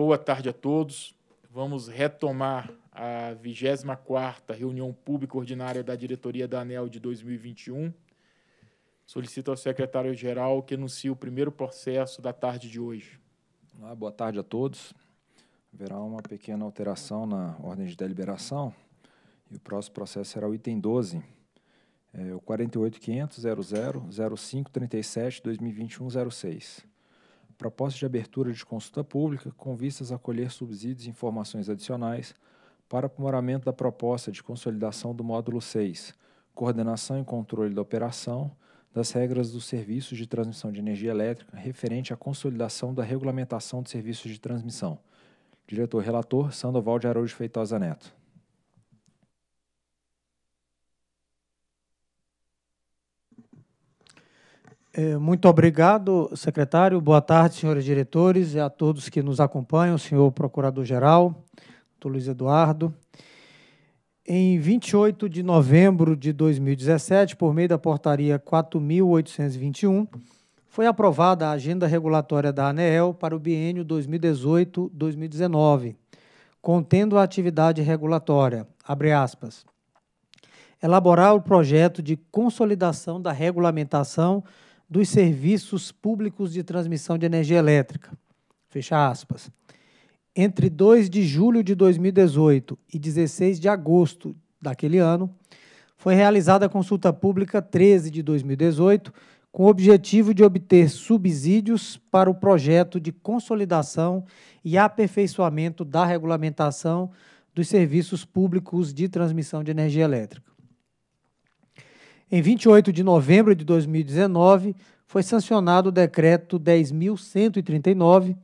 Boa tarde a todos. Vamos retomar a 24ª reunião pública ordinária da diretoria da ANEEL de 2021. Solicito ao secretário-geral que anuncie o primeiro processo da tarde de hoje. Olá, boa tarde a todos. Haverá uma pequena alteração na ordem de deliberação e o próximo processo será o item 12, o 48.500.00.05.37.2021.06. Proposta de abertura de consulta pública com vistas a colher subsídios e informações adicionais para aprimoramento da proposta de consolidação do módulo 6, coordenação e controle da operação das regras dos serviços de transmissão de energia elétrica referente à consolidação da regulamentação de serviços de transmissão. Diretor-relator, Sandoval de Araújo Feitosa Neto. Muito obrigado, secretário. Boa tarde, senhores diretores, e a todos que nos acompanham, senhor procurador-geral, doutor Luiz Eduardo. Em 28 de novembro de 2017, por meio da portaria 4.821, foi aprovada a Agenda Regulatória da ANEEL para o biênio 2018-2019, contendo a atividade regulatória, abre aspas, elaborar o projeto de consolidação da regulamentação dos serviços públicos de transmissão de energia elétrica, fecha aspas. Entre 2 de julho de 2018 e 16 de agosto daquele ano, foi realizada a consulta pública 13 de 2018, com o objetivo de obter subsídios para o projeto de consolidação e aperfeiçoamento da regulamentação dos serviços públicos de transmissão de energia elétrica. Em 28 de novembro de 2019, foi sancionado o Decreto 10.139,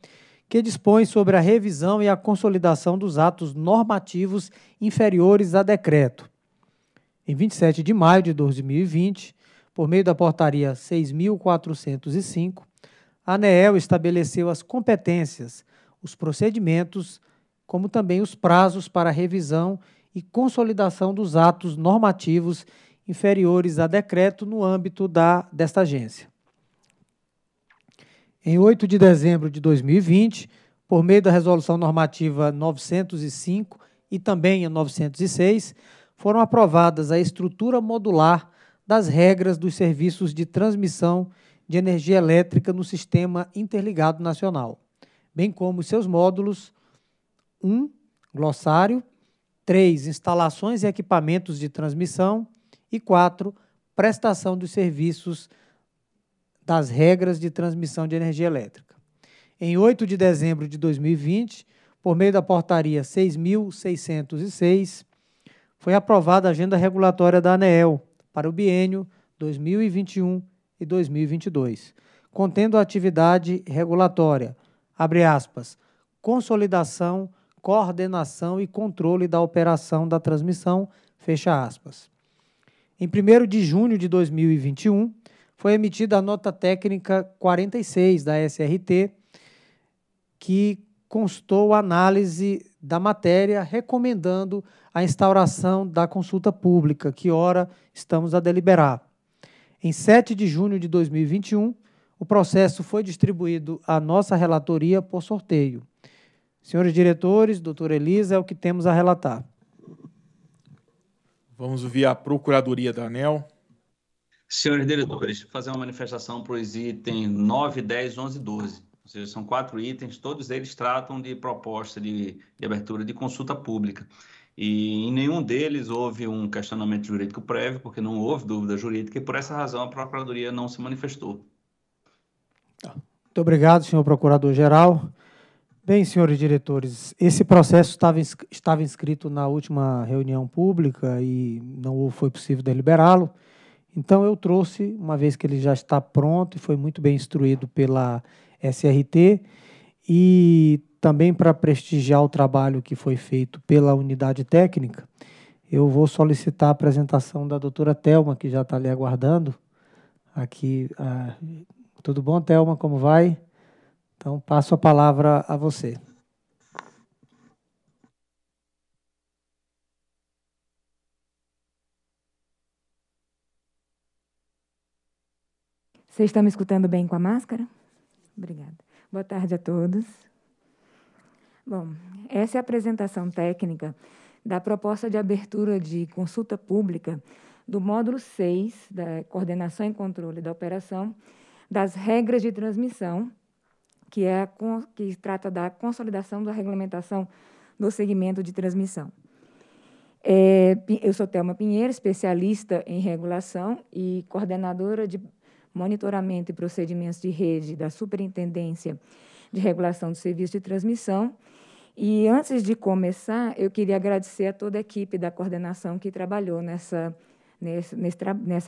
que dispõe sobre a revisão e a consolidação dos atos normativos inferiores a decreto. Em 27 de maio de 2020, por meio da portaria 6.405, a ANEEL estabeleceu as competências, os procedimentos, como também os prazos para revisão e consolidação dos atos normativos inferiores a decreto no âmbito desta agência. Em 8 de dezembro de 2020, por meio da Resolução Normativa 905 e também a 906, foram aprovadas a estrutura modular das regras dos serviços de transmissão de energia elétrica no Sistema Interligado Nacional, bem como seus módulos 1, glossário, 3, instalações e equipamentos de transmissão, e 4, prestação dos serviços das regras de transmissão de energia elétrica. Em 8 de dezembro de 2020, por meio da portaria 6.606, foi aprovada a Agenda Regulatória da ANEEL para o biênio 2021 e 2022, contendo a atividade regulatória, abre aspas, consolidação, coordenação e controle da operação da transmissão, fecha aspas. Em 1º de junho de 2021, foi emitida a nota técnica 46 da SRT, que constou a análise da matéria, recomendando a instauração da consulta pública, que ora estamos a deliberar. Em 7 de junho de 2021, o processo foi distribuído à nossa relatoria por sorteio. Senhores diretores, doutora Elisa, é o que temos a relatar. Vamos ouvir a Procuradoria da ANEEL. Senhores diretores, fazer uma manifestação para os itens 9, 10, 11 e 12. Ou seja, são 4 itens, todos eles tratam de proposta de abertura de consulta pública. E em nenhum deles houve um questionamento jurídico prévio, porque não houve dúvida jurídica, e por essa razão a Procuradoria não se manifestou. Muito obrigado, senhor Procurador-Geral. Bem, senhores diretores, esse processo estava inscrito na última reunião pública e não foi possível deliberá-lo. Então, eu trouxe, uma vez que ele já está pronto e foi muito bem instruído pela SRT, e também para prestigiar o trabalho que foi feito pela unidade técnica, eu vou solicitar a apresentação da doutora Thelma, que já está ali aguardando. Aqui, tudo bom, Thelma? Como vai? Então, passo a palavra a você. Vocês estão me escutando bem com a máscara? Obrigada. Boa tarde a todos. Bom, essa é a apresentação técnica da proposta de abertura de consulta pública do módulo 6 da Coordenação e Controle da Operação das Regras de Transmissão, que trata da consolidação da regulamentação do segmento de transmissão. Eu sou Thelma Pinheiro, especialista em regulação e coordenadora de monitoramento e procedimentos de rede da Superintendência de Regulação do Serviço de Transmissão. E antes de começar, eu queria agradecer a toda a equipe da coordenação que trabalhou nessa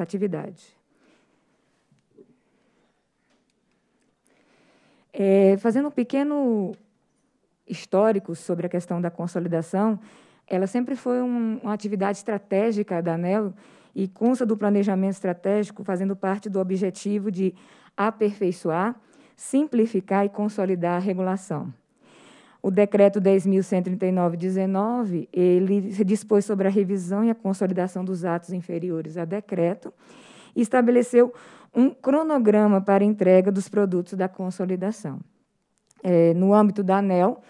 atividade. Fazendo um pequeno histórico sobre a questão da consolidação, ela sempre foi uma atividade estratégica da ANEEL e consta do planejamento estratégico, fazendo parte do objetivo de aperfeiçoar, simplificar e consolidar a regulação. O Decreto 10.139/19, ele se dispôs sobre a revisão e a consolidação dos atos inferiores a decreto e estabeleceu um cronograma para entrega dos produtos da consolidação. No âmbito da ANEEL,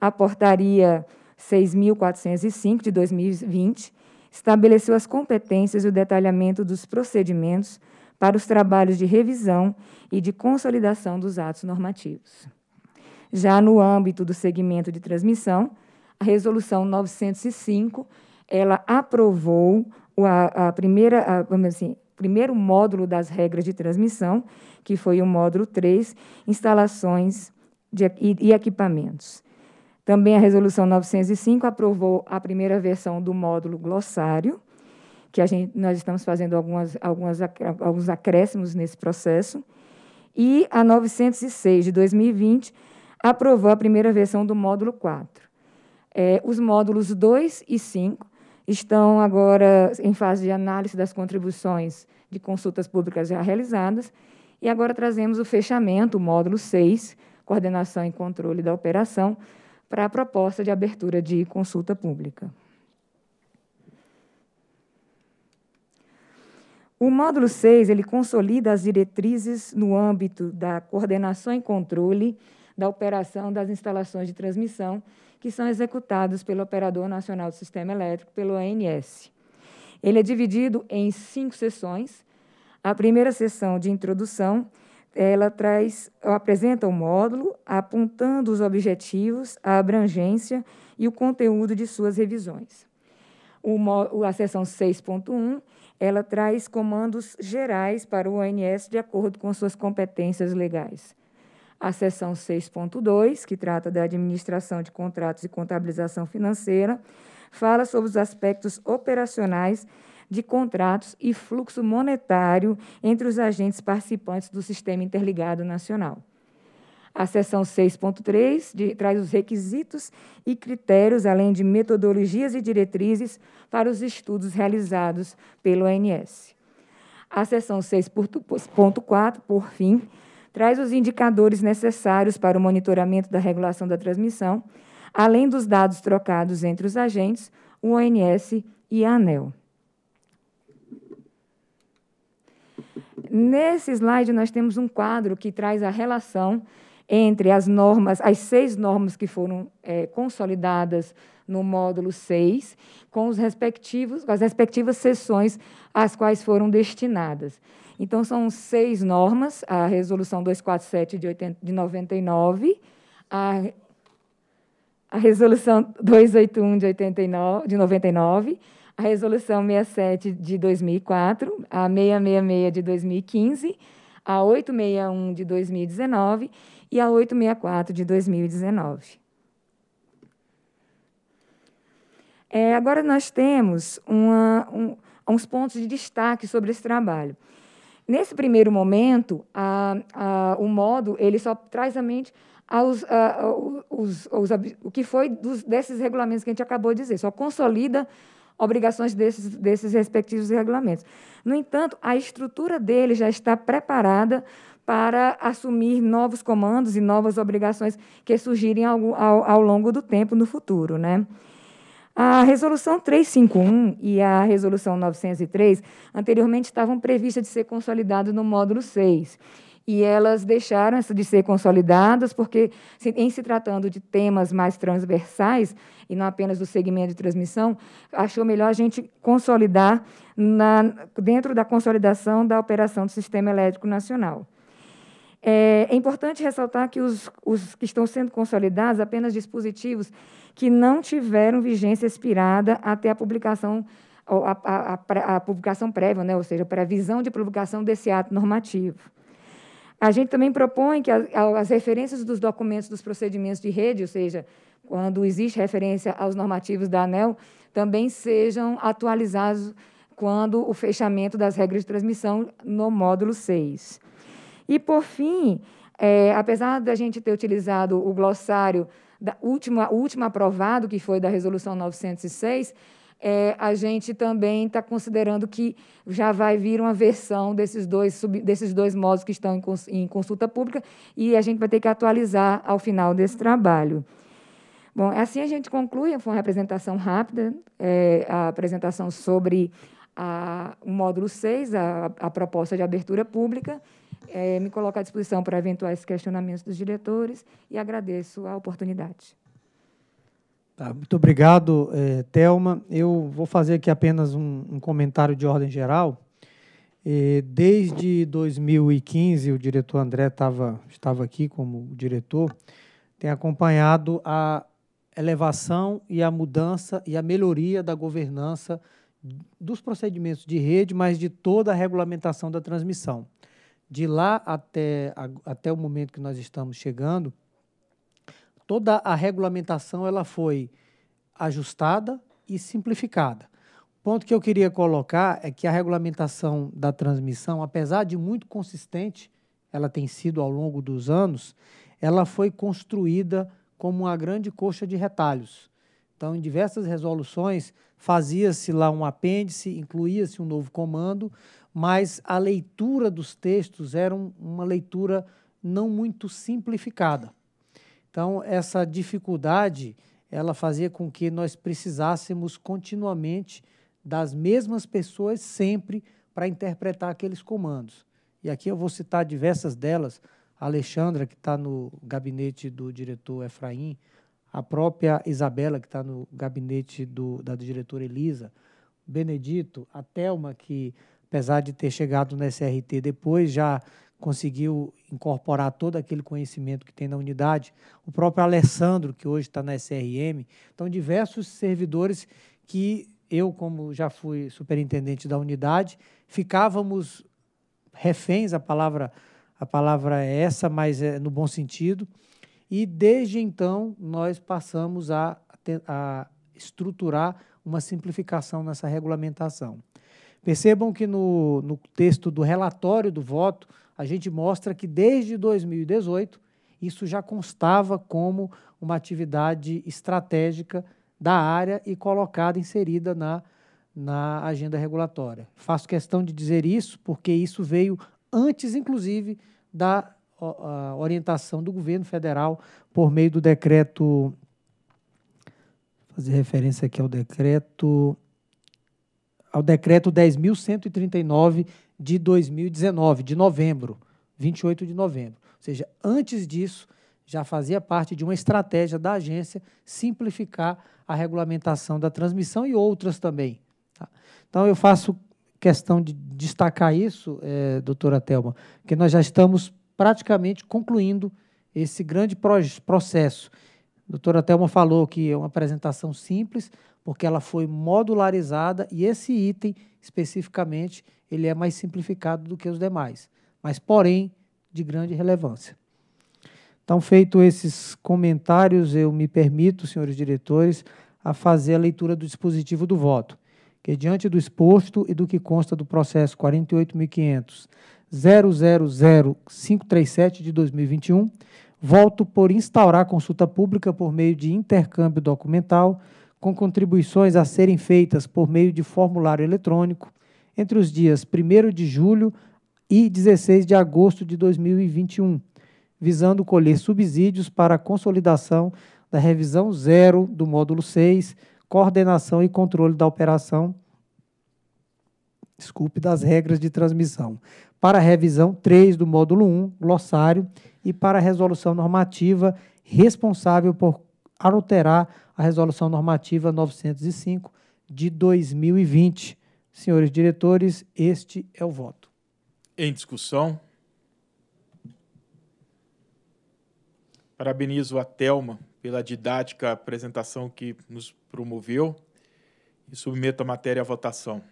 a portaria 6.405, de 2020, estabeleceu as competências e o detalhamento dos procedimentos para os trabalhos de revisão e de consolidação dos atos normativos. Já no âmbito do segmento de transmissão, a Resolução 905, ela aprovou o primeiro módulo das regras de transmissão, que foi o módulo 3, instalações e equipamentos. Também a Resolução 905 aprovou a primeira versão do módulo glossário, que nós estamos fazendo alguns acréscimos nesse processo, e a 906 de 2020 aprovou a primeira versão do módulo 4. Os módulos 2 e 5 estão agora em fase de análise das contribuições de consultas públicas já realizadas, e agora trazemos o fechamento, o módulo 6, Coordenação e Controle da Operação, para a proposta de abertura de consulta pública. O módulo 6, ele consolida as diretrizes no âmbito da coordenação e controle da operação das instalações de transmissão que são executadas pelo Operador Nacional do Sistema Elétrico, pelo ANS. Ele é dividido em 5 sessões. A primeira sessão de introdução, ela apresenta o módulo, apontando os objetivos, a abrangência e o conteúdo de suas revisões. A sessão 6.1, ela traz comandos gerais para o ANS de acordo com suas competências legais. A sessão 6.2, que trata da administração de contratos e contabilização financeira, fala sobre os aspectos operacionais de contratos e fluxo monetário entre os agentes participantes do Sistema Interligado Nacional. A seção 6.3 traz os requisitos e critérios, além de metodologias e diretrizes para os estudos realizados pelo ANS. A seção 6.4, por fim, traz os indicadores necessários para o monitoramento da regulação da transmissão, além dos dados trocados entre os agentes, o ANS e a ANEEL. Nesse slide, nós temos um quadro que traz a relação entre as 6 normas que foram consolidadas no módulo 6, com as respectivas sessões às quais foram destinadas. Então, são 6 normas: a Resolução 247 de 99, a Resolução 281 de 99, a Resolução 67 de 2004, a 666 de 2015, a 861 de 2019 e a 864 de 2019. Agora nós temos uns pontos de destaque sobre esse trabalho. Nesse primeiro momento, o módulo ele só traz à mente o que foi desses regulamentos que a gente acabou de dizer, só consolida obrigações desses respectivos regulamentos. No entanto, a estrutura dele já está preparada para assumir novos comandos e novas obrigações que surgirem ao longo do tempo no futuro, né? A Resolução 351 e a Resolução 903 anteriormente estavam previstas de ser consolidadas no módulo 6 e elas deixaram de ser consolidadas porque, em se tratando de temas mais transversais e não apenas do segmento de transmissão, achou melhor a gente consolidar dentro da consolidação da operação do Sistema Elétrico Nacional. É importante ressaltar que os que estão sendo consolidados apenas dispositivos que não tiveram vigência expirada até a publicação, a publicação prévia, né? Ou seja, a previsão de publicação desse ato normativo. A gente também propõe que as referências dos documentos dos procedimentos de rede, ou seja, quando existe referência aos normativos da ANEEL, também sejam atualizados quando o fechamento das regras de transmissão no módulo 6. E, por fim, apesar da gente ter utilizado o glossário último aprovado, que foi da Resolução 906, a gente também está considerando que já vai vir uma versão desses dois módulos que estão em consulta pública e a gente vai ter que atualizar ao final desse trabalho. Bom, assim a gente conclui, foi uma apresentação rápida, a apresentação sobre o módulo 6, a proposta de abertura pública. Me coloco à disposição para eventuais questionamentos dos diretores e agradeço a oportunidade. Tá, muito obrigado, Thelma. Eu vou fazer aqui apenas um comentário de ordem geral. Desde 2015, o diretor André estava aqui como diretor, tem acompanhado a elevação e a mudança e a melhoria da governança dos procedimentos de rede, mas de toda a regulamentação da transmissão. De lá até o momento que nós estamos chegando, toda a regulamentação ela foi ajustada e simplificada. O ponto que eu queria colocar é que a regulamentação da transmissão, apesar de muito consistente, ela tem sido ao longo dos anos, ela foi construída como uma grande coxa de retalhos. Então, em diversas resoluções, fazia-se lá um apêndice, incluía-se um novo comando, mas a leitura dos textos era uma leitura não muito simplificada. Então, essa dificuldade, ela fazia com que nós precisássemos continuamente das mesmas pessoas sempre para interpretar aqueles comandos. E aqui eu vou citar diversas delas, a Alexandra, que está no gabinete do diretor Efrain, a própria Isabela, que está no gabinete da diretora Elisa, Benedito, a Thelma, que apesar de ter chegado no SRT depois, já conseguiu incorporar todo aquele conhecimento que tem na unidade, o próprio Alessandro, que hoje está na SRM. Então, diversos servidores que eu, como já fui superintendente da unidade, ficávamos reféns, a palavra é essa, mas é no bom sentido, e desde então nós passamos a estruturar uma simplificação nessa regulamentação. Percebam que no texto do relatório do voto, a gente mostra que desde 2018 isso já constava como uma atividade estratégica da área e colocada, inserida na agenda regulatória. Faço questão de dizer isso porque isso veio antes, inclusive, da orientação do governo federal por meio do decreto, vou fazer referência aqui ao decreto 10.139 de 2019, de novembro, 28 de novembro. Ou seja, antes disso, já fazia parte de uma estratégia da agência simplificar a regulamentação da transmissão e outras também. Tá? Então, eu faço questão de destacar isso, doutora Thelma, que nós já estamos praticamente concluindo esse grande processo. A doutora Thelma falou que é uma apresentação simples, porque ela foi modularizada e esse item, especificamente, ele é mais simplificado do que os demais, mas, porém, de grande relevância. Então, feito esses comentários, eu me permito, senhores diretores, a fazer a leitura do dispositivo do voto, que, diante do exposto e do que consta do processo 48.500.000537 de 2021, voto por instaurar consulta pública por meio de intercâmbio documental com contribuições a serem feitas por meio de formulário eletrônico entre os dias 1º de julho e 16 de agosto de 2021, visando colher subsídios para a consolidação da revisão 0 do módulo 6, coordenação e controle da operação desculpe, das regras de transmissão, para a revisão 3 do módulo 1, glossário, e para a resolução normativa responsável por alterar a resolução normativa 905 de 2020. Senhores diretores, este é o voto. Em discussão, parabenizo a Thelma pela didática apresentação que nos promoveu e submeto a matéria à votação.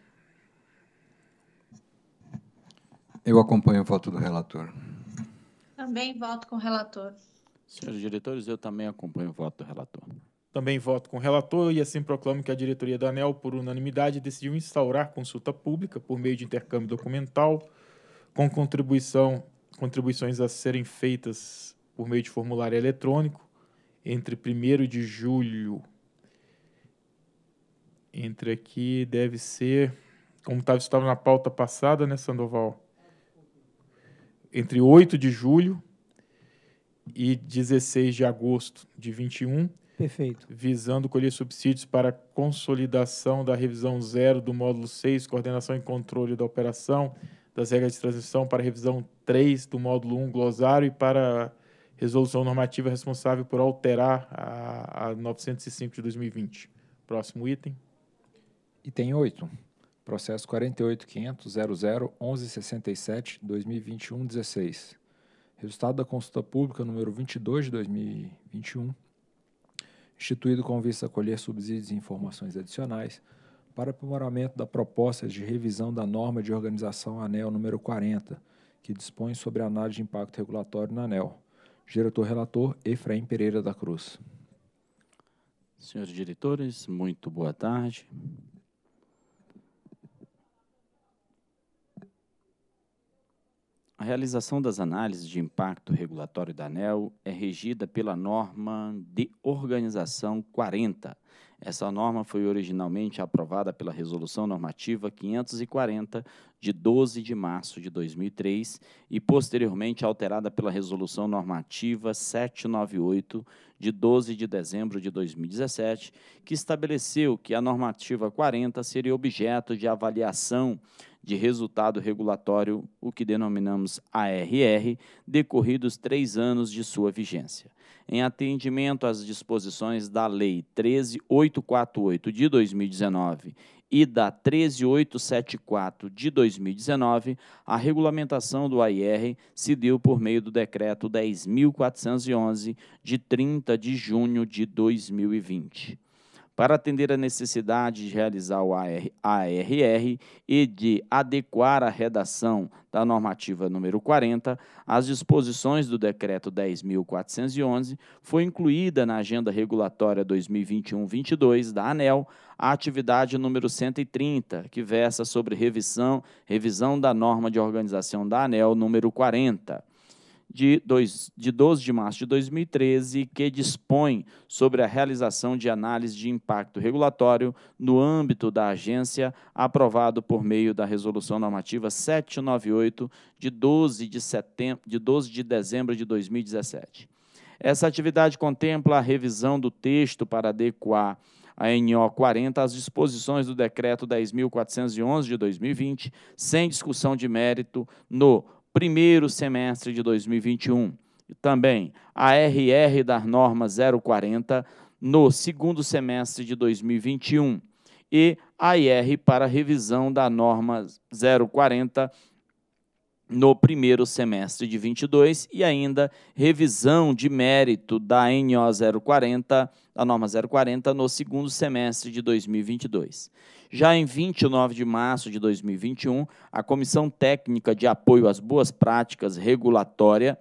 Eu acompanho o voto do relator. Também voto com o relator. Senhores diretores, eu também acompanho o voto do relator. Também voto com o relator e assim proclamo que a diretoria da ANEEL, por unanimidade, decidiu instaurar consulta pública por meio de intercâmbio documental, com contribuições a serem feitas por meio de formulário eletrônico, entre 1º de julho, entre aqui deve ser, como estava na pauta passada, né, Sandoval? Entre 8 de julho e 16 de agosto de 21, perfeito, visando colher subsídios para a consolidação da revisão 0 do módulo 6, coordenação e controle da operação, das regras de transmissão, para a revisão 3 do módulo 1, glossário, e para resolução normativa responsável por alterar a 905 de 2020. Próximo item. Item 8. Processo 48.500.00.1167.2021.16. Resultado da consulta pública número 22 de 2021, instituído com vista a colher subsídios e informações adicionais para aprimoramento da proposta de revisão da norma de organização ANEEL número 40, que dispõe sobre a análise de impacto regulatório na ANEEL. Diretor-relator Efrain Pereira da Cruz. Senhores diretores, muito boa tarde. A realização das análises de impacto regulatório da ANEEL é regida pela norma de organização 40. Essa norma foi originalmente aprovada pela Resolução Normativa 540, de 12 de março de 2003, e posteriormente alterada pela Resolução Normativa 798, de 12 de dezembro de 2017, que estabeleceu que a Normativa 40 seria objeto de avaliação de resultado regulatório, o que denominamos ARR, decorridos 3 anos de sua vigência. Em atendimento às disposições da Lei 13.848, de 2019, e da 13.874, de 2019, a regulamentação do AIR se deu por meio do Decreto 10.411, de 30 de junho de 2020. Para atender à necessidade de realizar o ARR e de adequar a redação da normativa número 40 às disposições do Decreto 10.411, foi incluída na Agenda Regulatória 2021-22 da ANEEL a atividade número 130, que versa sobre revisão da norma de organização da ANEEL número 40. De 12 de março de 2013, que dispõe sobre a realização de análise de impacto regulatório no âmbito da agência, aprovado por meio da Resolução Normativa 798, de 12 de dezembro de 2017. Essa atividade contempla a revisão do texto para adequar a NO 40 às disposições do Decreto 10.411 de 2020, sem discussão de mérito, no primeiro semestre de 2021, também a ARR da norma 040 no segundo semestre de 2021 e a IR para revisão da norma 040 no primeiro semestre de 22 e ainda revisão de mérito da NO 040, da norma 040 no segundo semestre de 2022. Já em 29 de março de 2021, a Comissão Técnica de Apoio às Boas Práticas Regulatória,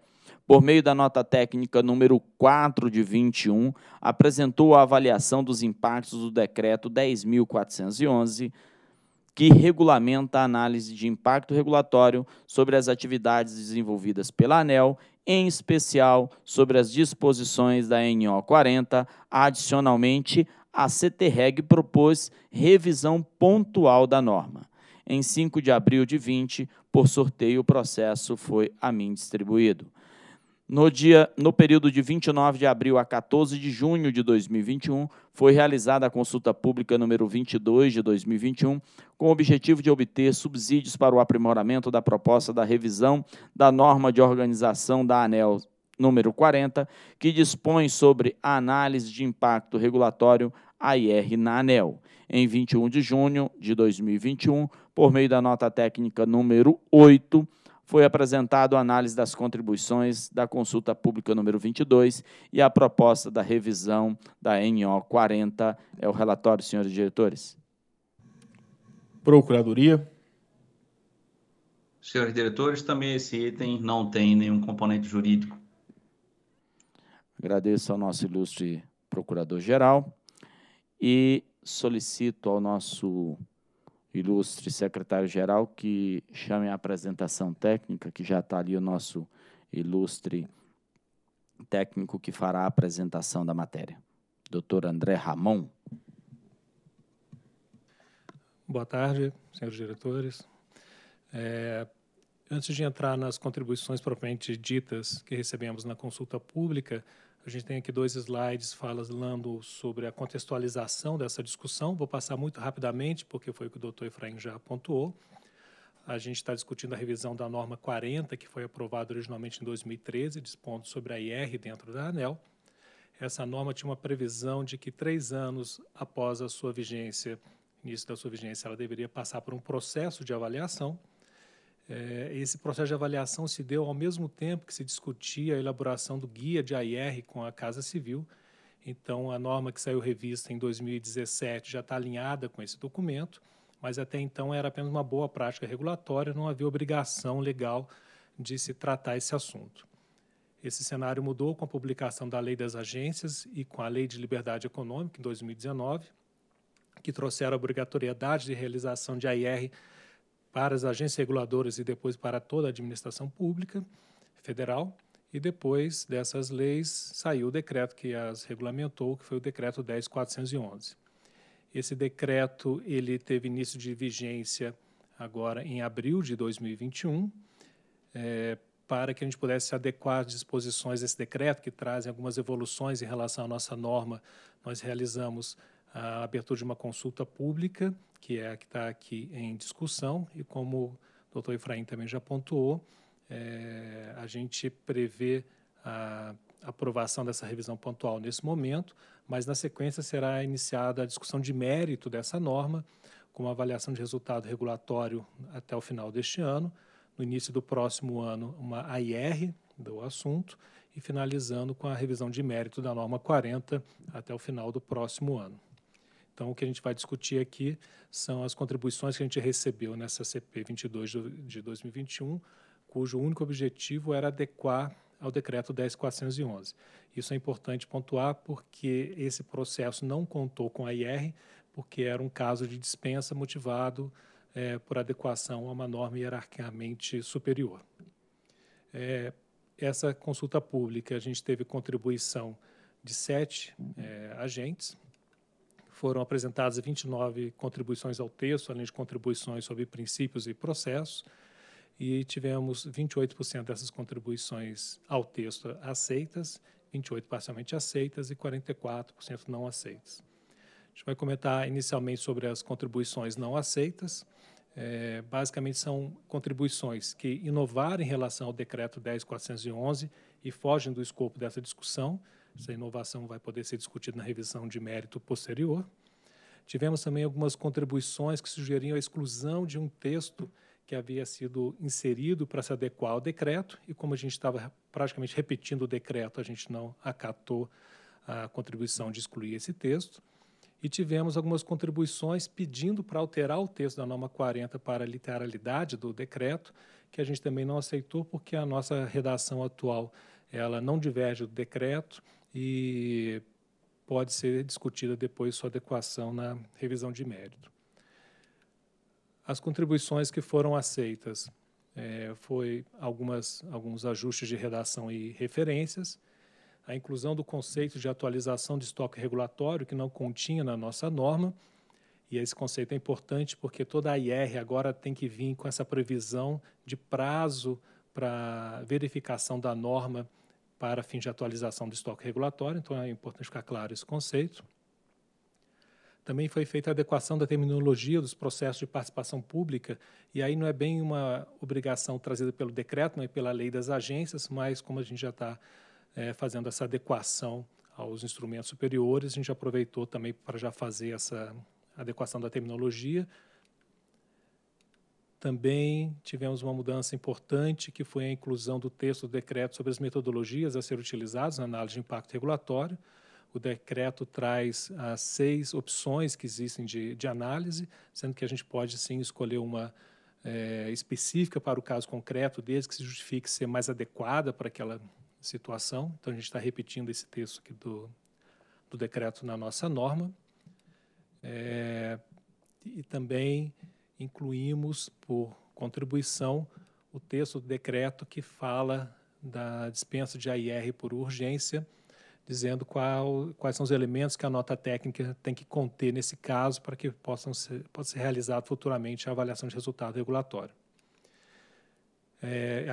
por meio da nota técnica número 4 de 21, apresentou a avaliação dos impactos do Decreto 10.411, que regulamenta a análise de impacto regulatório sobre as atividades desenvolvidas pela ANEEL, em especial sobre as disposições da NO 40, adicionalmente a CTREG propôs revisão pontual da norma. Em 5 de abril de 20, por sorteio, o processo foi a mim distribuído. No período de 29 de abril a 14 de junho de 2021, foi realizada a consulta pública número 22 de 2021, com o objetivo de obter subsídios para o aprimoramento da proposta da revisão da norma de organização da ANEEL número 40, que dispõe sobre a análise de impacto regulatório AIR na ANEEL. Em 21 de junho de 2021, por meio da nota técnica número 8, foi apresentado a análise das contribuições da consulta pública número 22 e a proposta da revisão da NO 40. É o relatório, senhores diretores. Procuradoria. Senhores diretores, também esse item não tem nenhum componente jurídico. Agradeço ao nosso ilustre procurador-geral e solicito ao nosso ilustre secretário-geral que chame a apresentação técnica, que já está ali o nosso ilustre técnico que fará a apresentação da matéria. Doutor André Ramon. Boa tarde, senhores diretores. Antes de entrar nas contribuições propriamente ditas que recebemos na consulta pública, a gente tem aqui dois slides falando sobre a contextualização dessa discussão. Vou passar muito rapidamente, porque foi o que o doutor Efrain já apontou. A gente está discutindo a revisão da norma 40, que foi aprovada originalmente em 2013, dispondo sobre a AIR dentro da ANEEL. Essa norma tinha uma previsão de que 3 anos após a sua vigência, início da sua vigência, ela deveria passar por um processo de avaliação. Esse processo de avaliação se deu ao mesmo tempo que se discutia a elaboração do guia de AIR com a Casa Civil. Então, a norma que saiu revista em 2017 já está alinhada com esse documento, mas até então era apenas uma boa prática regulatória, não havia obrigação legal de se tratar esse assunto. Esse cenário mudou com a publicação da Lei das Agências e com a Lei de Liberdade Econômica, em 2019, que trouxeram a obrigatoriedade de realização de AIR para as agências reguladoras e depois para toda a administração pública federal, e depois dessas leis saiu o decreto que as regulamentou, que foi o Decreto 10.411. Esse decreto ele teve início de vigência agora em abril de 2021, para que a gente pudesse adequar as disposições desse decreto, que trazem algumas evoluções em relação à nossa norma. Nós realizamos a abertura de uma consulta pública, que é a que está aqui em discussão, e como o doutor Efrain também já pontuou, a gente prevê a aprovação dessa revisão pontual nesse momento, mas na sequência será iniciada a discussão de mérito dessa norma, com uma avaliação de resultado regulatório até o final deste ano, no início do próximo ano uma AIR do assunto, e finalizando com a revisão de mérito da norma 40 até o final do próximo ano. Então, o que a gente vai discutir aqui são as contribuições que a gente recebeu nessa CP 22 de 2021, cujo único objetivo era adequar ao Decreto 10.411. Isso é importante pontuar porque esse processo não contou com a IR, porque era um caso de dispensa motivado por adequação a uma norma hierarquicamente superior. Essa consulta pública, a gente teve contribuição de 7 agentes. Foram apresentadas 29 contribuições ao texto, além de contribuições sobre princípios e processos, e tivemos 28% dessas contribuições ao texto aceitas, 28% parcialmente aceitas e 44% não aceitas. A gente vai comentar inicialmente sobre as contribuições não aceitas. Basicamente, são contribuições que inovaram em relação ao Decreto 10.411 e fogem do escopo dessa discussão. Essa inovação vai poder ser discutida na revisão de mérito posterior. Tivemos também algumas contribuições que sugeriam a exclusão de um texto que havia sido inserido para se adequar ao decreto, e como a gente estava praticamente repetindo o decreto, a gente não acatou a contribuição de excluir esse texto. E tivemos algumas contribuições pedindo para alterar o texto da norma 40 para a literalidade do decreto, que a gente também não aceitou, porque a nossa redação atual ela não diverge do decreto e pode ser discutida depois sua adequação na revisão de mérito. As contribuições que foram aceitas foi alguns ajustes de redação e referências, a inclusão do conceito de atualização de estoque regulatório, que não continha na nossa norma, e esse conceito é importante porque toda a AIR agora tem que vir com essa previsão de prazo para verificação da norma para fim de atualização do estoque regulatório, então é importante ficar claro esse conceito. Também foi feita a adequação da terminologia dos processos de participação pública, e aí não é bem uma obrigação trazida pelo decreto, nem pela lei das agências, mas como a gente já está fazendo essa adequação aos instrumentos superiores, a gente aproveitou também para já fazer essa adequação da terminologia. Também tivemos uma mudança importante, que foi a inclusão do texto do decreto sobre as metodologias a ser utilizadas na análise de impacto regulatório. O decreto traz as 6 opções que existem de análise, sendo que a gente pode, sim, escolher uma específica para o caso concreto, desde que se justifique ser mais adequada para aquela situação. Então, a gente está repetindo esse texto aqui do decreto na nossa norma. E também incluímos, por contribuição, o texto do decreto que fala da dispensa de AIR por urgência, dizendo quais são os elementos que a nota técnica tem que conter nesse caso para que possa ser realizada futuramente a avaliação de resultado regulatório.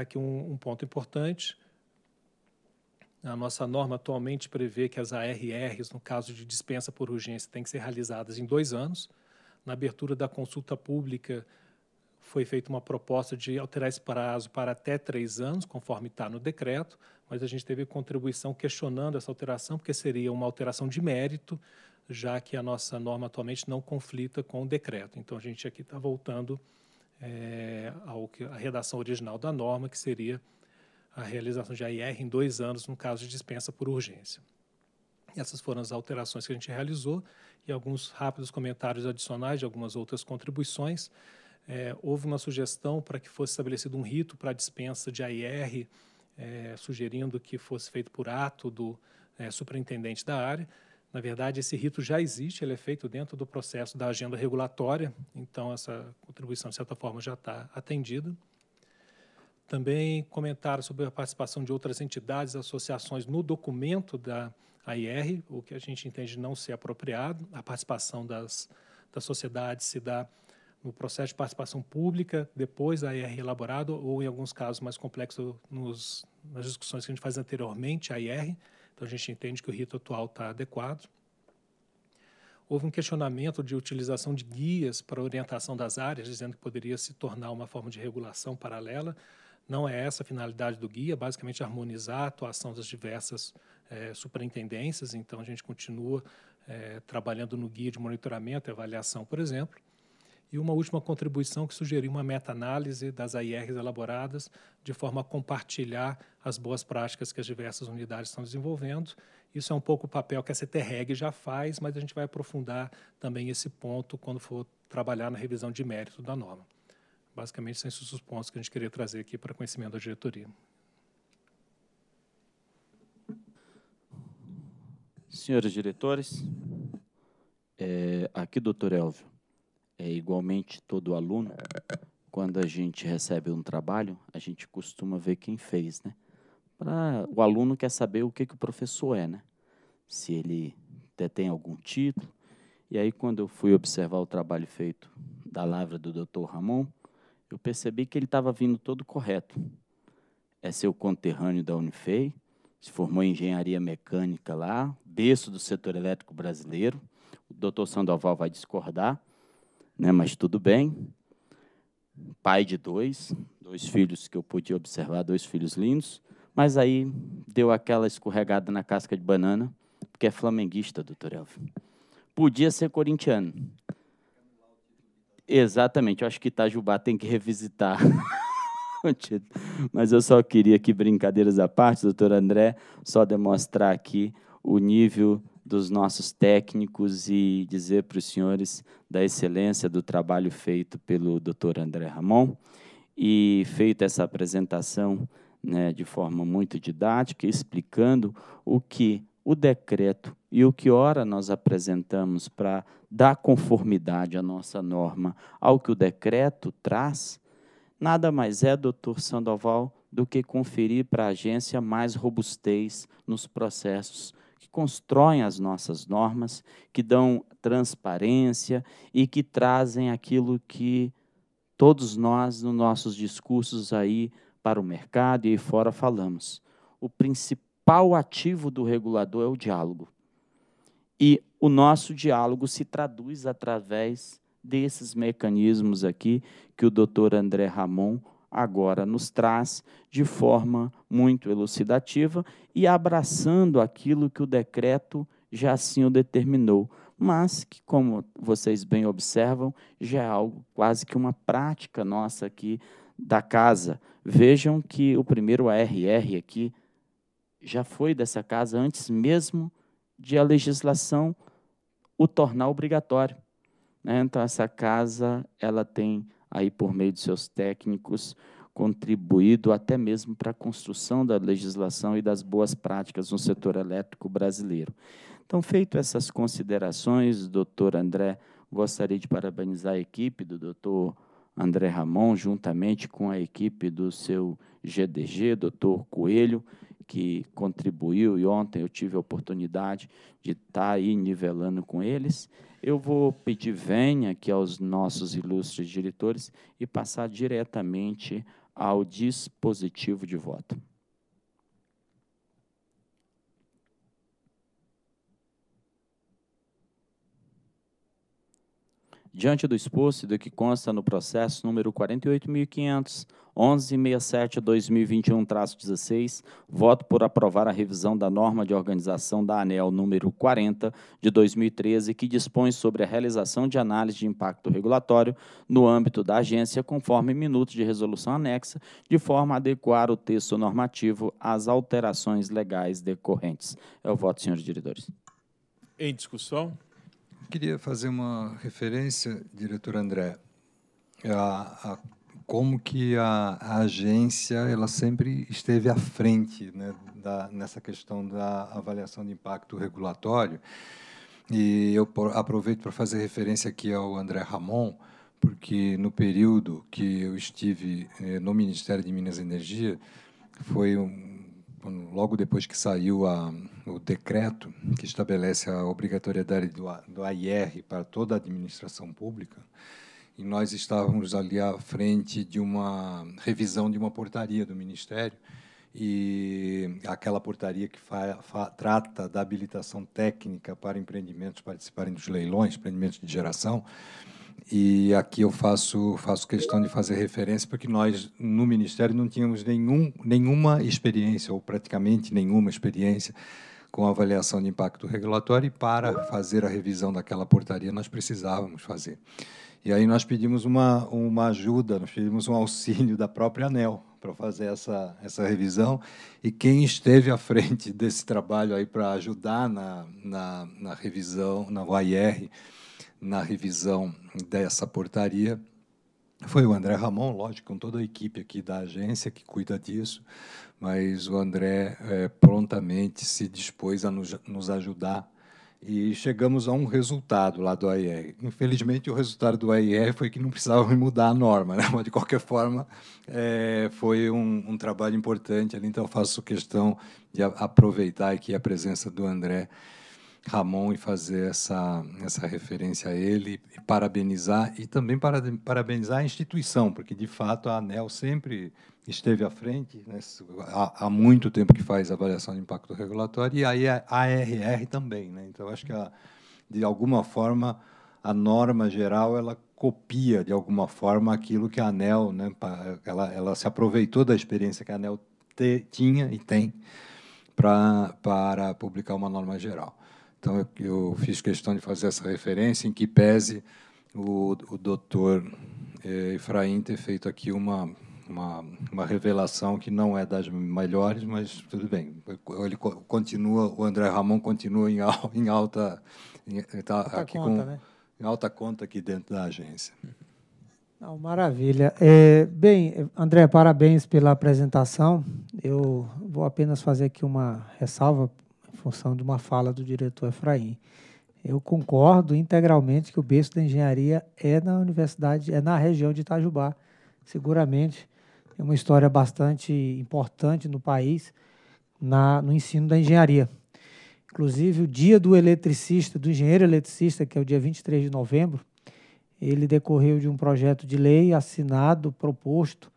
Aqui um ponto importante. A nossa norma atualmente prevê que as ARRs, no caso de dispensa por urgência, têm que ser realizadas em 2 anos. Na abertura da consulta pública, foi feita uma proposta de alterar esse prazo para até 3 anos, conforme está no decreto, mas a gente teve contribuição questionando essa alteração, porque seria uma alteração de mérito, já que a nossa norma atualmente não conflita com o decreto. Então, a gente aqui está voltando à redação original da norma, que seria a realização de AIR em 2 anos, no caso de dispensa por urgência. Essas foram as alterações que a gente realizou e alguns rápidos comentários adicionais de algumas outras contribuições. Houve uma sugestão para que fosse estabelecido um rito para a dispensa de AIR, sugerindo que fosse feito por ato do superintendente da área. Na verdade, esse rito já existe, ele é feito dentro do processo da agenda regulatória, então essa contribuição, de certa forma, já está atendida. Também comentaram sobre a participação de outras entidades, associações no documento da AIR, o que a gente entende não ser apropriado. A participação da sociedade se dá no processo de participação pública, depois da AIR elaborado, ou em alguns casos mais complexos nas discussões que a gente faz anteriormente, a AIR. Então, a gente entende que o rito atual está adequado. Houve um questionamento de utilização de guias para orientação das áreas, dizendo que poderia se tornar uma forma de regulação paralela. Não é essa a finalidade do guia, basicamente harmonizar a atuação das diversas superintendências, então a gente continua trabalhando no guia de monitoramento e avaliação, por exemplo. E uma última contribuição que sugeriu uma meta-análise das AIRs elaboradas, de forma a compartilhar as boas práticas que as diversas unidades estão desenvolvendo. Isso é um pouco o papel que a CTREG já faz, mas a gente vai aprofundar também esse ponto quando for trabalhar na revisão de mérito da norma. Basicamente, são esses os pontos que a gente queria trazer aqui para conhecimento da diretoria. Senhores diretores, aqui, doutor Elvio, igualmente todo aluno, quando a gente recebe um trabalho, a gente costuma ver quem fez, né? O aluno quer saber o que o professor é, né? Se ele detém algum título. E aí, quando eu fui observar o trabalho feito da lavra do doutor Ramon, eu percebi que ele estava vindo todo correto. É seu conterrâneo da Unifei, se formou em engenharia mecânica lá, berço do setor elétrico brasileiro. O doutor Sandoval vai discordar, né, mas tudo bem. Pai de 2 filhos que eu podia observar, 2 filhos lindos, mas aí deu aquela escorregada na casca de banana, porque é flamenguista, doutor Elvio. Podia ser corintiano. Exatamente, eu acho que Itajubá tem que revisitar. Mas eu só queria aqui, brincadeiras à parte, doutor André, só demonstrar aqui o nível dos nossos técnicos e dizer para os senhores da excelência do trabalho feito pelo doutor André Ramon. E feita essa apresentação, né, de forma muito didática, explicando o que o decreto e o que ora nós apresentamos para dar conformidade à nossa norma ao que o decreto traz, nada mais é, doutor Sandoval, do que conferir para a agência mais robustez nos processos que constroem as nossas normas, que dão transparência e que trazem aquilo que todos nós, nos nossos discursos aí para o mercado e aí fora, falamos. O principal principal ativo do regulador é o diálogo. E o nosso diálogo se traduz através desses mecanismos aqui que o doutor André Ramon agora nos traz de forma muito elucidativa e abraçando aquilo que o decreto já assim o determinou, mas que, como vocês bem observam, já é algo quase que uma prática nossa aqui da casa. Vejam que o primeiro ARR aqui já foi dessa casa antes mesmo de a legislação o tornar obrigatório, né? Então, essa casa ela tem, aí por meio de seus técnicos, contribuído até mesmo para a construção da legislação e das boas práticas no setor elétrico brasileiro. Então, feito essas considerações, doutor André, gostaria de parabenizar a equipe do doutor André Ramon, juntamente com a equipe do seu GDG, doutor Coelho, que contribuiu, e ontem eu tive a oportunidade de estar aí nivelando com eles. Eu vou pedir venha aqui aos nossos ilustres diretores e passar diretamente ao dispositivo de voto. Diante do exposto e do que consta no processo número 48.511.67/2021-16, voto por aprovar a revisão da norma de organização da ANEEL número 40 de 2013, que dispõe sobre a realização de análise de impacto regulatório no âmbito da agência, conforme minutos de resolução anexa, de forma a adequar o texto normativo às alterações legais decorrentes. É o voto, senhores diretores. Em discussão. Queria fazer uma referência, diretor André, a como que a agência ela sempre esteve à frente, né, nessa questão da avaliação de impacto regulatório. E eu aproveito para fazer referência aqui ao André Ramon, porque no período que eu estive no Ministério de Minas e Energia, foi logo depois que saiu o decreto que estabelece a obrigatoriedade do AIR para toda a administração pública, e nós estávamos ali à frente de uma revisão de uma portaria do Ministério, e aquela portaria que trata da habilitação técnica para empreendimentos participarem dos leilões, empreendimentos de geração. E aqui eu faço questão de fazer referência, porque nós, no Ministério, não tínhamos nenhuma experiência, ou praticamente nenhuma experiência, com a avaliação de impacto regulatório, e para fazer a revisão daquela portaria nós precisávamos fazer. E aí nós pedimos uma ajuda, nós pedimos um auxílio da própria ANEEL para fazer essa revisão, e quem esteve à frente desse trabalho aí para ajudar na revisão, na OIR, na revisão dessa portaria, foi o André Ramon, lógico, com toda a equipe aqui da agência que cuida disso, mas o André prontamente se dispôs a nos ajudar, e chegamos a um resultado lá do AIR. Infelizmente, o resultado do AIR foi que não precisava mudar a norma, né? Mas, de qualquer forma, foi um trabalho importante ali, então eu faço questão de aproveitar aqui a presença do André Ramon e fazer essa referência a ele, e parabenizar, e também parabenizar a instituição, porque, de fato, a ANEEL sempre esteve à frente, né, há muito tempo que faz avaliação de impacto regulatório, e aí a ARR também, né? Então, acho que, de alguma forma, a norma geral ela copia, de alguma forma, aquilo que a ANEEL, né, ela se aproveitou da experiência que a ANEEL tinha e tem para publicar uma norma geral. Então, eu fiz questão de fazer essa referência, em que pese o doutor Efrain ter feito aqui uma revelação que não é das melhores, mas tudo bem. Ele continua, o André Ramon continua em alta conta aqui dentro da agência. Não, maravilha. Bem, André, parabéns pela apresentação. Eu vou apenas fazer aqui uma ressalva, função de uma fala do diretor Efrain. Eu concordo integralmente que o berço da engenharia é na universidade, é na região de Itajubá. Seguramente é uma história bastante importante no país, no ensino da engenharia. Inclusive, o dia do eletricista, do engenheiro eletricista, que é o dia 23 de novembro, ele decorreu de um projeto de lei assinado, proposto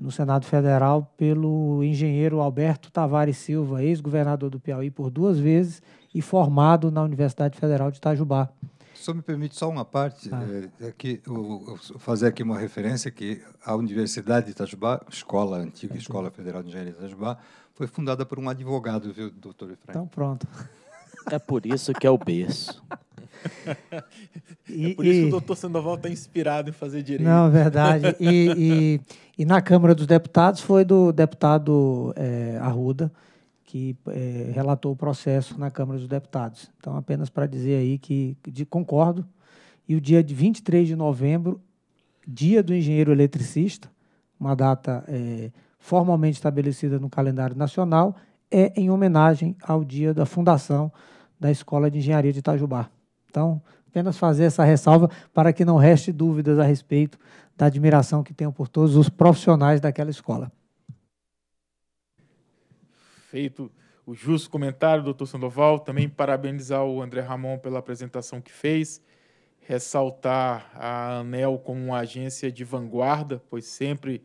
no Senado Federal pelo engenheiro Alberto Tavares Silva, ex-governador do Piauí por 2 vezes e formado na Universidade Federal de Itajubá. Só me permite só uma parte, fazer aqui uma referência que a Universidade de Itajubá, escola antiga, Escola Federal de Engenharia de Itajubá, foi fundada por um advogado, viu, doutor Efrain? Então, pronto. É por isso que é o berço. É por isso que o doutor Sandoval está inspirado em fazer direito. Não, verdade. E na Câmara dos Deputados foi do deputado Arruda, que relatou o processo na Câmara dos Deputados. Então, apenas para dizer aí que concordo. E o dia de 23 de novembro, dia do engenheiro eletricista, uma data formalmente estabelecida no calendário nacional, é em homenagem ao dia da fundação da Escola de Engenharia de Itajubá. Então, apenas fazer essa ressalva para que não reste dúvidas a respeito da admiração que tenho por todos os profissionais daquela escola. Feito o justo comentário, doutor Sandoval, também parabenizar o André Ramon pela apresentação que fez, ressaltar a ANEEL como uma agência de vanguarda, pois sempre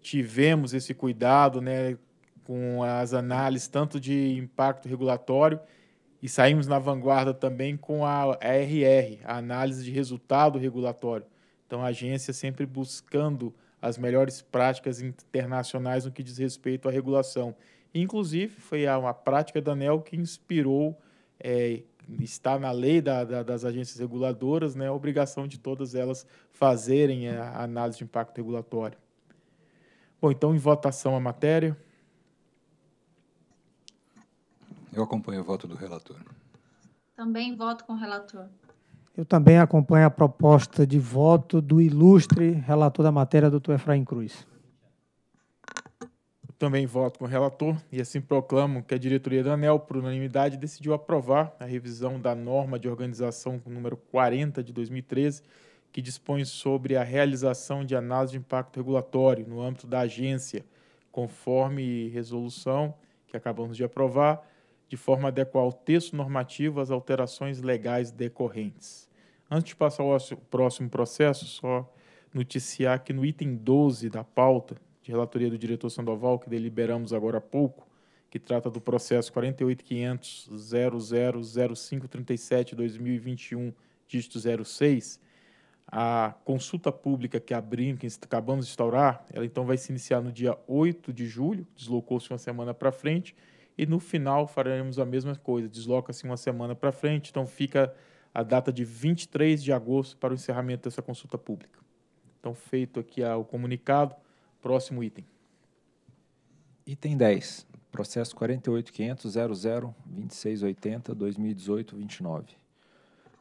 tivemos esse cuidado, né, com as análises tanto de impacto regulatório e saímos na vanguarda também com a ARR, a análise de resultado regulatório. Então, a agência sempre buscando as melhores práticas internacionais no que diz respeito à regulação. Inclusive, foi uma prática da ANEEL que inspirou, está na lei das agências reguladoras, né, a obrigação de todas elas fazerem a análise de impacto regulatório. Bom, então, em votação a matéria. Eu acompanho o voto do relator. Também voto com o relator. Eu também acompanho a proposta de voto do ilustre relator da matéria, doutor Efrain Cruz. Também voto com o relator e assim proclamo que a diretoria da ANEEL, por unanimidade, decidiu aprovar a revisão da norma de organização número 40 de 2013, que dispõe sobre a realização de análise de impacto regulatório no âmbito da agência, conforme resolução que acabamos de aprovar, de forma a adequar o texto normativo às alterações legais decorrentes. Antes de passar ao próximo processo, só noticiar que no item 12 da pauta, de relatoria do diretor Sandoval, que deliberamos agora há pouco, que trata do processo 48.500.000537/2021, dígito 06, a consulta pública que abrimos, que acabamos de instaurar, ela então vai se iniciar no dia 8 de julho, deslocou-se uma semana para frente, e no final faremos a mesma coisa, desloca-se uma semana para frente, então fica a data de 23 de agosto para o encerramento dessa consulta pública. Então, feito aqui o comunicado. Próximo item. Item 10, processo 48.500.002680/2018-29.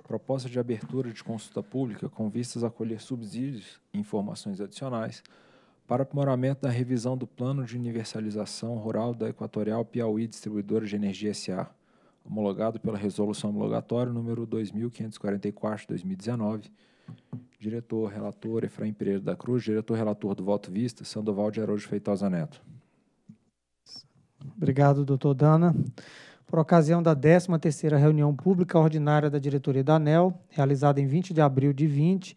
Proposta de abertura de consulta pública com vistas a colher subsídios e informações adicionais para aprimoramento da revisão do Plano de Universalização Rural da Equatorial Piauí Distribuidora de Energia S.A., homologado pela Resolução Homologatória número 2544/2019, Diretor-relator Efrain Pereira da Cruz, diretor-relator do Voto Vista, Sandoval de Araújo Feitosa Neto. Obrigado, doutor Dana. Por ocasião da 13ª reunião pública ordinária da diretoria da ANEEL, realizada em 20 de abril de 20,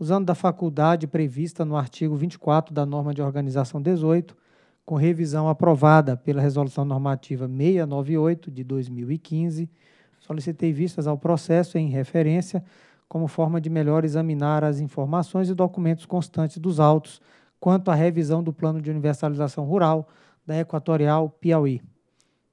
usando da faculdade prevista no artigo 24 da norma de organização 18, com revisão aprovada pela resolução normativa 698 de 2015, solicitei vistas ao processo em referência como forma de melhor examinar as informações e documentos constantes dos autos quanto à revisão do Plano de Universalização Rural da Equatorial Piauí.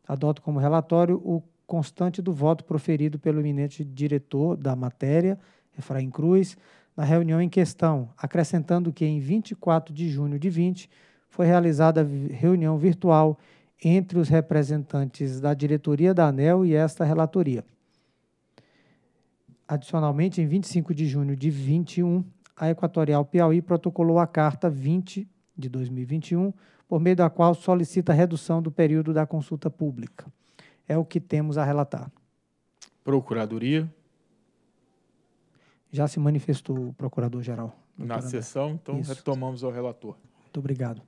Adoto como relatório o constante do voto proferido pelo eminente diretor da matéria, Efrain Cruz, na reunião em questão, acrescentando que em 24 de junho de 20 foi realizada reunião virtual entre os representantes da diretoria da ANEEL e esta relatoria. Adicionalmente, em 25 de junho de 21, a Equatorial Piauí protocolou a Carta 20 de 2021, por meio da qual solicita a redução do período da consulta pública. É o que temos a relatar. Procuradoria. Já se manifestou o procurador-geral. Na sessão, então retomamos ao relator. Muito obrigado.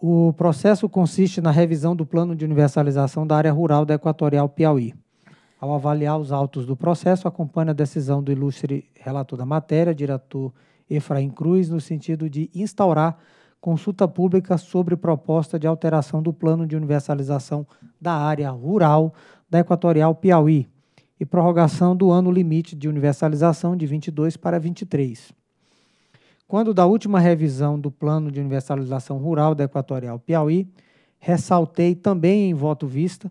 O processo consiste na revisão do Plano de Universalização da Área Rural da Equatorial Piauí. Ao avaliar os autos do processo, acompanha a decisão do ilustre relator da matéria, diretor Efrain Cruz, no sentido de instaurar consulta pública sobre proposta de alteração do plano de universalização da área rural da Equatorial Piauí e prorrogação do ano limite de universalização de 22 para 23. Quando da última revisão do plano de universalização rural da Equatorial Piauí, ressaltei também em voto vista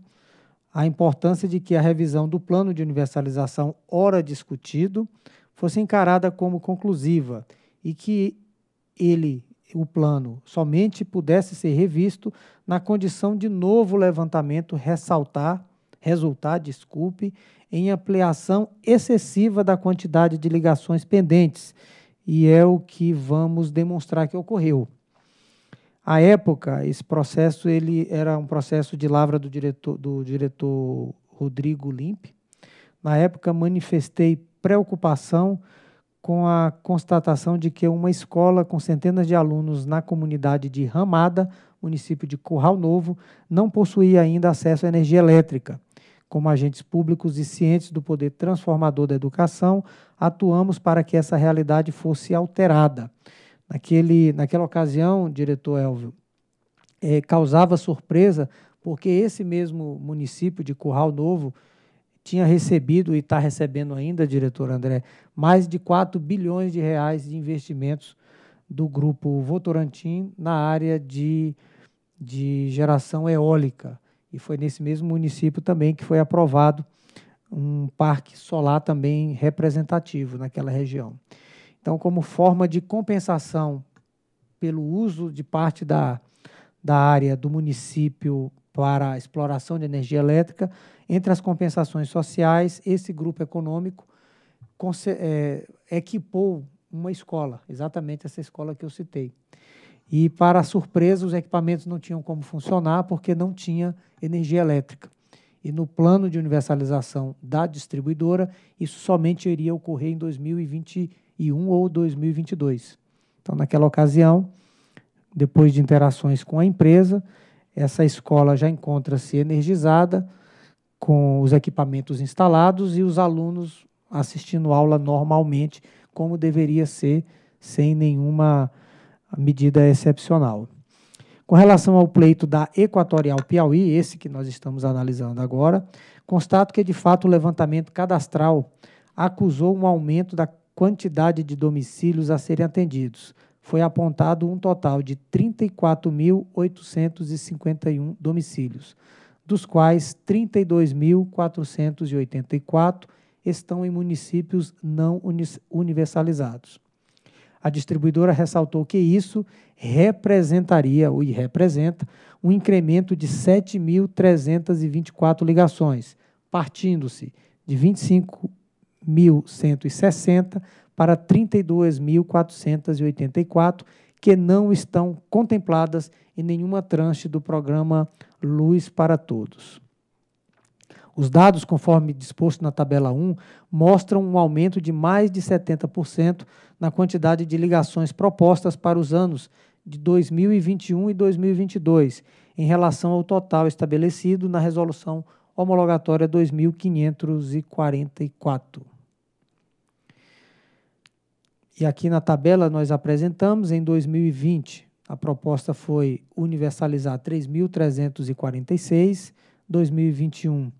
a importância de que a revisão do plano de universalização ora discutido fosse encarada como conclusiva e que o plano somente pudesse ser revisto na condição de novo levantamento resultar em ampliação excessiva da quantidade de ligações pendentes, e é o que vamos demonstrar que ocorreu. À época, esse processo era um processo de lavra do diretor Rodrigo Limpe. Na época, manifestei preocupação com a constatação de que uma escola com centenas de alunos na comunidade de Ramada, município de Curral Novo, não possuía ainda acesso à energia elétrica. Como agentes públicos e cientes do poder transformador da educação, atuamos para que essa realidade fosse alterada. Naquela ocasião, diretor Elvio, causava surpresa porque esse mesmo município de Curral Novo tinha recebido e está recebendo ainda, diretor André, mais de 4 bilhões de reais de investimentos do Grupo Votorantim na área de geração eólica. E foi nesse mesmo município também que foi aprovado um parque solar também representativo naquela região. Então, como forma de compensação pelo uso de parte da área do município para a exploração de energia elétrica, entre as compensações sociais, esse grupo econômico equipou uma escola, exatamente essa escola que eu citei. E, para surpresa, os equipamentos não tinham como funcionar porque não tinha energia elétrica. E no plano de universalização da distribuidora, isso somente iria ocorrer em 2021 ou 2022. Então, naquela ocasião, depois de interações com a empresa, essa escola já encontra-se energizada, com os equipamentos instalados e os alunos assistindo aula normalmente, como deveria ser, sem nenhuma medida excepcional. Com relação ao pleito da Equatorial Piauí, esse que nós estamos analisando agora, constato que, de fato, o levantamento cadastral acusou um aumento da quantidade de domicílios a serem atendidos. Foi apontado um total de 34.851 domicílios, dos quais 32.484 estão em municípios não universalizados. A distribuidora ressaltou que isso representaria, ou representa, um incremento de 7.324 ligações, partindo-se de 25.160 para 32.484, que não estão contempladas em nenhuma tranche do programa Luz para Todos. Os dados, conforme disposto na tabela 1, mostram um aumento de mais de 70% na quantidade de ligações propostas para os anos de 2021 e 2022, em relação ao total estabelecido na Resolução Homologatória 2544. E aqui na tabela nós apresentamos, em 2020, a proposta foi universalizar 3.346, 2021,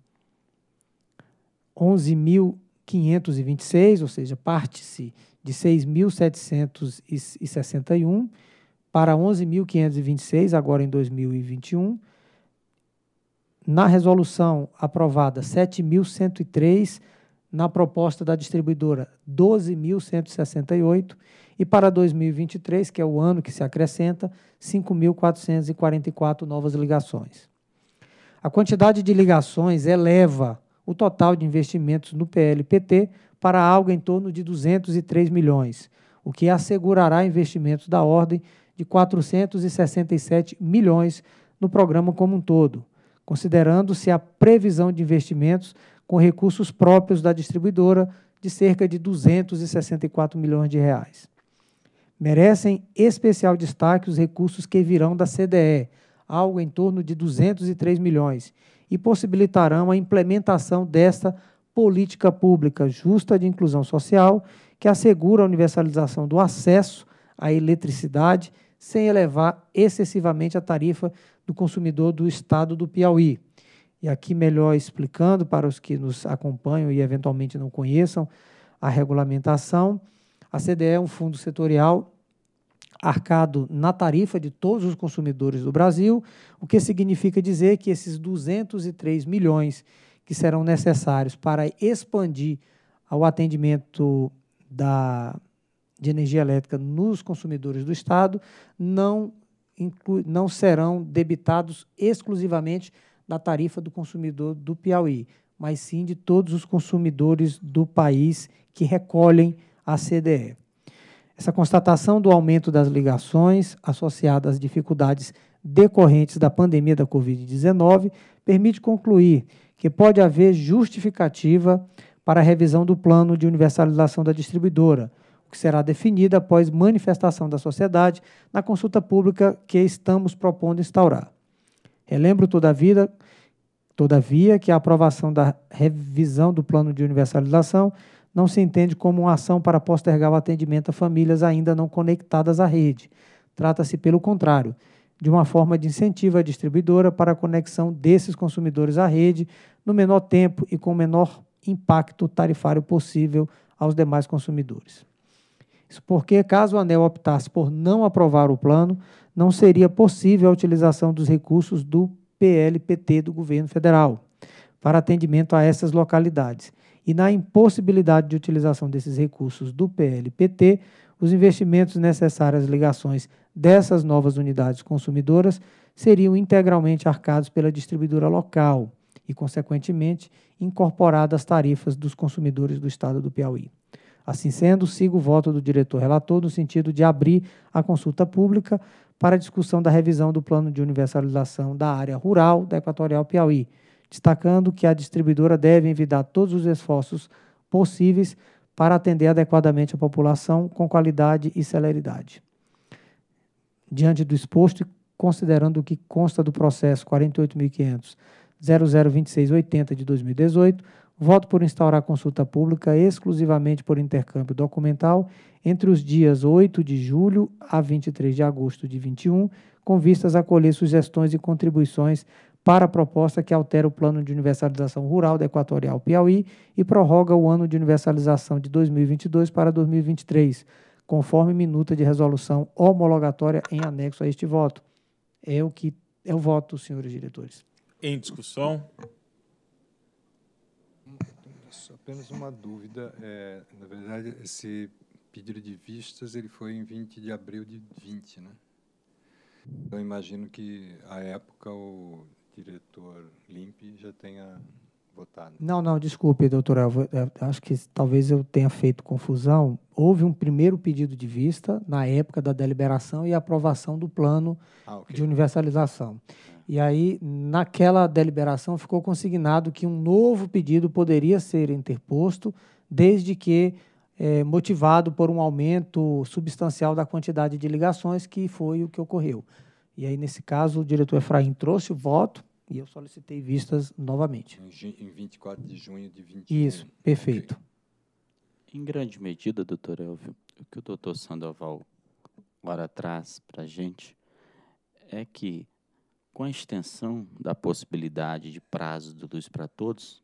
11.526, ou seja, parte-se de 6.761 para 11.526, agora em 2021. Na resolução aprovada, 7.103, na proposta da distribuidora, 12.168, e para 2023, que é o ano que se acrescenta, 5.444 novas ligações. A quantidade de ligações eleva o total de investimentos no PLPT para algo em torno de 203 milhões, o que assegurará investimentos da ordem de 467 milhões no programa como um todo, considerando-se a previsão de investimentos com recursos próprios da distribuidora de cerca de 264 milhões de reais. Merecem especial destaque os recursos que virão da CDE, algo em torno de 203 milhões, e possibilitarão a implementação desta política pública justa de inclusão social que assegura a universalização do acesso à eletricidade, sem elevar excessivamente a tarifa do consumidor do estado do Piauí. E aqui, melhor explicando para os que nos acompanham e eventualmente não conheçam a regulamentação, a CDE é um fundo setorial arcado na tarifa de todos os consumidores do Brasil, o que significa dizer que esses 203 milhões que serão necessários para expandir ao atendimento de energia elétrica nos consumidores do Estado não serão debitados exclusivamente da tarifa do consumidor do Piauí, mas sim de todos os consumidores do país que recolhem a CDE. Essa constatação do aumento das ligações associada às dificuldades decorrentes da pandemia da Covid-19 permite concluir que pode haver justificativa para a revisão do plano de universalização da distribuidora, o que será definida após manifestação da sociedade na consulta pública que estamos propondo instaurar. Relembro, todavia, que a aprovação da revisão do plano de universalização não se entende como uma ação para postergar o atendimento a famílias ainda não conectadas à rede. Trata-se, pelo contrário, de uma forma de incentivo à distribuidora para a conexão desses consumidores à rede no menor tempo e com o menor impacto tarifário possível aos demais consumidores. Isso porque, caso a ANEEL optasse por não aprovar o plano, não seria possível a utilização dos recursos do PLPT do governo federal para atendimento a essas localidades. E na impossibilidade de utilização desses recursos do PLPT, os investimentos necessários às ligações dessas novas unidades consumidoras seriam integralmente arcados pela distribuidora local e, consequentemente, incorporadas às tarifas dos consumidores do Estado do Piauí. Assim sendo, sigo o voto do diretor relator no sentido de abrir a consulta pública para a discussão da revisão do plano de universalização da área rural da Equatorial Piauí, destacando que a distribuidora deve envidar todos os esforços possíveis para atender adequadamente a população com qualidade e celeridade. Diante do exposto e considerando o que consta do processo 48.500.002680 de 2018, voto por instaurar consulta pública exclusivamente por intercâmbio documental entre os dias 8 de julho a 23 de agosto de 21, com vistas a colher sugestões e contribuições para a proposta que altera o plano de universalização rural da Equatorial Piauí e prorroga o ano de universalização de 2022 para 2023, conforme minuta de resolução homologatória em anexo a este voto. É o voto, senhores diretores. Em discussão. Apenas uma dúvida. Na verdade, esse pedido de vistas ele foi em 20 de abril de 20, né? Então, imagino que, à época, o diretor Limpe já tenha votado. Não, desculpe, doutor Elvio, acho que talvez eu tenha feito confusão. Houve um primeiro pedido de vista na época da deliberação e aprovação do plano de universalização. E aí, naquela deliberação, ficou consignado que um novo pedido poderia ser interposto, desde que motivado por um aumento substancial da quantidade de ligações, que foi o que ocorreu. E aí, nesse caso, o diretor Efrain trouxe o voto e eu solicitei vistas novamente. Em 24 de junho de 2021. Isso, perfeito. Okay. Em grande medida, doutor Elvio, o que o doutor Sandoval agora traz para a gente é que, com a extensão da possibilidade de prazo do Luz para Todos,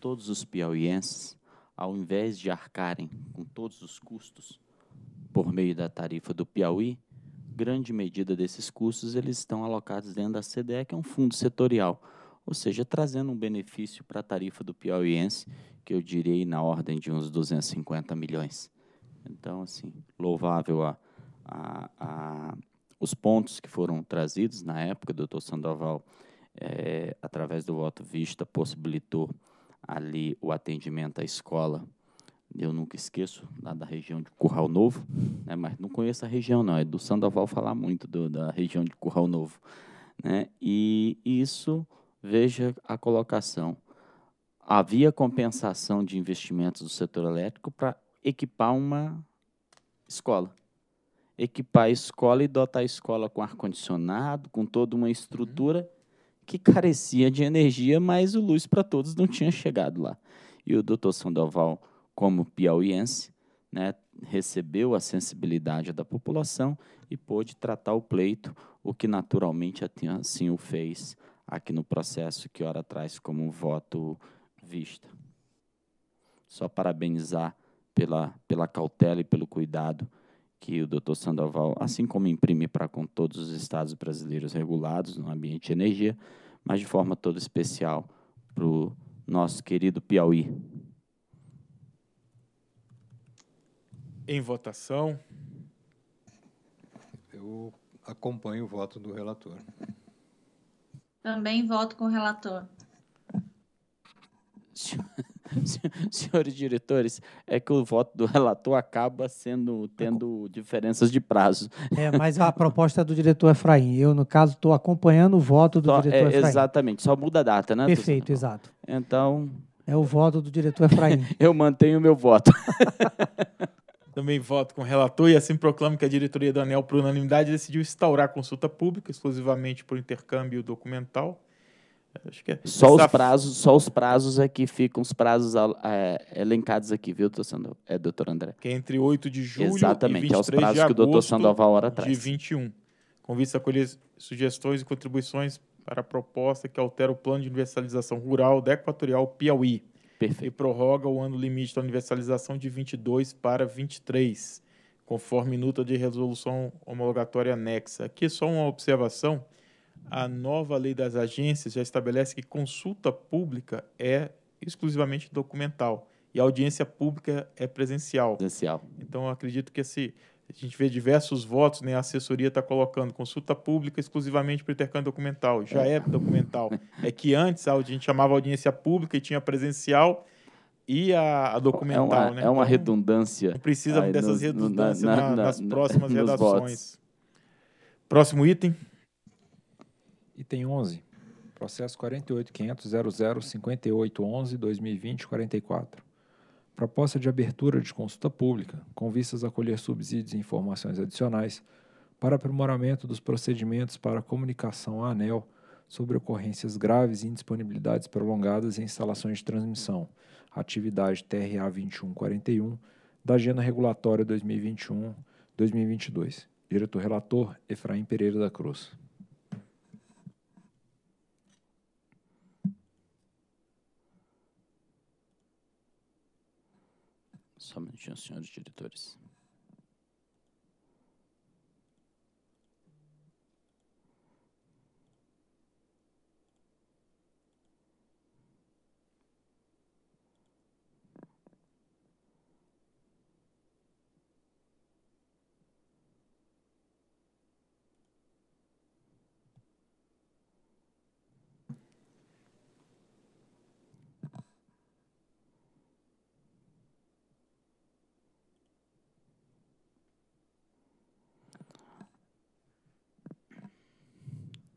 todos os piauienses, ao invés de arcarem com todos os custos por meio da tarifa do Piauí, grande medida desses custos eles estão alocados dentro da CDE, que é um fundo setorial, ou seja, trazendo um benefício para a tarifa do piauiense, que eu direi na ordem de uns 250 milhões. Então, assim, louvável os pontos que foram trazidos na época. O doutor Sandoval, através do voto vista, possibilitou ali o atendimento à escola. Eu nunca esqueço lá da região de Curral Novo, né, mas não conheço a região, não. É do Sandoval falar muito da região de Curral Novo, né? E isso, veja a colocação. Havia compensação de investimentos do setor elétrico para equipar uma escola. Equipar a escola e dotar a escola com ar-condicionado, com toda uma estrutura que carecia de energia, mas o Luz para Todos não tinha chegado lá. E o doutor Sandoval, como piauiense, né, recebeu a sensibilidade da população e pôde tratar o pleito, o que naturalmente assim o fez aqui no processo que ora traz como um voto vista. Só parabenizar pela cautela e pelo cuidado que o doutor Sandoval, assim como imprime para com todos os estados brasileiros regulados no ambiente de energia, mas de forma toda especial para o nosso querido Piauí. Em votação. Eu acompanho o voto do relator. Também voto com o relator. Senhores diretores, é que o voto do relator acaba tendo diferenças de prazo. É, mas a proposta é do diretor Efrain. Eu, no caso, estou acompanhando o voto do diretor Efrain. Exatamente, só muda a data, né? Perfeito, exato. Então... é o voto do diretor Efrain. Eu mantenho o meu voto. Também voto com o relator e assim proclamo que a diretoria da ANEEL, por unanimidade, decidiu instaurar a consulta pública exclusivamente por intercâmbio documental. Acho que é. Só os prazos aqui ficam, os prazos elencados aqui, viu, doutor Sandoval? É, doutor André. Que é entre 8 de julho exatamente, e 23 de agosto. Exatamente, aos prazos que o doutor Sandoval hora atrás. De 21. Com vista a colher sugestões e contribuições para a proposta que altera o plano de universalização rural da Equatorial Piauí. Perfeito. E prorroga o ano limite da universalização de 22 para 23, conforme minuta de resolução homologatória anexa. Aqui só uma observação. A nova lei das agências já estabelece que consulta pública é exclusivamente documental e a audiência pública é presencial. Então, eu acredito que a gente vê diversos votos, né? A assessoria está colocando consulta pública exclusivamente para o intercâmbio documental. Já é documental. É que antes a gente chamava audiência pública e tinha presencial e a documental. É uma redundância. Não precisa dessas redundâncias nas próximas redações. Votos. Próximo item. Item 11, processo 48.500.005811/2020-44. Proposta de abertura de consulta pública, com vistas a colher subsídios e informações adicionais para aprimoramento dos procedimentos para comunicação à ANEEL sobre ocorrências graves e indisponibilidades prolongadas em instalações de transmissão, atividade TRA 2141 da Agenda Regulatória 2021-2022. Diretor relator, Efrain Pereira da Cruz. Só um minutinho, senhores diretores.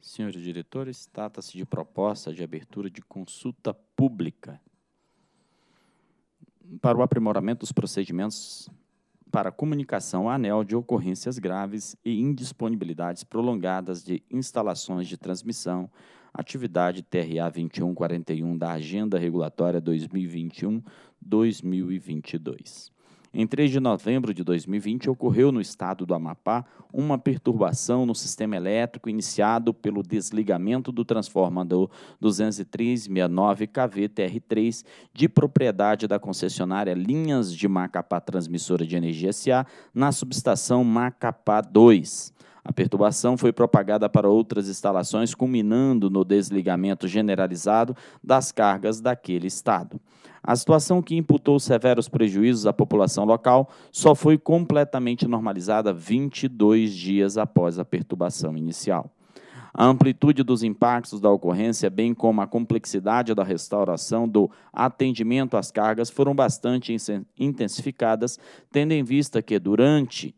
Senhores diretores, trata-se de proposta de abertura de consulta pública para o aprimoramento dos procedimentos para comunicação à ANEEL de ocorrências graves e indisponibilidades prolongadas de instalações de transmissão, atividade TRA 2141 da Agenda Regulatória 2021-2022. Em 3 de novembro de 2020, ocorreu no estado do Amapá uma perturbação no sistema elétrico iniciado pelo desligamento do transformador 20369 kV TR3 de propriedade da concessionária Linhas de Macapá Transmissora de Energia S.A. na subestação Macapá 2. A perturbação foi propagada para outras instalações, culminando no desligamento generalizado das cargas daquele estado. A situação que imputou severos prejuízos à população local só foi completamente normalizada 22 dias após a perturbação inicial. A amplitude dos impactos da ocorrência, bem como a complexidade da restauração do atendimento às cargas, foram bastante intensificadas, tendo em vista que, durante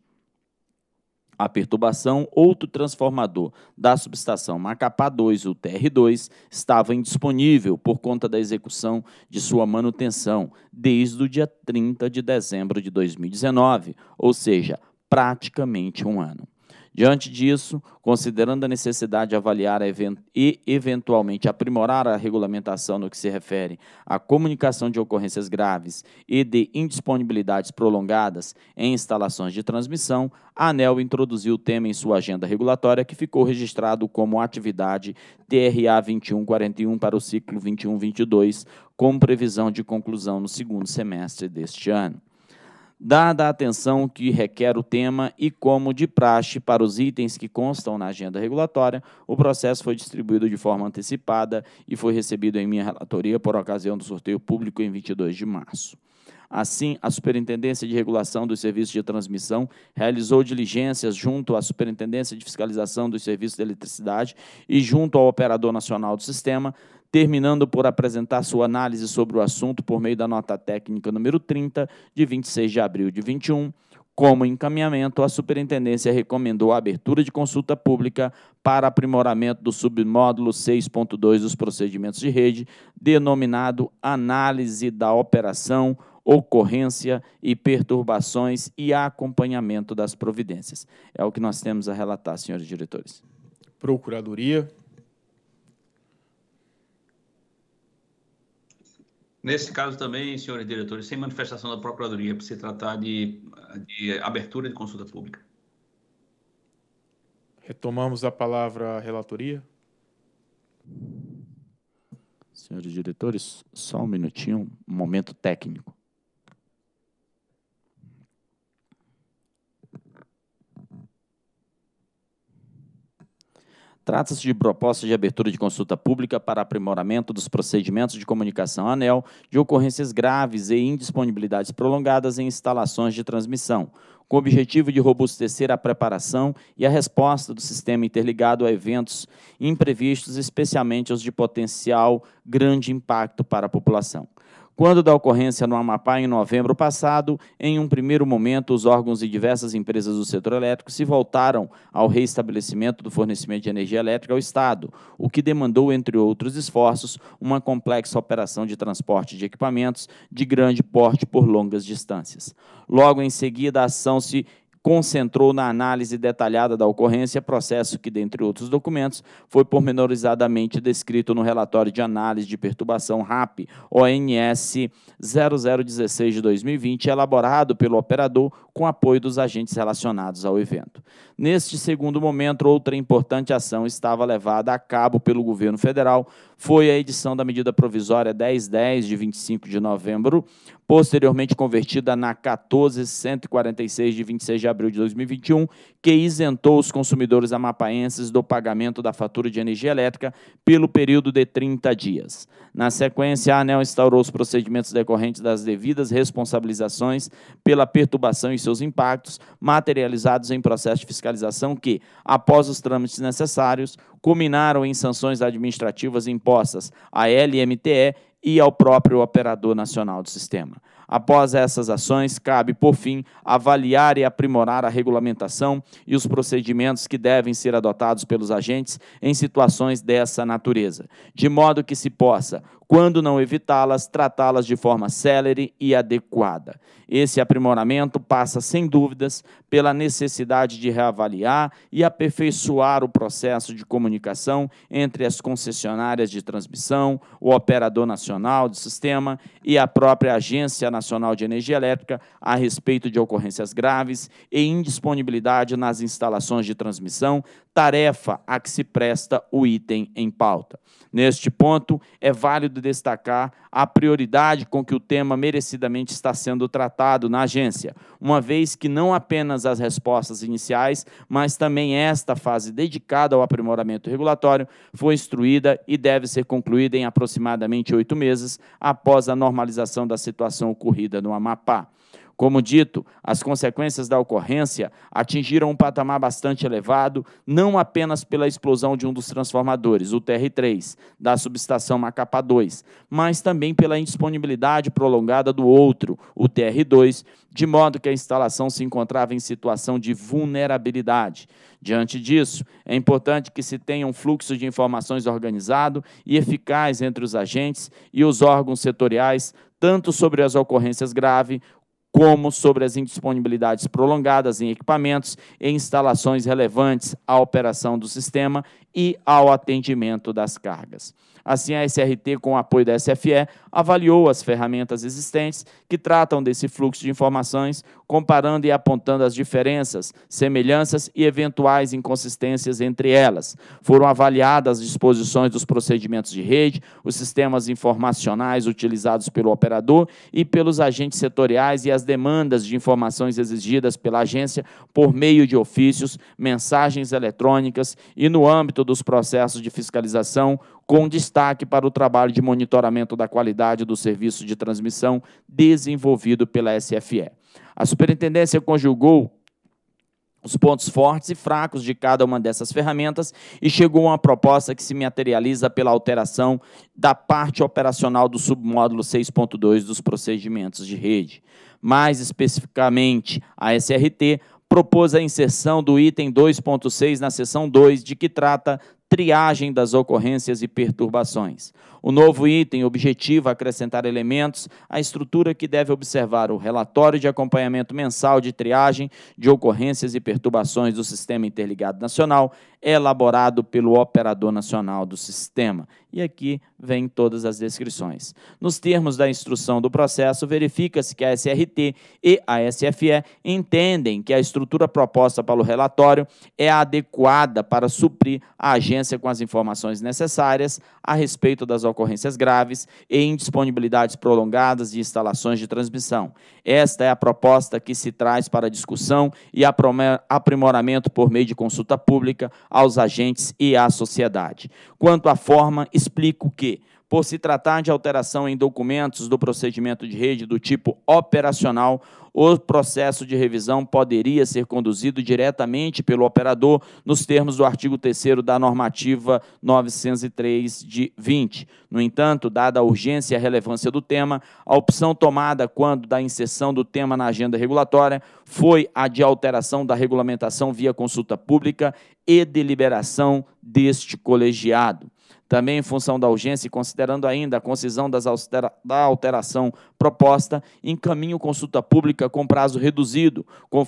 a perturbação, outro transformador da subestação Macapá 2, o TR2, estava indisponível por conta da execução de sua manutenção desde o dia 30 de dezembro de 2019, ou seja, praticamente um ano. Diante disso, considerando a necessidade de avaliar e eventualmente aprimorar a regulamentação no que se refere à comunicação de ocorrências graves e de indisponibilidades prolongadas em instalações de transmissão, a ANEEL introduziu o tema em sua agenda regulatória, que ficou registrado como atividade TRA 2141 para o ciclo 21-22, com previsão de conclusão no segundo semestre deste ano. Dada a atenção que requer o tema e como de praxe para os itens que constam na agenda regulatória, o processo foi distribuído de forma antecipada e foi recebido em minha relatoria por ocasião do sorteio público em 22 de março. Assim, a Superintendência de Regulação dos Serviços de Transmissão realizou diligências junto à Superintendência de Fiscalização dos Serviços de Eletricidade e junto ao Operador Nacional do Sistema, terminando por apresentar sua análise sobre o assunto por meio da nota técnica número 30, de 26 de abril de 21. Como encaminhamento, a Superintendência recomendou a abertura de consulta pública para aprimoramento do submódulo 6.2 dos procedimentos de rede, denominado Análise da Operação, Ocorrência e Perturbações e Acompanhamento das Providências. É o que nós temos a relatar, senhores diretores. Procuradoria. Nesse caso também, senhores diretores, sem manifestação da Procuradoria, para se tratar de abertura de consulta pública. Retomamos a palavra à relatoria. Senhores diretores, só um minutinho, um momento técnico. Trata-se de proposta de abertura de consulta pública para aprimoramento dos procedimentos de comunicação ANEEL de ocorrências graves e indisponibilidades prolongadas em instalações de transmissão, com o objetivo de robustecer a preparação e a resposta do sistema interligado a eventos imprevistos, especialmente os de potencial grande impacto para a população. Quando da ocorrência no Amapá, em novembro passado, em um primeiro momento, os órgãos e diversas empresas do setor elétrico se voltaram ao reestabelecimento do fornecimento de energia elétrica ao Estado, o que demandou, entre outros esforços, uma complexa operação de transporte de equipamentos de grande porte por longas distâncias. Logo em seguida, a ação se concentrou na análise detalhada da ocorrência, processo que, dentre outros documentos, foi pormenorizadamente descrito no relatório de análise de perturbação RAP, ONS 0016 de 2020, elaborado pelo operador com apoio dos agentes relacionados ao evento. Neste segundo momento, outra importante ação estava levada a cabo pelo governo federal, foi a edição da medida provisória 1010, de 25 de novembro, posteriormente convertida na 14146, de 26 de abril de 2021, que isentou os consumidores amapaenses do pagamento da fatura de energia elétrica pelo período de 30 dias. Na sequência, a ANEEL instaurou os procedimentos decorrentes das devidas responsabilizações pela perturbação e seus impactos, materializados em processo de fiscalização que, após os trâmites necessários, culminaram em sanções administrativas impostas à LMTE e ao próprio Operador Nacional do Sistema. Após essas ações, cabe, por fim, avaliar e aprimorar a regulamentação e os procedimentos que devem ser adotados pelos agentes em situações dessa natureza, de modo que se possa, quando não evitá-las, tratá-las de forma célere e adequada. Esse aprimoramento passa, sem dúvidas, pela necessidade de reavaliar e aperfeiçoar o processo de comunicação entre as concessionárias de transmissão, o Operador Nacional do Sistema e a própria Agência Nacional de Energia Elétrica a respeito de ocorrências graves e indisponibilidade nas instalações de transmissão, tarefa a que se presta o item em pauta. Neste ponto, é válido destacar a prioridade com que o tema merecidamente está sendo tratado na agência, uma vez que não apenas as respostas iniciais, mas também esta fase dedicada ao aprimoramento regulatório foi instruída e deve ser concluída em aproximadamente 8 meses após a normalização da situação ocorrida no Amapá. Como dito, as consequências da ocorrência atingiram um patamar bastante elevado, não apenas pela explosão de um dos transformadores, o TR3, da subestação Macapá 2, mas também pela indisponibilidade prolongada do outro, o TR2, de modo que a instalação se encontrava em situação de vulnerabilidade. Diante disso, é importante que se tenha um fluxo de informações organizado e eficaz entre os agentes e os órgãos setoriais, tanto sobre as ocorrências graves como sobre as indisponibilidades prolongadas em equipamentos e instalações relevantes à operação do sistema e ao atendimento das cargas. Assim, a SRT, com o apoio da SFE, avaliou as ferramentas existentes que tratam desse fluxo de informações, comparando e apontando as diferenças, semelhanças e eventuais inconsistências entre elas. Foram avaliadas as disposições dos procedimentos de rede, os sistemas informacionais utilizados pelo operador e pelos agentes setoriais e as demandas de informações exigidas pela agência por meio de ofícios, mensagens eletrônicas e no âmbito dos processos de fiscalização, com destaque para o trabalho de monitoramento da qualidade do serviço de transmissão desenvolvido pela SFE. A superintendência conjugou os pontos fortes e fracos de cada uma dessas ferramentas e chegou a uma proposta que se materializa pela alteração da parte operacional do submódulo 6.2 dos procedimentos de rede. Mais especificamente, a SRT propôs a inserção do item 2.6 na seção 2, de que trata triagem das ocorrências e perturbações. O novo item objetiva acrescentar elementos à estrutura que deve observar o relatório de acompanhamento mensal de triagem de ocorrências e perturbações do Sistema Interligado Nacional, elaborado pelo Operador Nacional do Sistema. E aqui vem todas as descrições. Nos termos da instrução do processo, verifica-se que a SRT e a SFE entendem que a estrutura proposta pelo relatório é adequada para suprir a agência com as informações necessárias a respeito das ocorrências graves e indisponibilidades prolongadas de instalações de transmissão. Esta é a proposta que se traz para discussão e aprimoramento por meio de consulta pública aos agentes e à sociedade. Quanto à forma, explico que, por se tratar de alteração em documentos do procedimento de rede do tipo operacional, o processo de revisão poderia ser conduzido diretamente pelo operador nos termos do artigo 3º da normativa 903 de 20. No entanto, dada a urgência e a relevância do tema, a opção tomada quando da inserção do tema na agenda regulatória foi a de alteração da regulamentação via consulta pública e deliberação deste colegiado. Também em função da urgência e considerando ainda a concisão da alteração proposta, encaminho consulta pública com prazo reduzido, com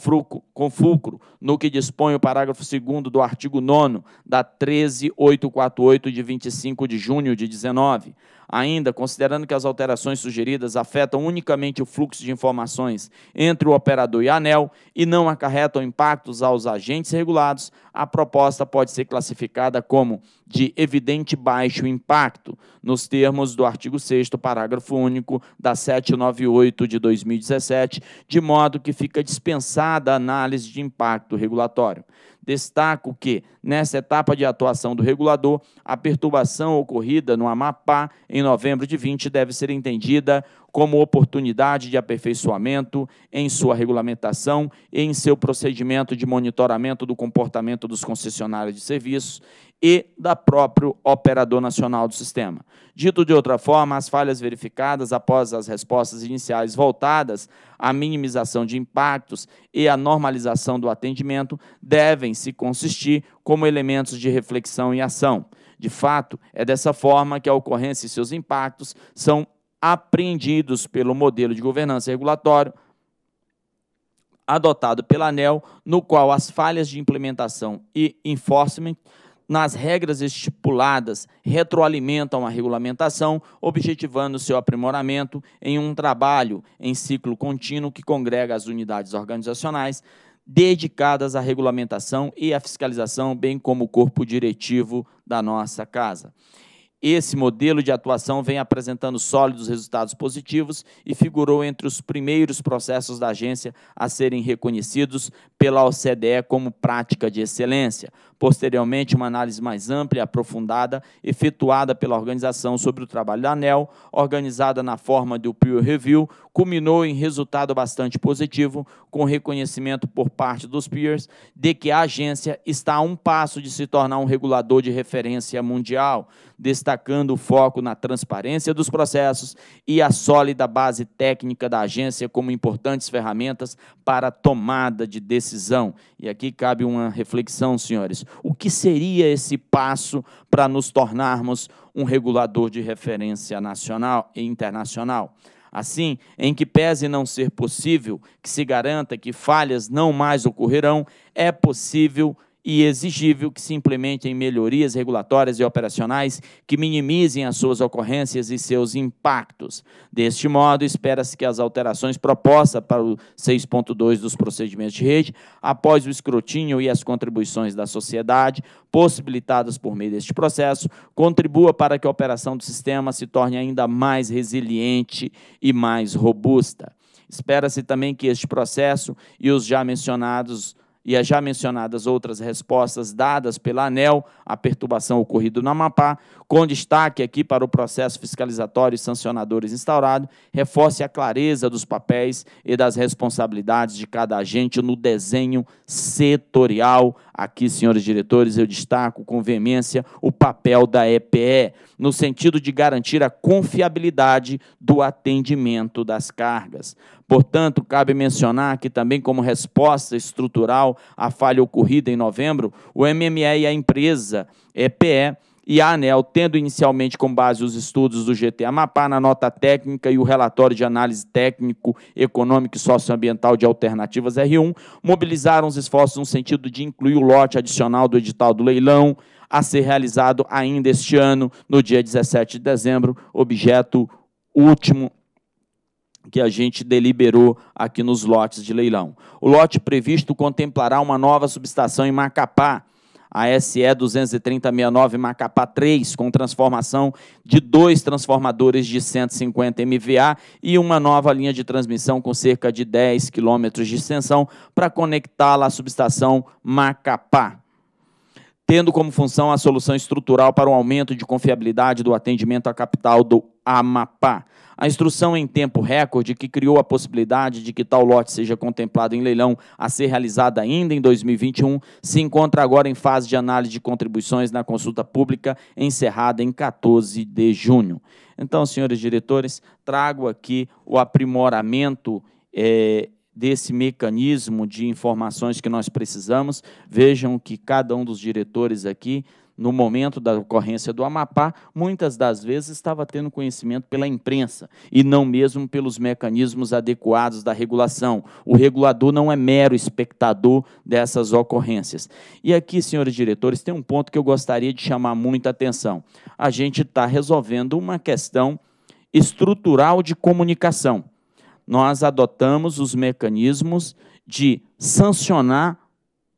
fulcro, no que dispõe o parágrafo 2º do artigo 9º da 13.848 de 25 de junho de 19. Ainda, considerando que as alterações sugeridas afetam unicamente o fluxo de informações entre o operador e a ANEEL e não acarretam impactos aos agentes regulados, a proposta pode ser classificada como de evidente baixo impacto, nos termos do artigo 6º, parágrafo único, da 798 de 2017, de modo que fica dispensada a análise de impacto regulatório. Destaco que, nessa etapa de atuação do regulador, a perturbação ocorrida no Amapá, em novembro de 20, deve ser entendida como oportunidade de aperfeiçoamento em sua regulamentação e em seu procedimento de monitoramento do comportamento dos concessionários de serviços e da próprio Operador Nacional do Sistema. Dito de outra forma, as falhas verificadas após as respostas iniciais voltadas à minimização de impactos e à normalização do atendimento devem se consistir como elementos de reflexão e ação. De fato, é dessa forma que a ocorrência e seus impactos são apreendidos pelo modelo de governança regulatório adotado pela ANEEL, no qual as falhas de implementação e enforcement nas regras estipuladas retroalimentam a regulamentação, objetivando seu aprimoramento em um trabalho em ciclo contínuo que congrega as unidades organizacionais dedicadas à regulamentação e à fiscalização, bem como o corpo diretivo da nossa casa. Esse modelo de atuação vem apresentando sólidos resultados positivos e figurou entre os primeiros processos da agência a serem reconhecidos pela CDE como prática de excelência. Posteriormente, uma análise mais ampla e aprofundada, efetuada pela organização sobre o trabalho da ANEEL, organizada na forma do peer review, culminou em resultado bastante positivo, com reconhecimento por parte dos peers de que a agência está a um passo de se tornar um regulador de referência mundial, destacando o foco na transparência dos processos e a sólida base técnica da agência como importantes ferramentas para a tomada de decisão. E aqui cabe uma reflexão, senhores. O que seria esse passo para nos tornarmos um regulador de referência nacional e internacional? Assim, em que pese não ser possível que se garanta que falhas não mais ocorrerão, é possível e exigível que se implementem melhorias regulatórias e operacionais que minimizem as suas ocorrências e seus impactos. Deste modo, espera-se que as alterações propostas para o 6.2 dos procedimentos de rede, após o escrutínio e as contribuições da sociedade, possibilitadas por meio deste processo, contribua para que a operação do sistema se torne ainda mais resiliente e mais robusta. Espera-se também que este processo e os já mencionados e as já mencionadas outras respostas dadas pela ANEEL à perturbação ocorrida no Amapá, com destaque aqui para o processo fiscalizatório e sancionadores instaurado, reforce a clareza dos papéis e das responsabilidades de cada agente no desenho setorial. Aqui, senhores diretores, eu destaco com veemência o papel da EPE, no sentido de garantir a confiabilidade do atendimento das cargas. Portanto, cabe mencionar que também como resposta estrutural à falha ocorrida em novembro, o MME e a empresa EPE e a ANEEL, tendo inicialmente como base os estudos do GT Amapá na nota técnica e o relatório de análise técnico, econômico e socioambiental de alternativas R1, mobilizaram os esforços no sentido de incluir o lote adicional do edital do leilão a ser realizado ainda este ano, no dia 17 de dezembro, objeto último que a gente deliberou aqui nos lotes de leilão. O lote previsto contemplará uma nova subestação em Macapá, a SE 23069 Macapá 3, com transformação de 2 transformadores de 150 MVA e uma nova linha de transmissão com cerca de 10 km de extensão para conectá-la à subestação Macapá, tendo como função a solução estrutural para o aumento de confiabilidade do atendimento à capital do Amapá. A instrução em tempo recorde, que criou a possibilidade de que tal lote seja contemplado em leilão a ser realizado ainda em 2021, se encontra agora em fase de análise de contribuições na consulta pública encerrada em 14 de junho. Então, senhores diretores, trago aqui o aprimoramento desse mecanismo de informações que nós precisamos. Vejam que cada um dos diretores aqui, no momento da ocorrência do Amapá, muitas das vezes estava tendo conhecimento pela imprensa e não mesmo pelos mecanismos adequados da regulação. O regulador não é mero espectador dessas ocorrências. E aqui, senhores diretores, tem um ponto que eu gostaria de chamar muita atenção. A gente está resolvendo uma questão estrutural de comunicação. Nós adotamos os mecanismos de sancionar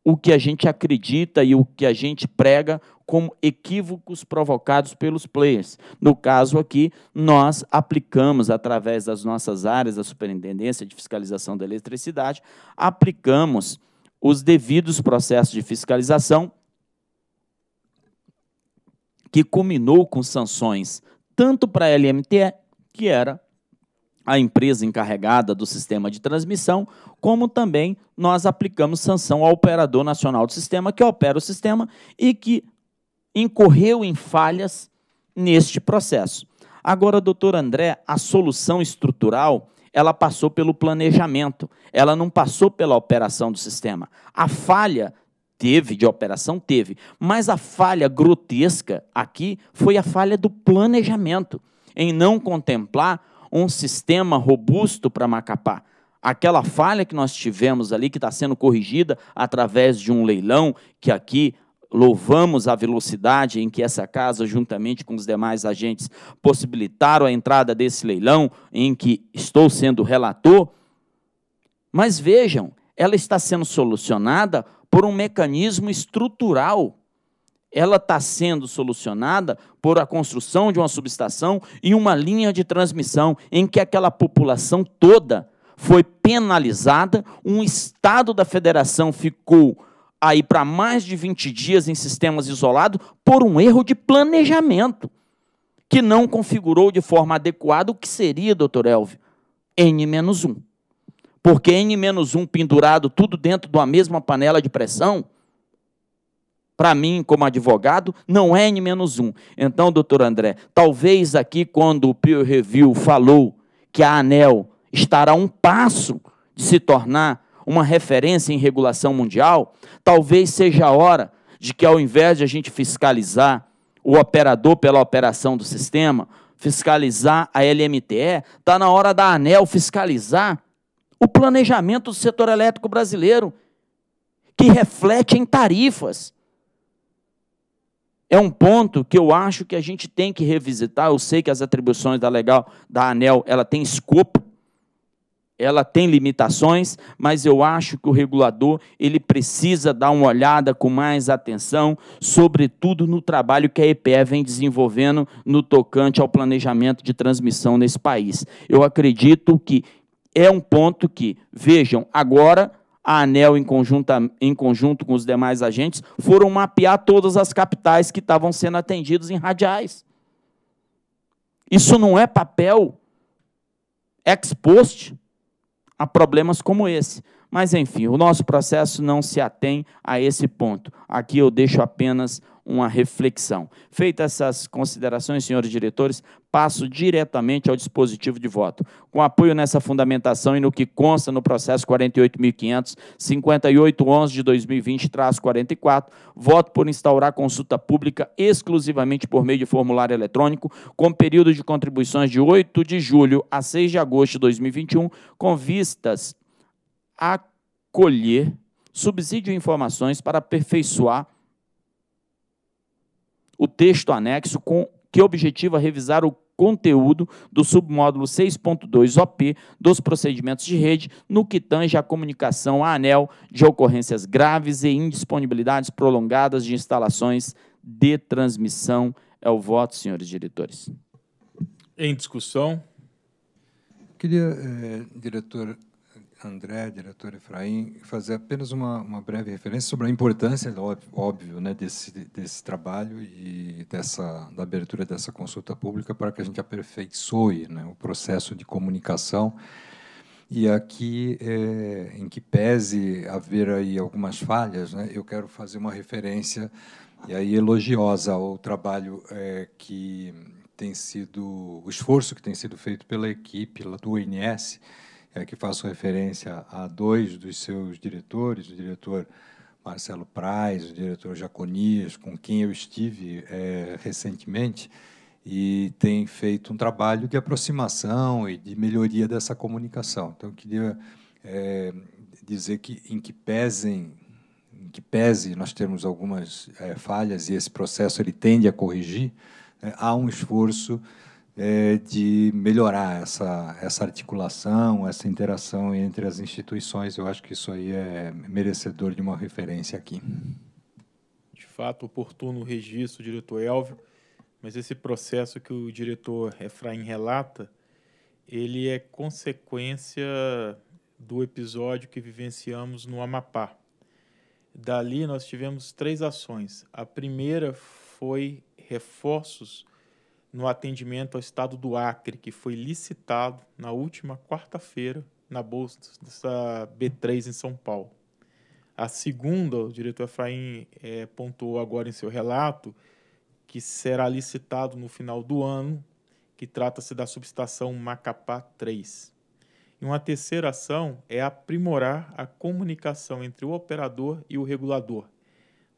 o que a gente acredita e o que a gente prega como equívocos provocados pelos players. No caso aqui, nós aplicamos, através das nossas áreas da Superintendência de Fiscalização da Eletricidade, aplicamos os devidos processos de fiscalização que culminou com sanções tanto para a LMTE, que era a empresa encarregada do sistema de transmissão, como também nós aplicamos sanção ao Operador Nacional do Sistema, que opera o sistema e que incorreu em falhas neste processo. Agora, doutor André, a solução estrutural, ela passou pelo planejamento, ela não passou pela operação do sistema. A falha teve, de operação teve, mas a falha grotesca aqui foi a falha do planejamento, em não contemplar um sistema robusto para Macapá. Aquela falha que nós tivemos ali, que está sendo corrigida através de um leilão, que aqui louvamos a velocidade em que essa casa, juntamente com os demais agentes, possibilitaram a entrada desse leilão, em que estou sendo relator. Mas vejam, ela está sendo solucionada por um mecanismo estrutural. Ela está sendo solucionada por a construção de uma subestação e uma linha de transmissão em que aquela população toda foi penalizada, um Estado da Federação ficou aí para mais de 20 dias em sistemas isolados por um erro de planejamento que não configurou de forma adequada o que seria, doutor Elvio, N-1. Porque N-1 pendurado tudo dentro de uma mesma panela de pressão, para mim, como advogado, não é N-1. Então, doutor André, talvez aqui, quando o Peer Review falou que a ANEEL estará a um passo de se tornar uma referência em regulação mundial, talvez seja a hora de que, ao invés de a gente fiscalizar o operador pela operação do sistema, fiscalizar a LMTE, está na hora da ANEEL fiscalizar o planejamento do setor elétrico brasileiro, que reflete em tarifas. É um ponto que eu acho que a gente tem que revisitar. Eu sei que as atribuições da ANEEL, ela tem escopo, ela tem limitações, mas eu acho que o regulador ele precisa dar uma olhada com mais atenção, sobretudo no trabalho que a EPE vem desenvolvendo no tocante ao planejamento de transmissão nesse país. Eu acredito que é um ponto que, vejam, agora a ANEEL, em conjunto com os demais agentes, foram mapear todas as capitais que estavam sendo atendidas em radiais. Isso não é papel ex post a problemas como esse. Mas, enfim, o nosso processo não se atém a esse ponto. Aqui eu deixo apenas uma reflexão. Feitas essas considerações, senhores diretores, passo diretamente ao dispositivo de voto. Com apoio nessa fundamentação e no que consta no processo 48.500.5811/2020-44, voto por instaurar consulta pública exclusivamente por meio de formulário eletrônico, com período de contribuições de 8 de julho a 6 de agosto de 2021, com vistas a colher subsídio e informações para aperfeiçoar o texto anexo que objetiva revisar o conteúdo do submódulo 6.2 OP dos procedimentos de rede no que tange à comunicação à ANEEL de ocorrências graves e indisponibilidades prolongadas de instalações de transmissão. É o voto, senhores diretores. Em discussão. Queria, diretor André, diretor Efrain, fazer apenas uma breve referência sobre a importância, óbvio, né, desse trabalho e da abertura dessa consulta pública para que a gente aperfeiçoe, né, o processo de comunicação. E aqui, em que pese haver aí algumas falhas, né, eu quero fazer uma referência e aí elogiosa ao trabalho que tem sido, o esforço que tem sido feito pela equipe do ONS, que faço referência a dois dos seus diretores, o diretor Marcelo Praz, o diretor Jaconias, com quem eu estive recentemente, e tem feito um trabalho de aproximação e de melhoria dessa comunicação. Então, eu queria dizer que, em que pese nós temos algumas falhas, e esse processo ele tende a corrigir, há um esforço de melhorar essa articulação, essa interação entre as instituições. Eu acho que isso aí é merecedor de uma referência aqui. De fato, oportuno o registro, diretor Elvio, mas esse processo que o diretor Efrain relata, ele é consequência do episódio que vivenciamos no Amapá. Dali, nós tivemos 3 ações. A primeira foi reforços no atendimento ao estado do Acre, que foi licitado na última quarta-feira na Bolsa B3 em São Paulo. A segunda, o diretor Efrain pontuou agora em seu relato, que será licitado no final do ano, que trata-se da subestação Macapá 3. E uma terceira ação é aprimorar a comunicação entre o operador e o regulador.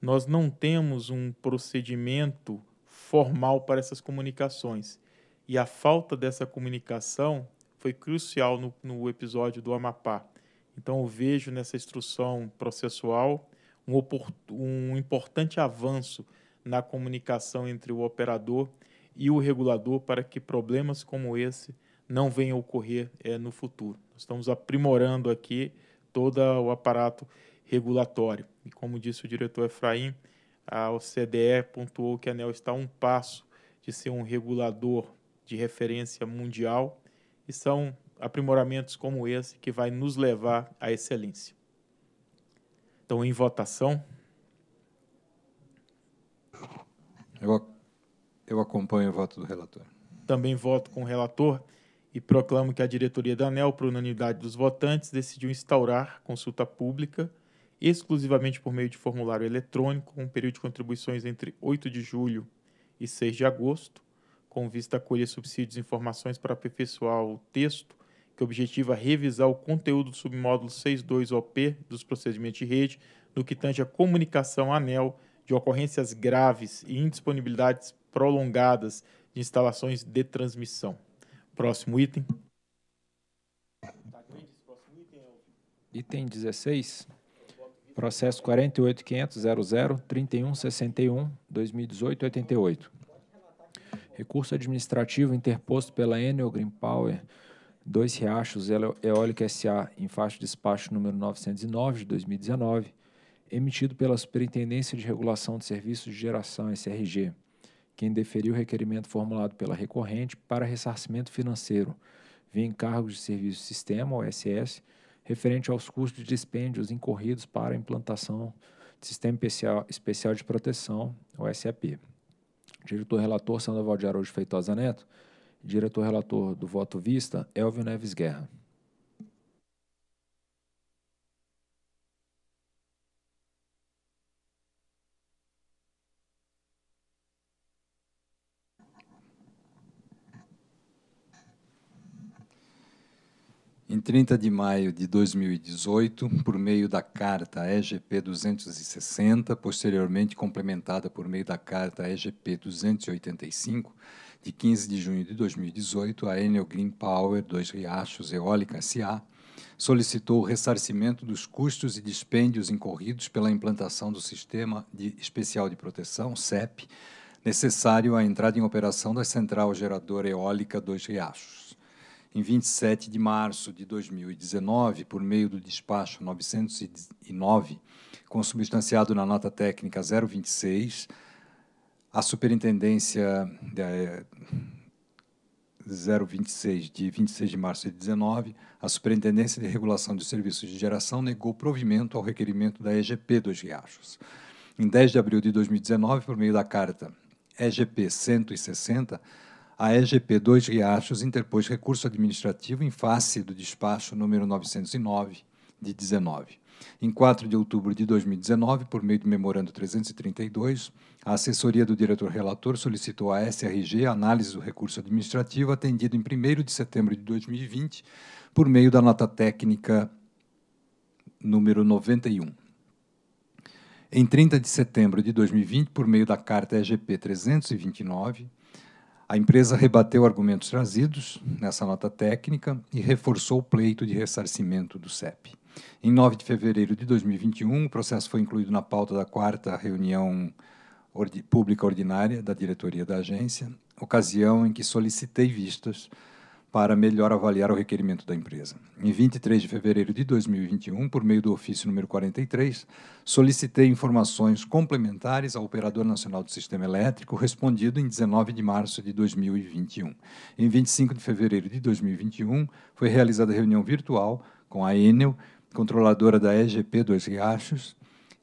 Nós não temos um procedimento formal para essas comunicações. E a falta dessa comunicação foi crucial no episódio do Amapá. Então, eu vejo nessa instrução processual um importante avanço na comunicação entre o operador e o regulador para que problemas como esse não venham a ocorrer no futuro. Nós estamos aprimorando aqui todo o aparato regulatório. E, como disse o diretor Efrain, o CDE pontuou que a ANEEL está a um passo de ser um regulador de referência mundial, e são aprimoramentos como esse que vai nos levar à excelência. Então, em votação. Eu acompanho o voto do relator. Também voto com o relator e proclamo que a diretoria da ANEEL, por unanimidade dos votantes, decidiu instaurar consulta pública exclusivamente por meio de formulário eletrônico, com período de contribuições entre 8 de julho e 6 de agosto, com vista a colher subsídios e informações para aperfeiçoar o texto, que objetiva revisar o conteúdo do submódulo 6.2 OP dos procedimentos de rede, no que tange a comunicação ANEEL de ocorrências graves e indisponibilidades prolongadas de instalações de transmissão. Próximo item. Item 16. Processo 48.500.00.3161.2018.88. Recurso administrativo interposto pela Enel Green Power 2 Riachos Eólica S.A. em faixa de despacho número 909 de 2019, emitido pela Superintendência de Regulação de Serviços de Geração, SRG, quem deferiu o requerimento formulado pela recorrente para ressarcimento financeiro via encargos de serviço sistema, OSS, referente aos custos de dispêndios incorridos para a implantação de Sistema Especial de Proteção, o SAP. Diretor-relator Sandoval de Araújo Feitosa Neto, diretor-relator do voto vista, Elvio Neves Guerra. Em 30 de maio de 2018, por meio da Carta EGP 260, posteriormente complementada por meio da Carta EGP 285, de 15 de junho de 2018, a Enel Green Power 2 Riachos Eólica S.A. solicitou o ressarcimento dos custos e dispêndios incorridos pela implantação do Sistema Especial de Proteção, SEP, necessário à entrada em operação da Central Geradora Eólica 2 Riachos. Em 27 de março de 2019, por meio do despacho 909, consubstanciado na nota técnica 026, a Superintendência 026 de 26 de março de 2019, a Superintendência de Regulação de Serviços de Geração negou provimento ao requerimento da EGP 2 Riachos. Em 10 de abril de 2019, por meio da carta EGP 160, a EGP 2 Riachos interpôs recurso administrativo em face do despacho número 909 de 19. Em 4 de outubro de 2019, por meio do memorando 332, a assessoria do diretor-relator solicitou à SRG a análise do recurso administrativo atendido em 1º de setembro de 2020, por meio da nota técnica número 91. Em 30 de setembro de 2020, por meio da carta EGP 329, a empresa rebateu argumentos trazidos nessa nota técnica e reforçou o pleito de ressarcimento do SEP. Em 9 de fevereiro de 2021, o processo foi incluído na pauta da 4ª reunião pública ordinária da diretoria da agência, ocasião em que solicitei vistas para melhor avaliar o requerimento da empresa. Em 23 de fevereiro de 2021, por meio do ofício número 43, solicitei informações complementares ao Operador Nacional do Sistema Elétrico, respondido em 19 de março de 2021. Em 25 de fevereiro de 2021, foi realizada reunião virtual com a Enel, controladora da EGP 2 Riachos,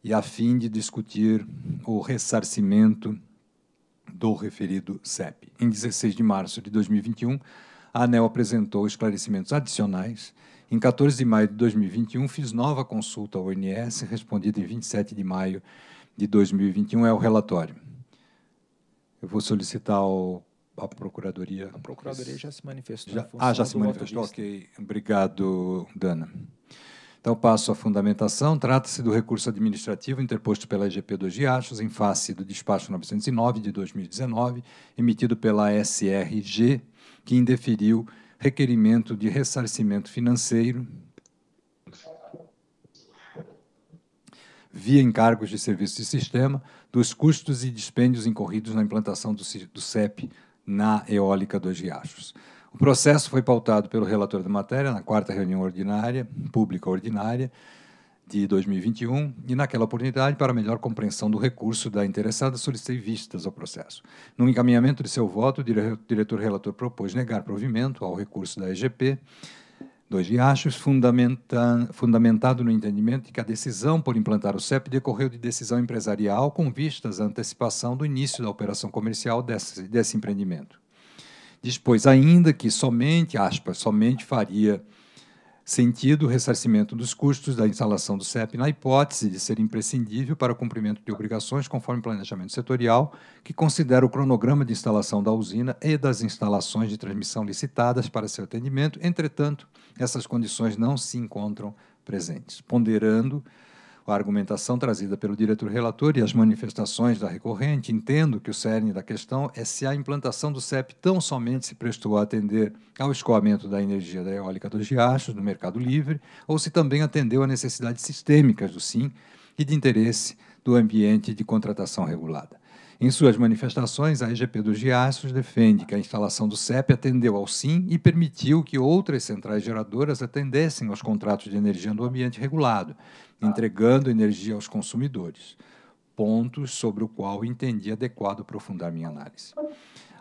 e a fim de discutir o ressarcimento do referido SEP. Em 16 de março de 2021, a ANEEL apresentou esclarecimentos adicionais. Em 14 de maio de 2021, fiz nova consulta ao ONS, respondida em 27 de maio de 2021, é o relatório. Eu vou solicitar a Procuradoria. A Procuradoria já se manifestou. Já se manifestou, ok. Obrigado, Dana. Então, passo à fundamentação. Trata-se do recurso administrativo interposto pela EGP 2 Riachos em face do despacho 909 de 2019, emitido pela SRG, que indeferiu requerimento de ressarcimento financeiro via encargos de serviço de sistema dos custos e dispêndios incorridos na implantação do SEP na Eólica 2 Riachos. O processo foi pautado pelo relator da matéria na 4ª reunião ordinária, pública ordinária, de 2021, e naquela oportunidade, para melhor compreensão do recurso da interessada, solicitei vistas ao processo. No encaminhamento de seu voto, o diretor-relator propôs negar provimento ao recurso da EGP 2 Riachos, fundamentado no entendimento de que a decisão por implantar o SEP decorreu de decisão empresarial com vistas à antecipação do início da operação comercial desse empreendimento. Dispôs ainda que somente, aspas, somente faria sentido o ressarcimento dos custos da instalação do SEP na hipótese de ser imprescindível para o cumprimento de obrigações conforme planejamento setorial, que considera o cronograma de instalação da usina e das instalações de transmissão licitadas para seu atendimento. Entretanto, essas condições não se encontram presentes. Ponderando a argumentação trazida pelo diretor relator e as manifestações da recorrente, entendo que o cerne da questão é se a implantação do CEP tão somente se prestou a atender ao escoamento da energia da eólica dos riachos, do mercado livre, ou se também atendeu a necessidades sistêmicas do SIN e de interesse do ambiente de contratação regulada. Em suas manifestações, a EGP dos Riachos defende que a instalação do CEP atendeu ao SIN e permitiu que outras centrais geradoras atendessem aos contratos de energia do ambiente regulado, entregando energia aos consumidores, pontos sobre o qual entendi adequado aprofundar minha análise.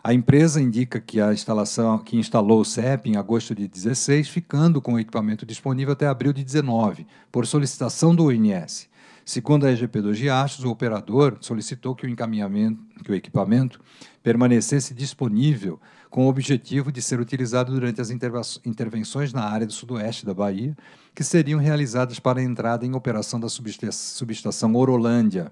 A empresa indica que a instalação que instalou o CEP em agosto de 16, ficando com o equipamento disponível até abril de 19, por solicitação do ONS. Segundo a EGP dos Riachos, o operador solicitou que o equipamento permanecesse disponível com o objetivo de ser utilizado durante as intervenções na área do sudoeste da Bahia, que seriam realizadas para a entrada em operação da subestação Orolândia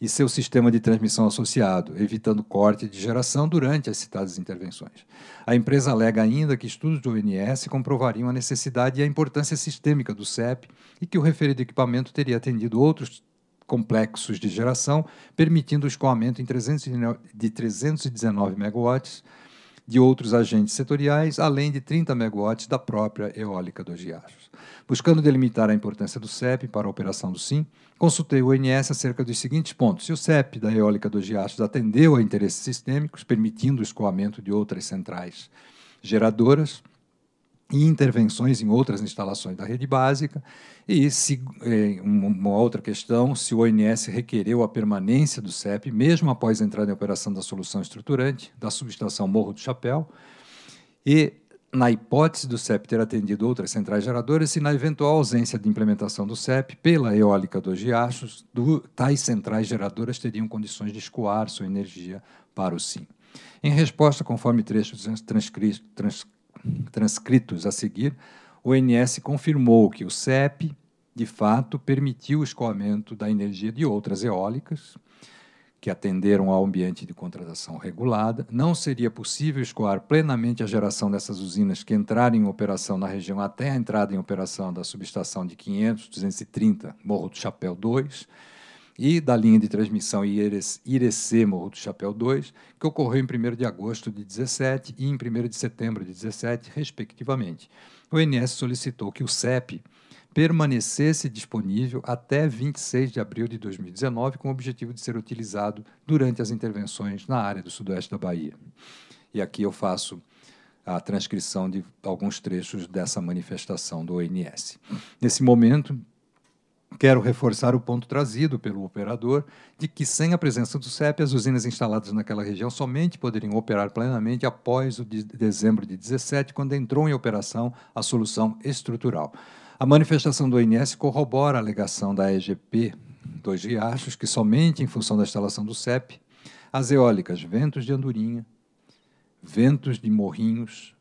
e seu sistema de transmissão associado, evitando corte de geração durante as citadas intervenções. A empresa alega ainda que estudos do ONS comprovariam a necessidade e a importância sistêmica do CEP e que o referido equipamento teria atendido outros complexos de geração, permitindo o escoamento de 319 megawatts de outros agentes setoriais, além de 30 megawatts da própria eólica dos riachos. Buscando delimitar a importância do CEP para a operação do SIM, consultei o ONS acerca dos seguintes pontos. Se o CEP da eólica dos riachos atendeu a interesses sistêmicos, permitindo o escoamento de outras centrais geradoras e intervenções em outras instalações da rede básica, e se, uma outra questão, se o ONS requereu a permanência do CEP, mesmo após a entrada em operação da solução estruturante, da subestação Morro do Chapéu, e na hipótese do CEP ter atendido outras centrais geradoras e na eventual ausência de implementação do CEP pela eólica dos riachos, tais centrais geradoras teriam condições de escoar sua energia para o SIM. Em resposta, conforme trechos transcritos a seguir, o ONS confirmou que o CEP, de fato, permitiu o escoamento da energia de outras eólicas que atenderam ao ambiente de contratação regulada. Não seria possível escoar plenamente a geração dessas usinas que entrarem em operação na região até a entrada em operação da subestação de 500-230 Morro do Chapéu 2, e da linha de transmissão Irecê Morro do Chapéu 2, que ocorreu em 1º de agosto de 17 e em 1º de setembro de 17, respectivamente. O ONS solicitou que o CEP permanecesse disponível até 26 de abril de 2019, com o objetivo de ser utilizado durante as intervenções na área do sudoeste da Bahia. E aqui eu faço a transcrição de alguns trechos dessa manifestação do ONS. Nesse momento, quero reforçar o ponto trazido pelo operador de que, sem a presença do CEP, as usinas instaladas naquela região somente poderiam operar plenamente após o dezembro de 17, quando entrou em operação a solução estrutural. A manifestação do ONS corrobora a alegação da EGP dos Riachos que, somente em função da instalação do CEP, as eólicas Ventos de Andorinha, Ventos de Morrinhos,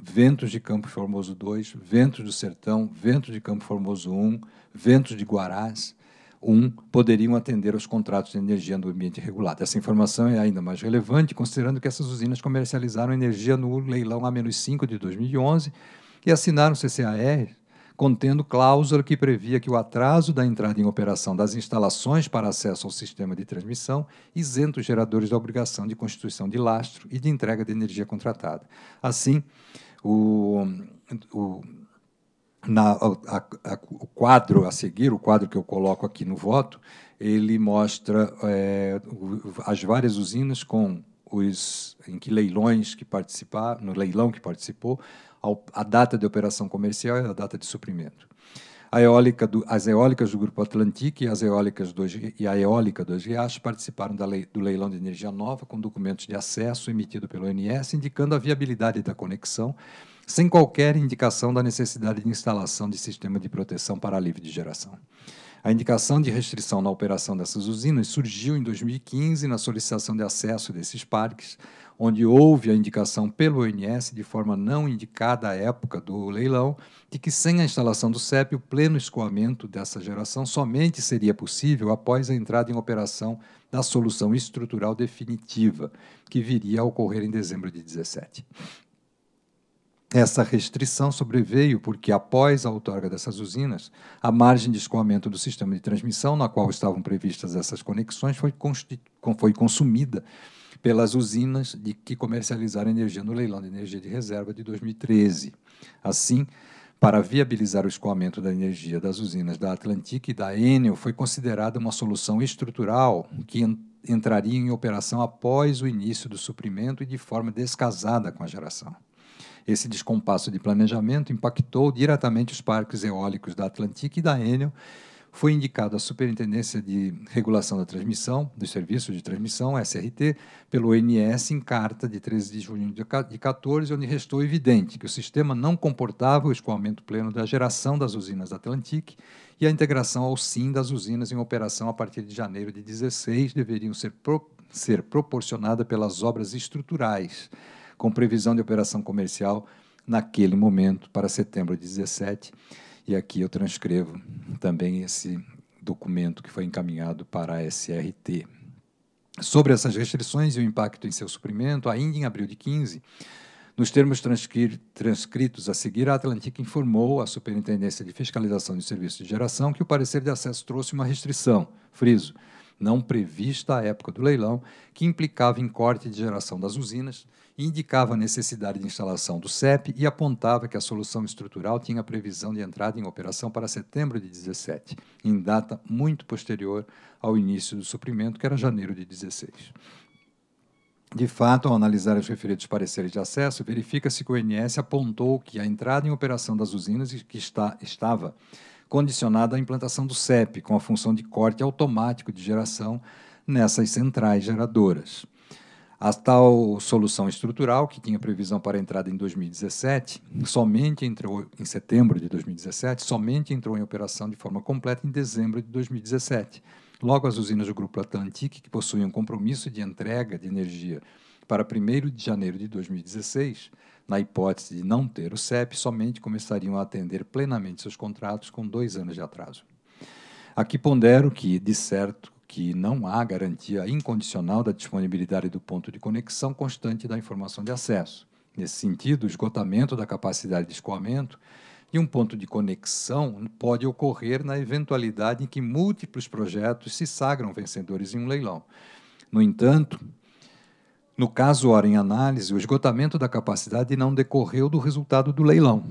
Ventos de Campo Formoso 2, Ventos do Sertão, Ventos de Campo Formoso 1, Ventos de Guarás 1, poderiam atender aos contratos de energia do ambiente regulado. Essa informação é ainda mais relevante, considerando que essas usinas comercializaram energia no leilão A-5 de 2011 e assinaram CCAR, contendo cláusula que previa que o atraso da entrada em operação das instalações para acesso ao sistema de transmissão isenta os geradores da obrigação de constituição de lastro e de entrega de energia contratada. Assim, o quadro a seguir, o quadro que eu coloco aqui no voto, ele mostra as várias usinas com os em que leilões que participaram, no leilão que participou, a data de operação comercial e a data de suprimento. As eólicas do Grupo Atlântico e a eólica dos Riachos participaram do leilão de energia nova com documentos de acesso emitido pelo ONS, indicando a viabilidade da conexão, sem qualquer indicação da necessidade de instalação de sistema de proteção para a livre de geração. A indicação de restrição na operação dessas usinas surgiu em 2015 na solicitação de acesso desses parques, onde houve a indicação pelo ONS, de forma não indicada à época do leilão, de que sem a instalação do CEP, o pleno escoamento dessa geração somente seria possível após a entrada em operação da solução estrutural definitiva, que viria a ocorrer em dezembro de 17. Essa restrição sobreveio porque, após a outorga dessas usinas, a margem de escoamento do sistema de transmissão, na qual estavam previstas essas conexões, foi consumida pelas usinas que comercializaram energia no leilão de energia de reserva de 2013. Assim, para viabilizar o escoamento da energia das usinas da Atlântica e da Enel, foi considerada uma solução estrutural que entraria em operação após o início do suprimento e de forma descasada com a geração. Esse descompasso de planejamento impactou diretamente os parques eólicos da Atlântica e da Enel. Foi indicado à Superintendência de Regulação da Transmissão, dos Serviços de Transmissão, SRT, pelo ONS em carta de 13 de junho de 2014, onde restou evidente que o sistema não comportava o escoamento pleno da geração das usinas da Atlântica e a integração ao SIN das usinas em operação a partir de janeiro de 2016 deveriam ser proporcionada pelas obras estruturais, com previsão de operação comercial naquele momento, para setembro de 2017. E aqui eu transcrevo também esse documento que foi encaminhado para a SRT. Sobre essas restrições e o impacto em seu suprimento, ainda em abril de 2015, nos termos transcritos a seguir, a Atlântica informou à Superintendência de Fiscalização de Serviços de Geração que o parecer de acesso trouxe uma restrição, friso, não prevista à época do leilão, que implicava em corte de geração das usinas, indicava a necessidade de instalação do CEP e apontava que a solução estrutural tinha previsão de entrada em operação para setembro de 2017, em data muito posterior ao início do suprimento, que era janeiro de 2016. De fato, ao analisar os referidos pareceres de acesso, verifica-se que o ONS apontou que a entrada em operação das usinas que estava condicionada à implantação do CEP, com a função de corte automático de geração nessas centrais geradoras. A tal solução estrutural, que tinha previsão para entrada em 2017, somente entrou em setembro de 2017, somente entrou em operação de forma completa em dezembro de 2017. Logo, as usinas do Grupo Atlantic, que possuem um compromisso de entrega de energia para 1º de janeiro de 2016, na hipótese de não ter o CEP, somente começariam a atender plenamente seus contratos com 2 anos de atraso. Aqui pondero que, de certo, que não há garantia incondicional da disponibilidade do ponto de conexão constante da informação de acesso. Nesse sentido, o esgotamento da capacidade de escoamento de um ponto de conexão pode ocorrer na eventualidade em que múltiplos projetos se sagram vencedores em um leilão. No entanto, no caso ora em análise, o esgotamento da capacidade não decorreu do resultado do leilão.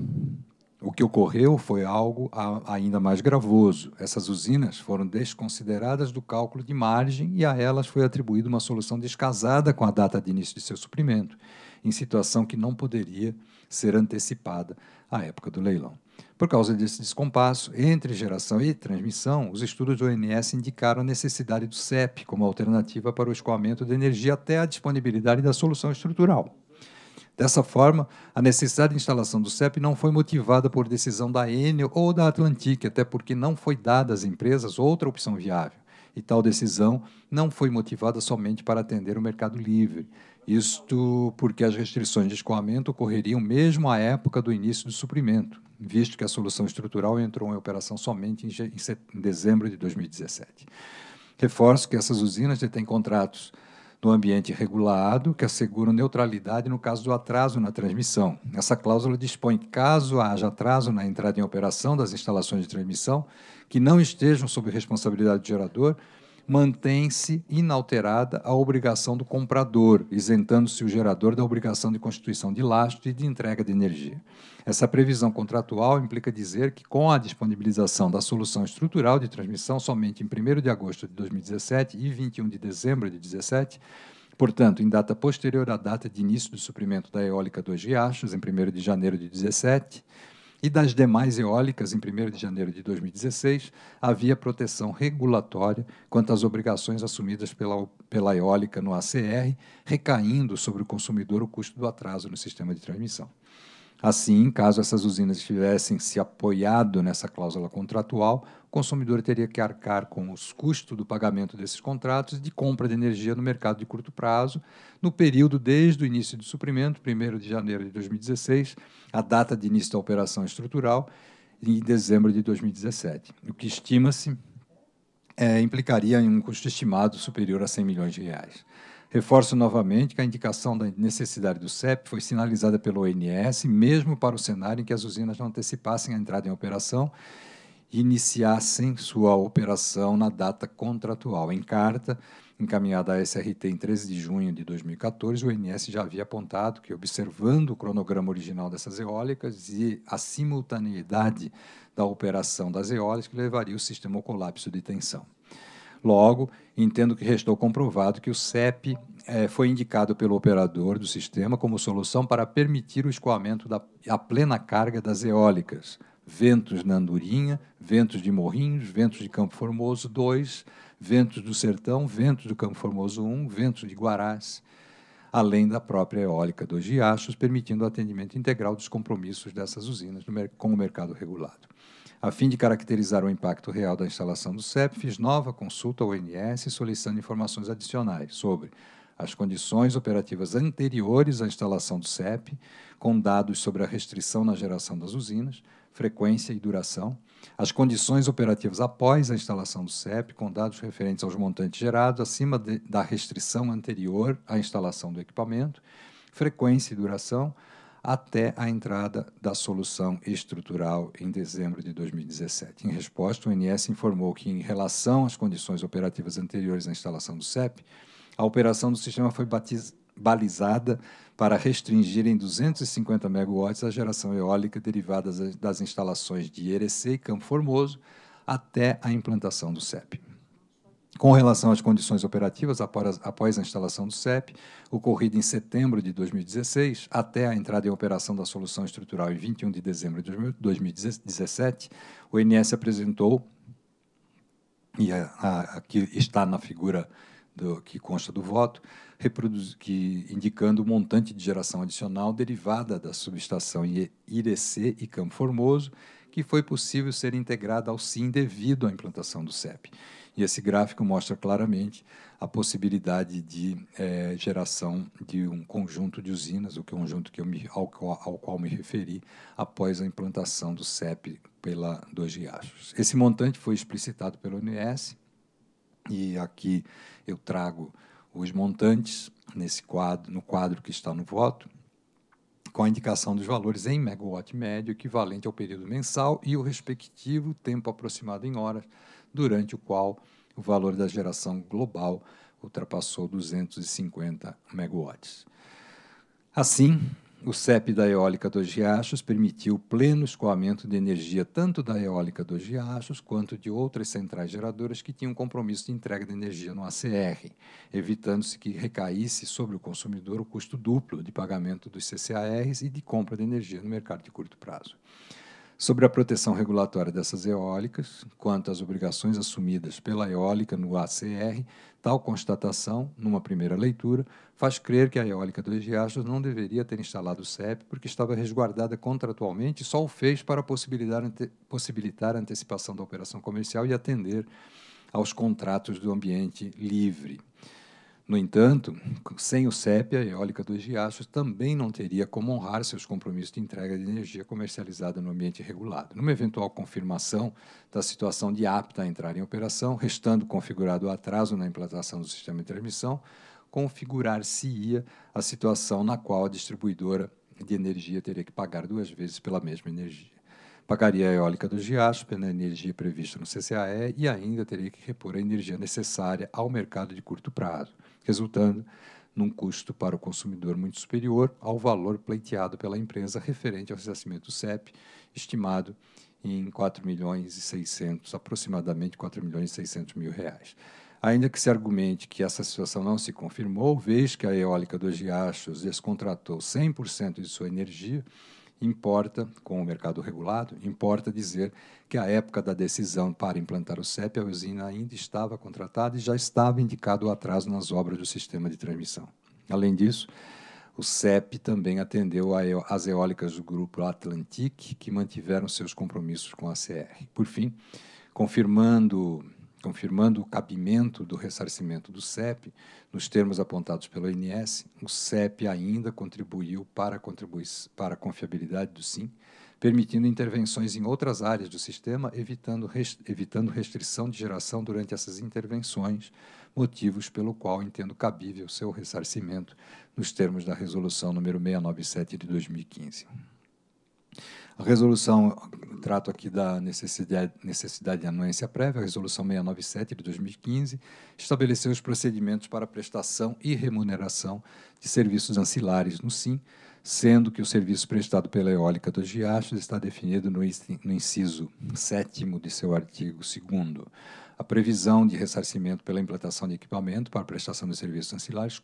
O que ocorreu foi algo ainda mais gravoso. Essas usinas foram desconsideradas do cálculo de margem e a elas foi atribuída uma solução descasada com a data de início de seu suprimento, em situação que não poderia ser antecipada à época do leilão. Por causa desse descompasso entre geração e transmissão, os estudos do ONS indicaram a necessidade do CEP como alternativa para o escoamento de energia até a disponibilidade da solução estrutural. Dessa forma, a necessidade de instalação do CEP não foi motivada por decisão da Enel ou da Atlântica, até porque não foi dada às empresas outra opção viável, e tal decisão não foi motivada somente para atender o mercado livre. Isto porque as restrições de escoamento ocorreriam mesmo à época do início do suprimento, visto que a solução estrutural entrou em operação somente em dezembro de 2017. Reforço que essas usinas detêm contratos no ambiente regulado que asseguram neutralidade no caso do atraso na transmissão. Essa cláusula dispõe que, caso haja atraso na entrada em operação das instalações de transmissão que não estejam sob responsabilidade do gerador, mantém-se inalterada a obrigação do comprador, isentando-se o gerador da obrigação de constituição de lastro e de entrega de energia. Essa previsão contratual implica dizer que, com a disponibilização da solução estrutural de transmissão somente em 1º de agosto de 2017 e 21 de dezembro de 2017, portanto, em data posterior à data de início do suprimento da Eólica 2 Riachos, em 1º de janeiro de 2017, e das demais eólicas, em 1º de janeiro de 2016, havia proteção regulatória quanto às obrigações assumidas pela eólica no ACR, recaindo sobre o consumidor o custo do atraso no sistema de transmissão. Assim, caso essas usinas tivessem se apoiado nessa cláusula contratual, o consumidor teria que arcar com os custos do pagamento desses contratos de compra de energia no mercado de curto prazo, no período desde o início do suprimento, 1º de janeiro de 2016, a data de início da operação estrutural, em dezembro de 2017, o que estima-se implicaria em um custo estimado superior a 100 milhões de reais. Reforço novamente que a indicação da necessidade do CEP foi sinalizada pelo ONS, mesmo para o cenário em que as usinas não antecipassem a entrada em operação e iniciassem sua operação na data contratual. Em carta encaminhada à SRT em 13 de junho de 2014, o ONS já havia apontado que, observando o cronograma original dessas eólicas e a simultaneidade da operação das eólicas, que levaria o sistema ao colapso de tensão. Logo, entendo que restou comprovado que o CEP foi indicado pelo operador do sistema como solução para permitir o escoamento da plena carga das eólicas, ventos na Andorinha, ventos de Morrinhos, ventos de Campo Formoso 2, ventos do Sertão, ventos do Campo Formoso 1, ventos de Guarás, além da própria eólica dos Riachos, permitindo o atendimento integral dos compromissos dessas usinas com o mercado regulado. A fim de caracterizar o impacto real da instalação do CEP, fiz nova consulta ao ONS solicitando informações adicionais sobre as condições operativas anteriores à instalação do CEP, com dados sobre a restrição na geração das usinas, frequência e duração, as condições operativas após a instalação do CEP, com dados referentes aos montantes gerados acima da restrição anterior à instalação do equipamento, frequência e duração, até a entrada da solução estrutural em dezembro de 2017. Em resposta, o ONS informou que, em relação às condições operativas anteriores à instalação do CEP, a operação do sistema foi balizada para restringir em 250 megawatts a geração eólica derivada das instalações de Irecê e Campo Formoso até a implantação do CEP. Com relação às condições operativas após a instalação do CEP, ocorrida em setembro de 2016, até a entrada em operação da solução estrutural em 21 de dezembro de 2017, o ONS apresentou, e aqui está na figura que consta do voto, indicando o montante de geração adicional derivada da subestação Irecê e Campo Formoso, que foi possível ser integrada ao SIN devido à implantação do CEP. E esse gráfico mostra claramente a possibilidade de geração de um conjunto de usinas, o conjunto que ao qual me referi após a implantação do CEP pela Dois Riachos. Esse montante foi explicitado pelo ONS, e aqui eu trago os montantes nesse quadro, no quadro que está no voto, com a indicação dos valores em megawatt médio, equivalente ao período mensal e o respectivo tempo aproximado em horas, durante o qual o valor da geração global ultrapassou 250 megawatts. Assim, o CEP da Eólica dos Riachos permitiu o pleno escoamento de energia tanto da Eólica dos Riachos quanto de outras centrais geradoras que tinham compromisso de entrega de energia no ACR, evitando-se que recaísse sobre o consumidor o custo duplo de pagamento dos CCARs e de compra de energia no mercado de curto prazo. Sobre a proteção regulatória dessas eólicas, quanto às obrigações assumidas pela eólica no ACR, tal constatação, numa primeira leitura, faz crer que a Eólica dos Riachos não deveria ter instalado o CEP porque estava resguardada contratualmente e só o fez para possibilitar a antecipação da operação comercial e atender aos contratos do ambiente livre. No entanto, sem o CEP, a Eólica dos Riachos também não teria como honrar seus compromissos de entrega de energia comercializada no ambiente regulado. Numa eventual confirmação da situação de apta a entrar em operação, restando configurado o atraso na implantação do sistema de transmissão, configurar-se-ia a situação na qual a distribuidora de energia teria que pagar duas vezes pela mesma energia. Pagaria a Eólica dos Riachos pela energia prevista no CCAE e ainda teria que repor a energia necessária ao mercado de curto prazo, resultando num custo para o consumidor muito superior ao valor pleiteado pela empresa referente ao ressarcimento do CEP, estimado em aproximadamente R$ 4.600.000. Ainda que se argumente que essa situação não se confirmou, vez que a Eólica dos Riachos descontratou 100% de sua energia, importa, com o mercado regulado, importa dizer que a época da decisão para implantar o CEP, a usina ainda estava contratada e já estava indicado o atraso nas obras do sistema de transmissão. Além disso, o CEP também atendeu às eólicas do Grupo Atlantic, que mantiveram seus compromissos com a ACR. Por fim, confirmando o cabimento do ressarcimento do CEP, nos termos apontados pelo ONS, o CEP ainda contribuiu para a confiabilidade do SIN, permitindo intervenções em outras áreas do sistema, evitando restrição de geração durante essas intervenções, motivos pelo qual entendo cabível seu ressarcimento nos termos da Resolução número 697 de 2015. A resolução, trato aqui da necessidade de anuência prévia, a Resolução 697 de 2015, estabeleceu os procedimentos para prestação e remuneração de serviços ancilares no SIN, sendo que o serviço prestado pela Eólica dos Riachos está definido no inciso 7º de seu artigo 2º. A previsão de ressarcimento pela implantação de equipamento para prestação de serviços ancilares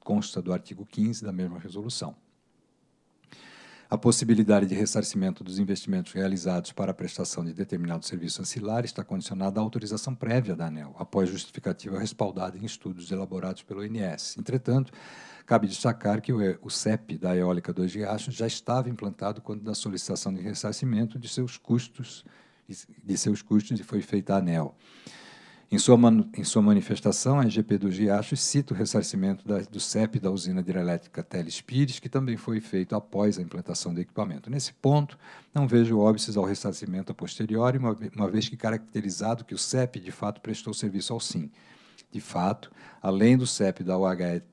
consta do artigo 15 da mesma resolução. A possibilidade de ressarcimento dos investimentos realizados para a prestação de determinado serviço ancilar está condicionada à autorização prévia da ANEEL, após justificativa respaldada em estudos elaborados pelo INS. Entretanto, cabe destacar que o CEP da Eólica dos Riachos já estava implantado quando da solicitação de ressarcimento de seus custos e foi feita a ANEEL. Em sua manifestação, a EGP dos Riachos cita o ressarcimento do CEP da usina hidrelétrica Teles Pires, que também foi feito após a implantação do equipamento. Nesse ponto, não vejo óbices ao ressarcimento a posteriori, uma vez que caracterizado que o CEP, de fato, prestou serviço ao SIN. De fato, além do CEP da UHT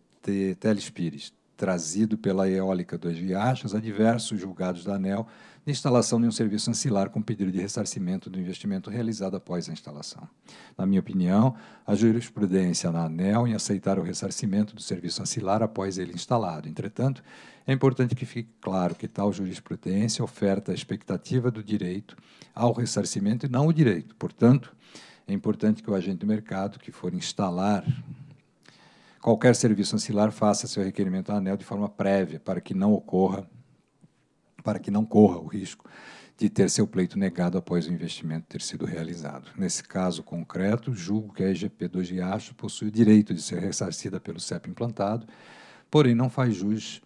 Teles Pires, trazido pela Eólica dos Riachos, há diversos julgados da ANEEL de instalação de um serviço ancilar com pedido de ressarcimento do investimento realizado após a instalação. Na minha opinião, a jurisprudência na ANEEL em aceitar o ressarcimento do serviço ancilar após ele instalado. Entretanto, é importante que fique claro que tal jurisprudência oferta a expectativa do direito ao ressarcimento e não o direito. Portanto, é importante que o agente do mercado que for instalar qualquer serviço ancilar faça seu requerimento à ANEEL de forma prévia, para que não corra o risco de ter seu pleito negado após o investimento ter sido realizado. Nesse caso concreto, julgo que a EGP dos Riachos possui o direito de ser ressarcida pelo CEP implantado, porém não faz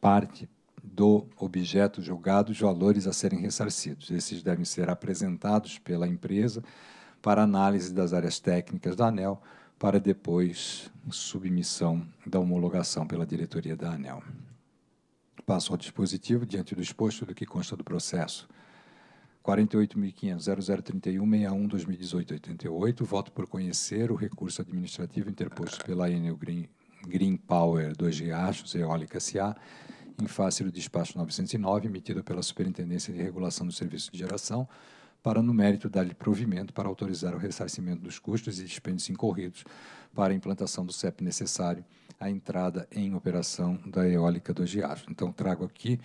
parte do objeto julgado os valores a serem ressarcidos. Esses devem ser apresentados pela empresa para análise das áreas técnicas da ANEEL, para depois submissão da homologação pela diretoria da ANEEL. Passo ao dispositivo, diante do exposto do que consta do processo 48.500.0031.61.2018.88, voto por conhecer o recurso administrativo interposto pela Enel Green Power 2 Riachos Eólica S.A., em face do despacho 909, emitido pela Superintendência de Regulação do Serviço de Geração, para, no mérito, dar-lhe provimento para autorizar o ressarcimento dos custos e dispêndios incorridos para a implantação do CEP necessário à entrada em operação da Eólica dos Riachos. Então, trago aqui,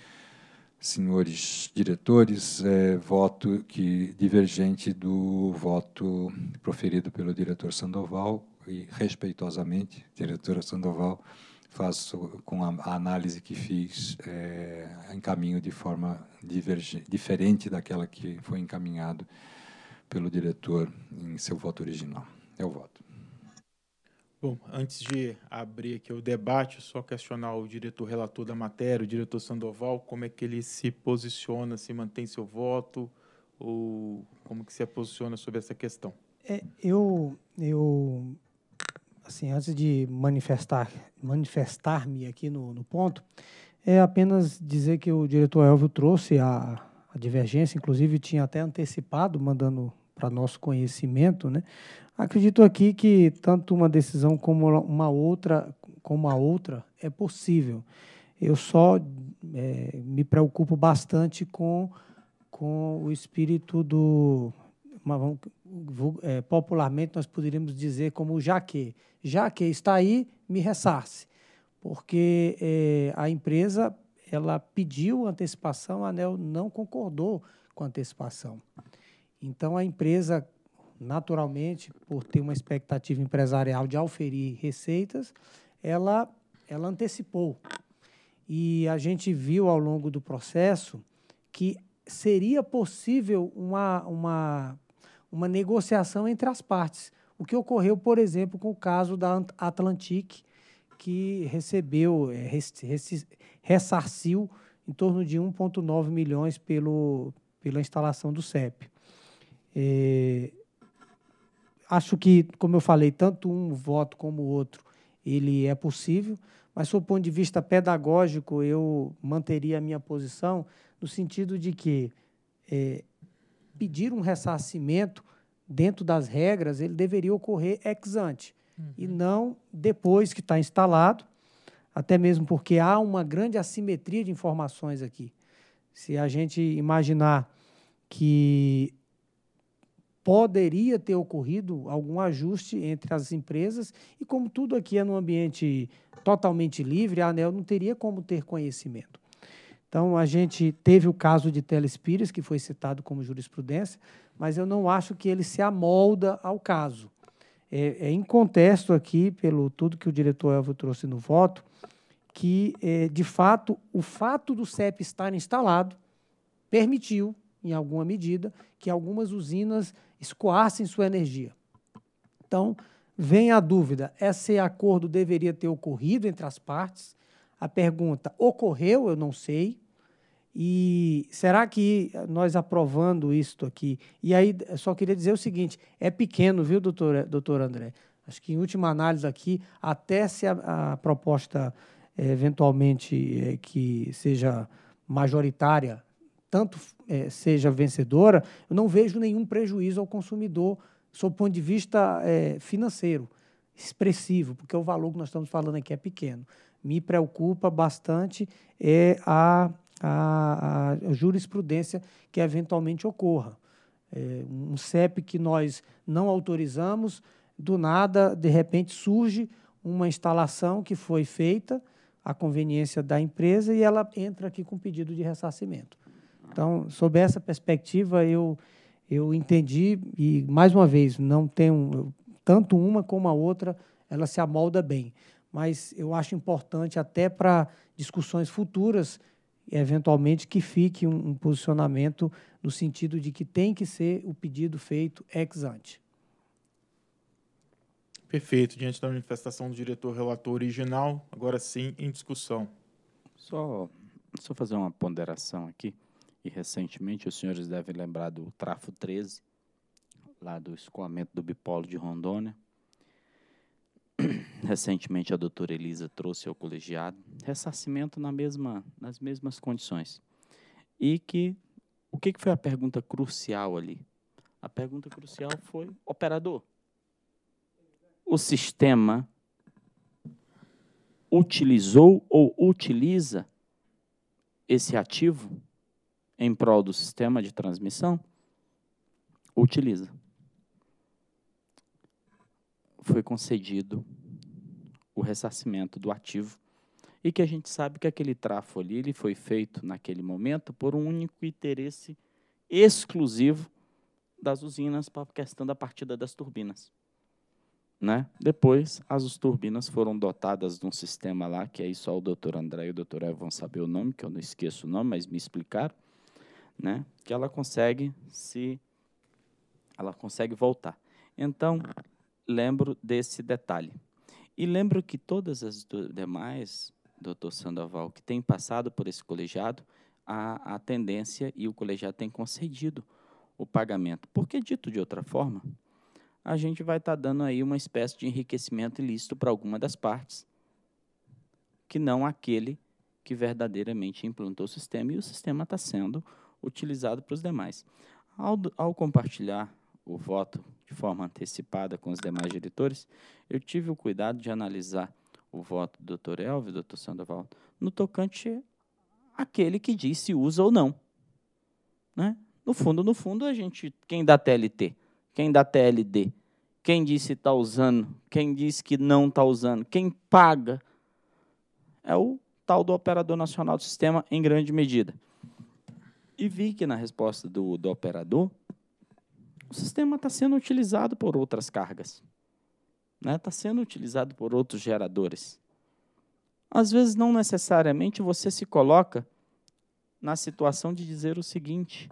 senhores diretores, voto que divergente do voto proferido pelo diretor Sandoval e, respeitosamente, diretora Sandoval, faço com a análise que fiz encaminho de forma diferente daquela que foi encaminhado pelo diretor em seu voto original. É o voto. Bom, antes de abrir aqui o debate, só questionar o diretor relator da matéria, o diretor Sandoval, como é que ele se posiciona, se mantém seu voto, ou como que se posiciona sobre essa questão? Assim, antes de manifestar-me aqui no ponto, é apenas dizer que o diretor Elvio trouxe a divergência, inclusive tinha até antecipado, mandando para nosso conhecimento, né? Acredito aqui que tanto uma decisão como a outra é possível. Eu só me preocupo bastante com o espírito do... popularmente nós poderíamos dizer como já que está aí, me ressarce, porque a empresa ela pediu antecipação, a ANEEL não concordou com a antecipação. Então, a empresa, naturalmente, por ter uma expectativa empresarial de auferir receitas, ela antecipou. E a gente viu ao longo do processo que seria possível uma negociação entre as partes. O que ocorreu, por exemplo, com o caso da Atlantic, que recebeu, ressarciu em torno de 1,9 milhões pela instalação do CEP. Acho que, como eu falei, tanto um voto como o outro, ele é possível, mas, do ponto de vista pedagógico, eu manteria a minha posição no sentido de que pedir um ressarcimento dentro das regras, ele deveria ocorrer ex ante, e não depois que está instalado, até mesmo porque há uma grande assimetria de informações aqui. Se a gente imaginar que poderia ter ocorrido algum ajuste entre as empresas, e como tudo aqui é num ambiente totalmente livre, a ANEEL não teria como ter conhecimento. Então, a gente teve o caso de Telespires, que foi citado como jurisprudência, mas eu não acho que ele se amolda ao caso. É em contexto aqui, pelo tudo que o diretor Elvio trouxe no voto, que, de fato, o fato do CEP estar instalado permitiu, em alguma medida, que algumas usinas escoassem sua energia. Então, vem a dúvida, esse acordo deveria ter ocorrido entre as partes? A pergunta, ocorreu? Eu não sei. E será que nós aprovando isto aqui... E aí, só queria dizer o seguinte, é pequeno, viu, doutor André? Acho que, em última análise aqui, até se a proposta, eventualmente, que seja majoritária, tanto seja vencedora, eu não vejo nenhum prejuízo ao consumidor, sob o ponto de vista financeiro, expressivo, porque o valor que nós estamos falando aqui é pequeno. Me preocupa bastante a jurisprudência que eventualmente ocorra. Um CEP que nós não autorizamos, do nada, de repente, surge uma instalação que foi feita à conveniência da empresa e ela entra aqui com pedido de ressarcimento. Então, sob essa perspectiva, eu entendi e, mais uma vez, não tenho tanto uma como a outra, ela se amolda bem. Mas eu acho importante até para discussões futuras, eventualmente, que fique um posicionamento no sentido de que tem que ser o pedido feito ex ante. Perfeito. Diante da manifestação do diretor relator original, agora sim, em discussão. Só fazer uma ponderação aqui. E, recentemente, os senhores devem lembrar do trafo 13, lá do escoamento do bipolo de Rondônia. Recentemente, a doutora Elisa trouxe ao colegiado ressarcimento nas mesmas condições. E o que foi a pergunta crucial ali? A pergunta crucial foi, operador, o sistema utilizou ou utiliza esse ativo em prol do sistema de transmissão? Utiliza. Foi concedido o ressarcimento do ativo, e que a gente sabe que aquele trafo ali ele foi feito, naquele momento, por um único interesse exclusivo das usinas para a questão da partida das turbinas. Né? Depois, as turbinas foram dotadas de um sistema lá, que aí só o doutor André e o doutor Elvio vão saber o nome, que eu não esqueço o nome, mas me explicaram, né? Que ela consegue voltar. Então, lembro desse detalhe. E lembro que todas as demais, doutor Sandoval, que têm passado por esse colegiado, a tendência e o colegiado tem concedido o pagamento. Porque, dito de outra forma, a gente vai estar dando aí uma espécie de enriquecimento ilícito para alguma das partes, que não aquele que verdadeiramente implantou o sistema, e o sistema está sendo utilizado para os demais. Ao compartilhar o voto de forma antecipada com os demais diretores, eu tive o cuidado de analisar o voto do Dr. Elvio e do Dr. Sandoval no tocante àquele que diz se usa ou não. Né? No fundo, a gente, quem dá TLT, quem dá TLD, quem diz se está usando, quem diz que não está usando, quem paga, é o tal do Operador Nacional do Sistema, em grande medida. E vi que, na resposta do operador, o sistema está sendo utilizado por outras cargas, né? Está sendo utilizado por outros geradores. Às vezes, não necessariamente você se coloca na situação de dizer o seguinte,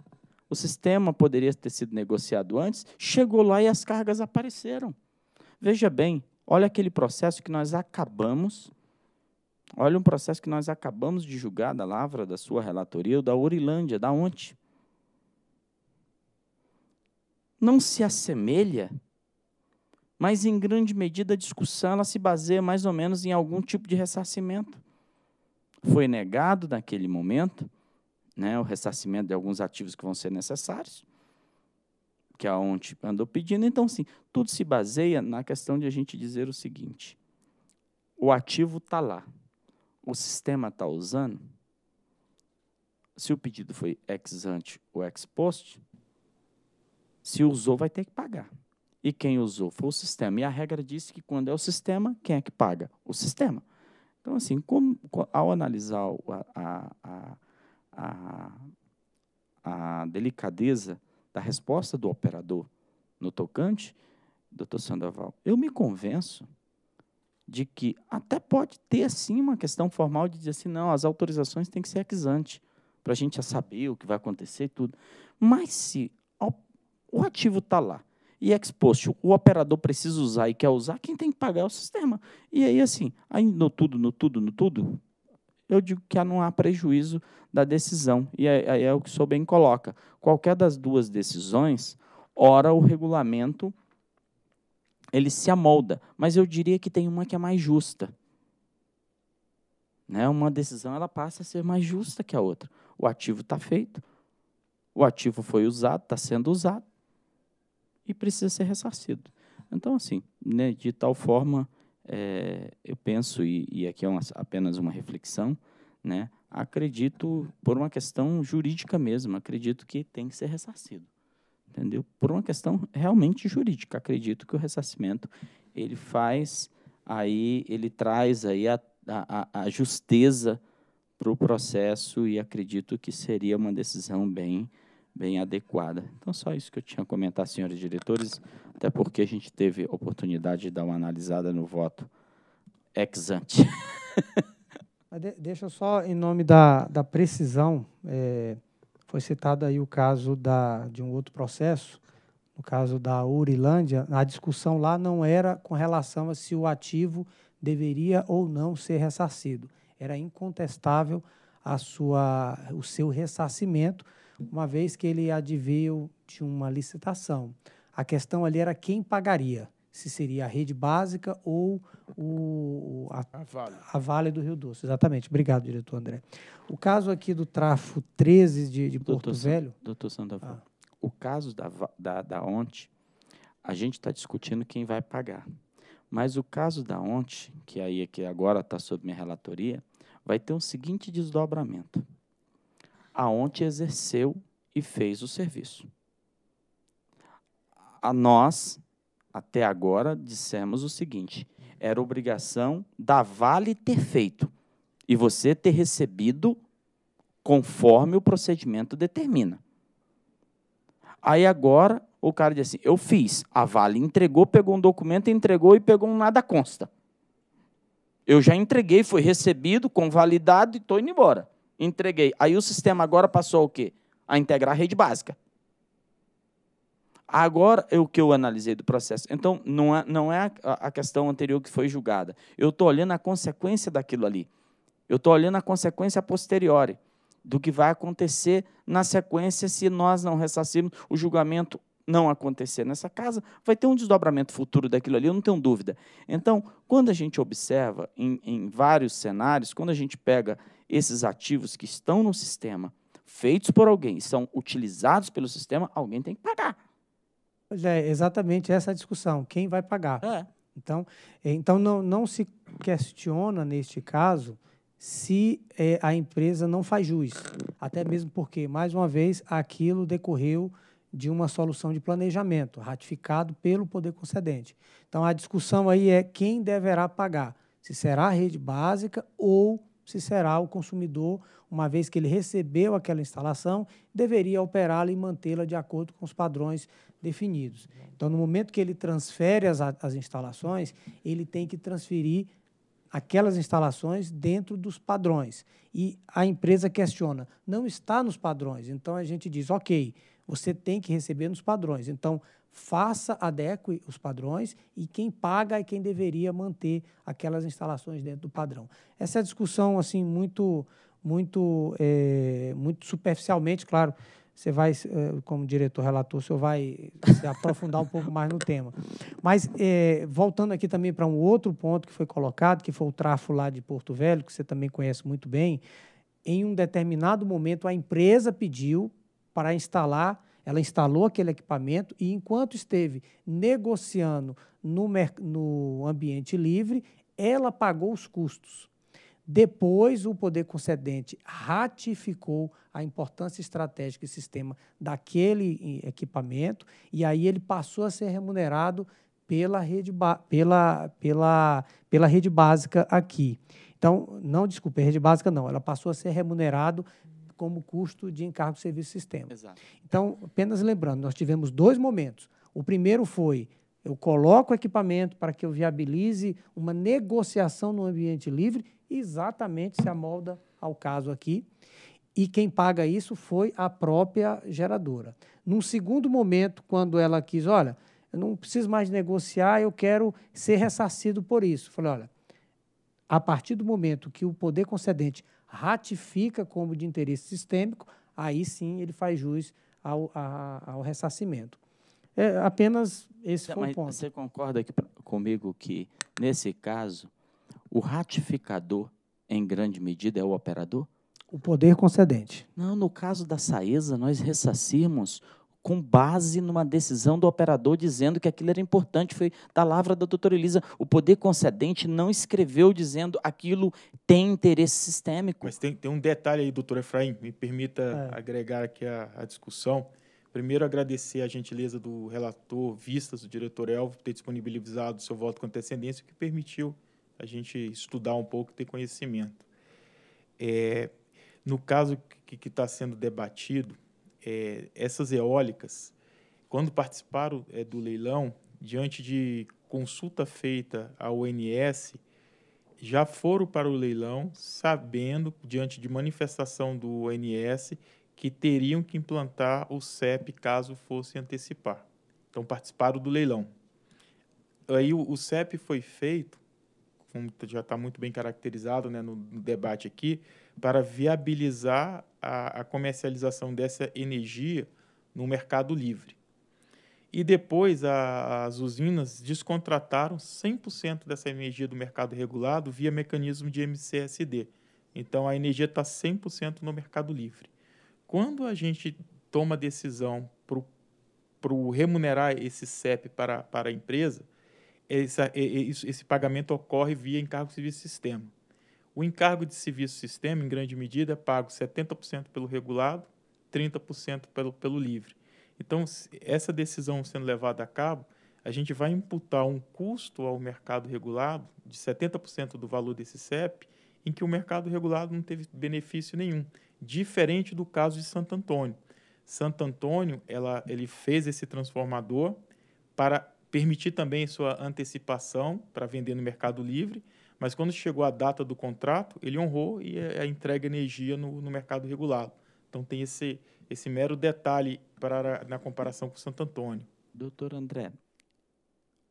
o sistema poderia ter sido negociado antes, chegou lá e as cargas apareceram. Veja bem, olha aquele processo que nós acabamos, olha um processo que nós acabamos de julgar da Lavra, da sua relatoria, ou da Orilândia, da ontem. Não se assemelha mas em grande medida a discussão ela se baseia mais ou menos em algum tipo de ressarcimento. Foi negado naquele momento, né, o ressarcimento de alguns ativos que vão ser necessários, que a ONT andou pedindo. Então, sim, tudo se baseia na questão de a gente dizer o seguinte: o ativo está lá, o sistema está usando, se o pedido foi ex-ante ou ex-post, se usou, vai ter que pagar. E quem usou foi o sistema. E a regra diz que, quando é o sistema, quem é que paga? O sistema. Então, assim, ao analisar a delicadeza da resposta do operador no tocante, doutor Sandoval, eu me convenço de que até pode ter, sim, uma questão formal de dizer assim, não, as autorizações têm que ser ex-ante, para a gente já saber o que vai acontecer e tudo. Mas se o ativo está lá e ex-post, o operador precisa usar e quer usar, quem tem que pagar é o sistema. E aí, assim, aí no tudo, eu digo que não há prejuízo da decisão. E aí é o que o senhor bem coloca. Qualquer das duas decisões, ora o regulamento ele se amolda, mas eu diria que tem uma que é mais justa. Né? Uma decisão ela passa a ser mais justa que a outra. O ativo está feito, o ativo foi usado, está sendo usado e precisa ser ressarcido. Então, assim, né, de tal forma, eu penso, e aqui é apenas uma reflexão, né, acredito, por uma questão jurídica mesmo, acredito que tem que ser ressarcido. Entendeu? Por uma questão realmente jurídica, acredito que o ressarcimento ele faz, aí ele traz aí a justeza para o processo e acredito que seria uma decisão bem adequada. Então, só isso que eu tinha a comentar, senhores diretores, até porque a gente teve oportunidade de dar uma analisada no voto ex-ante. Deixa eu só, em nome da precisão, foi citado aí o caso de um outro processo, no caso da Ourilândia, a discussão lá não era com relação a se o ativo deveria ou não ser ressarcido. Era incontestável o seu ressarcimento, uma vez que ele adveio de uma licitação. A questão ali era quem pagaria, se seria a rede básica ou a Vale do Rio Doce. Exatamente. Obrigado, diretor André. O caso aqui do trafo 13 de Porto Velho... Doutor Sandoval, o caso da ONT, a gente está discutindo quem vai pagar. Mas o caso da ONT, que aí que agora está sob minha relatoria, vai ter o seguinte desdobramento. A ONT exerceu e fez o serviço. A nós, até agora, dissemos o seguinte, era obrigação da Vale ter feito e você ter recebido conforme o procedimento determina. Aí agora... O cara diz assim, eu fiz, a Vale entregou, pegou um documento, entregou e pegou um nada consta. Eu já entreguei, foi recebido, convalidado e estou indo embora. Entreguei. Aí o sistema agora passou o quê? A integrar a rede básica. Agora é o que eu analisei do processo. Então, não é a questão anterior que foi julgada. Eu estou olhando a consequência daquilo ali. Eu estou olhando a consequência a posteriori do que vai acontecer na sequência se nós não ressarcirmos o julgamento não acontecer nessa casa, vai ter um desdobramento futuro daquilo ali, eu não tenho dúvida. Então, quando a gente observa em vários cenários, quando a gente pega esses ativos que estão no sistema, feitos por alguém, são utilizados pelo sistema, alguém tem que pagar. Pois é, exatamente essa discussão, quem vai pagar. É. Então não se questiona, neste caso, se a empresa não faz jus. Até mesmo porque, mais uma vez, aquilo decorreu de uma solução de planejamento, ratificado pelo poder concedente. Então, a discussão aí é quem deverá pagar, se será a rede básica ou se será o consumidor, uma vez que ele recebeu aquela instalação, deveria operá-la e mantê-la de acordo com os padrões definidos. Então, no momento que ele transfere as instalações, ele tem que transferir aquelas instalações dentro dos padrões. E a empresa questiona, não está nos padrões. Então, a gente diz, ok, você tem que receber nos padrões. Então, faça, adeque os padrões e quem paga é quem deveria manter aquelas instalações dentro do padrão. Essa é a discussão, assim, muito superficialmente, claro, você vai, como diretor relator, você vai se aprofundar um pouco mais no tema. Mas, voltando aqui também para um outro ponto que foi colocado, que foi o trafo lá de Porto Velho, que você também conhece muito bem, em um determinado momento a empresa pediu para instalar, ela instalou aquele equipamento e, enquanto esteve negociando no ambiente livre, ela pagou os custos. Depois, o poder concedente ratificou a importância estratégica e sistema daquele equipamento e aí ele passou a ser remunerado pela rede básica aqui. Então, não, desculpe, rede básica não, ela passou a ser remunerado como custo de encargo de serviço sistema. Exato. Então, apenas lembrando, nós tivemos dois momentos. O primeiro foi: eu coloco o equipamento para que eu viabilize uma negociação no ambiente livre, exatamente se amolda ao caso aqui, e quem paga isso foi a própria geradora. Num segundo momento, quando ela quis, olha, eu não preciso mais negociar, eu quero ser ressarcido por isso. Falei, olha, a partir do momento que o poder concedente ratifica como de interesse sistêmico, aí sim ele faz jus ao ressarcimento. Apenas esse foi o ponto. Mas você concorda comigo que, nesse caso, o ratificador, em grande medida, é o operador? O poder concedente. Não, no caso da SAESA, nós ressarcimos com base numa decisão do operador dizendo que aquilo era importante, foi da lavra da doutora Elisa. O poder concedente não escreveu dizendo aquilo tem interesse sistêmico. Mas tem um detalhe aí, doutor Efraim, me permita agregar aqui a discussão. Primeiro, agradecer a gentileza do relator Vistas, do diretor Elvio, por ter disponibilizado o seu voto com antecedência, que permitiu a gente estudar um pouco e ter conhecimento. No caso que está sendo debatido, essas eólicas, quando participaram do leilão, diante de consulta feita ao ONS, já foram para o leilão sabendo, diante de manifestação do ONS, que teriam que implantar o CEP caso fosse antecipar. Então, participaram do leilão. Aí o CEP foi feito, já está muito bem caracterizado, né, no debate aqui, para viabilizar a comercialização dessa energia no mercado livre. E depois as usinas descontrataram 100% dessa energia do mercado regulado via mecanismo de MCSD. Então, a energia está 100% no mercado livre. Quando a gente toma a decisão para remunerar esse CEP para a empresa, esse pagamento ocorre via encargo de serviço-sistema. O encargo de serviço-sistema, em grande medida, é pago 70% pelo regulado, 30% pelo livre. Então, essa decisão sendo levada a cabo, a gente vai imputar um custo ao mercado regulado de 70% do valor desse CEP, em que o mercado regulado não teve benefício nenhum, diferente do caso de Santo Antônio. Santo Antônio, ele fez esse transformador para permitir também sua antecipação para vender no mercado livre, mas quando chegou a data do contrato, ele honrou e entrega energia no mercado regulado. Então, tem esse mero detalhe na comparação com Santo Antônio. Doutor André,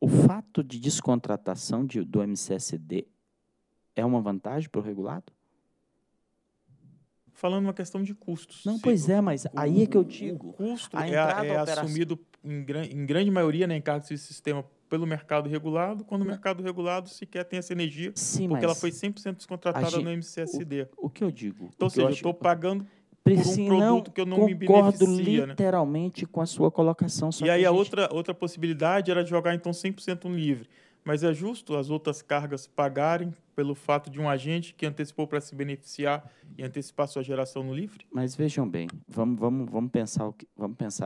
o fato de descontratação do MCSD é uma vantagem para o regulado? Falando uma questão de custos. Não, pois é, mas aí é que eu digo. O custo é assumido em grande maioria, né, em caso de sistema, pelo mercado regulado, quando o mercado regulado sequer tem essa energia, sim, porque ela foi 100% descontratada no MCSD. O que eu digo? Então, ou seja, eu estou pagando por um produto que eu não me beneficio. Concordo literalmente, né, com a sua colocação. Só e aí a outra possibilidade era jogar, então, 100% livre. Mas é justo as outras cargas pagarem pelo fato de um agente que antecipou para se beneficiar e antecipar sua geração no livre? Mas vejam bem, vamos pensar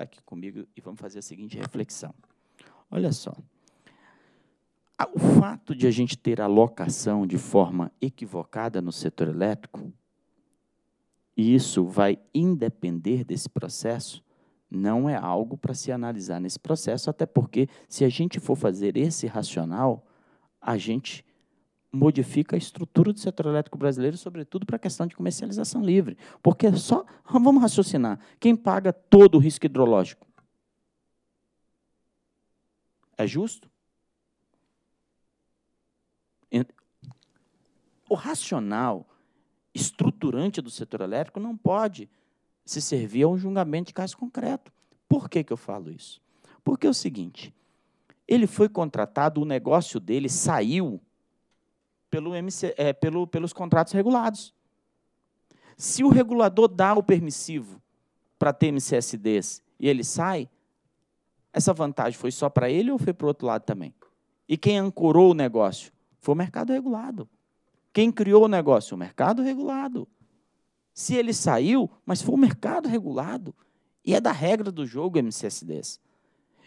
aqui comigo e vamos fazer a seguinte reflexão. Olha só, o fato de a gente ter alocação de forma equivocada no setor elétrico, e isso vai independer desse processo, não é algo para se analisar nesse processo, até porque, se a gente for fazer esse racional, a gente modifica a estrutura do setor elétrico brasileiro, sobretudo para a questão de comercialização livre. Porque só, vamos raciocinar, quem paga todo o risco hidrológico? É justo? O racional estruturante do setor elétrico não pode se servir a um julgamento de caso concreto. Por que que eu falo isso? Porque é o seguinte, ele foi contratado, o negócio dele saiu pelos contratos regulados. Se o regulador dá o permissivo para ter MCSDs e ele sai, essa vantagem foi só para ele ou foi para o outro lado também? E quem ancorou o negócio? Foi o mercado regulado. Quem criou o negócio? O mercado regulado. Se ele saiu, mas foi o mercado regulado. E é da regra do jogo MCSDs.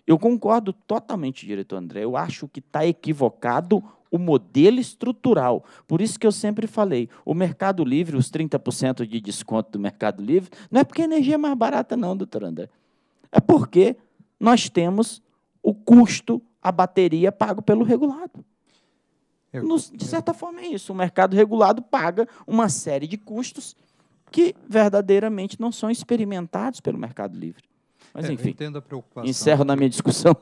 Eu concordo totalmente, diretor André, eu acho que está equivocado o modelo estrutural. Por isso que eu sempre falei, o Mercado Livre, os 30% de desconto do Mercado Livre, não é porque a energia é mais barata não, doutor André. É porque nós temos o custo, a bateria pago pelo regulado. De certa forma é isso, o mercado regulado paga uma série de custos que verdadeiramente não são experimentados pelo Mercado Livre. Mas, enfim, eu entendo a preocupação. Encerro na minha discussão.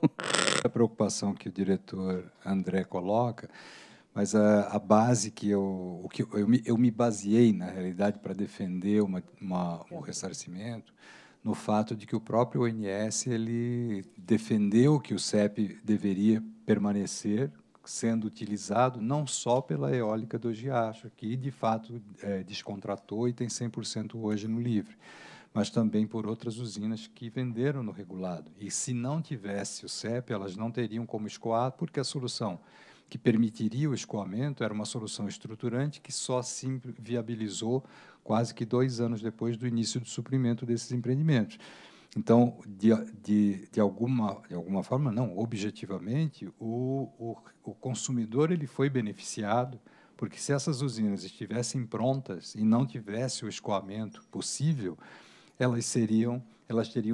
A preocupação que o diretor André coloca, mas a base que eu me baseei, na realidade, para defender um ressarcimento, no fato de que o próprio ONS ele defendeu que o CEP deveria permanecer sendo utilizado não só pela eólica do Riacho, que, de fato, descontratou e tem 100% hoje no livre, mas também por outras usinas que venderam no regulado. E se não tivesse o CEP, elas não teriam como escoar, porque a solução que permitiria o escoamento era uma solução estruturante que só se viabilizou quase que 2 anos depois do início do suprimento desses empreendimentos. Então, de alguma forma, não, objetivamente, o consumidor ele foi beneficiado, porque se essas usinas estivessem prontas e não tivesse o escoamento possível, elas teriam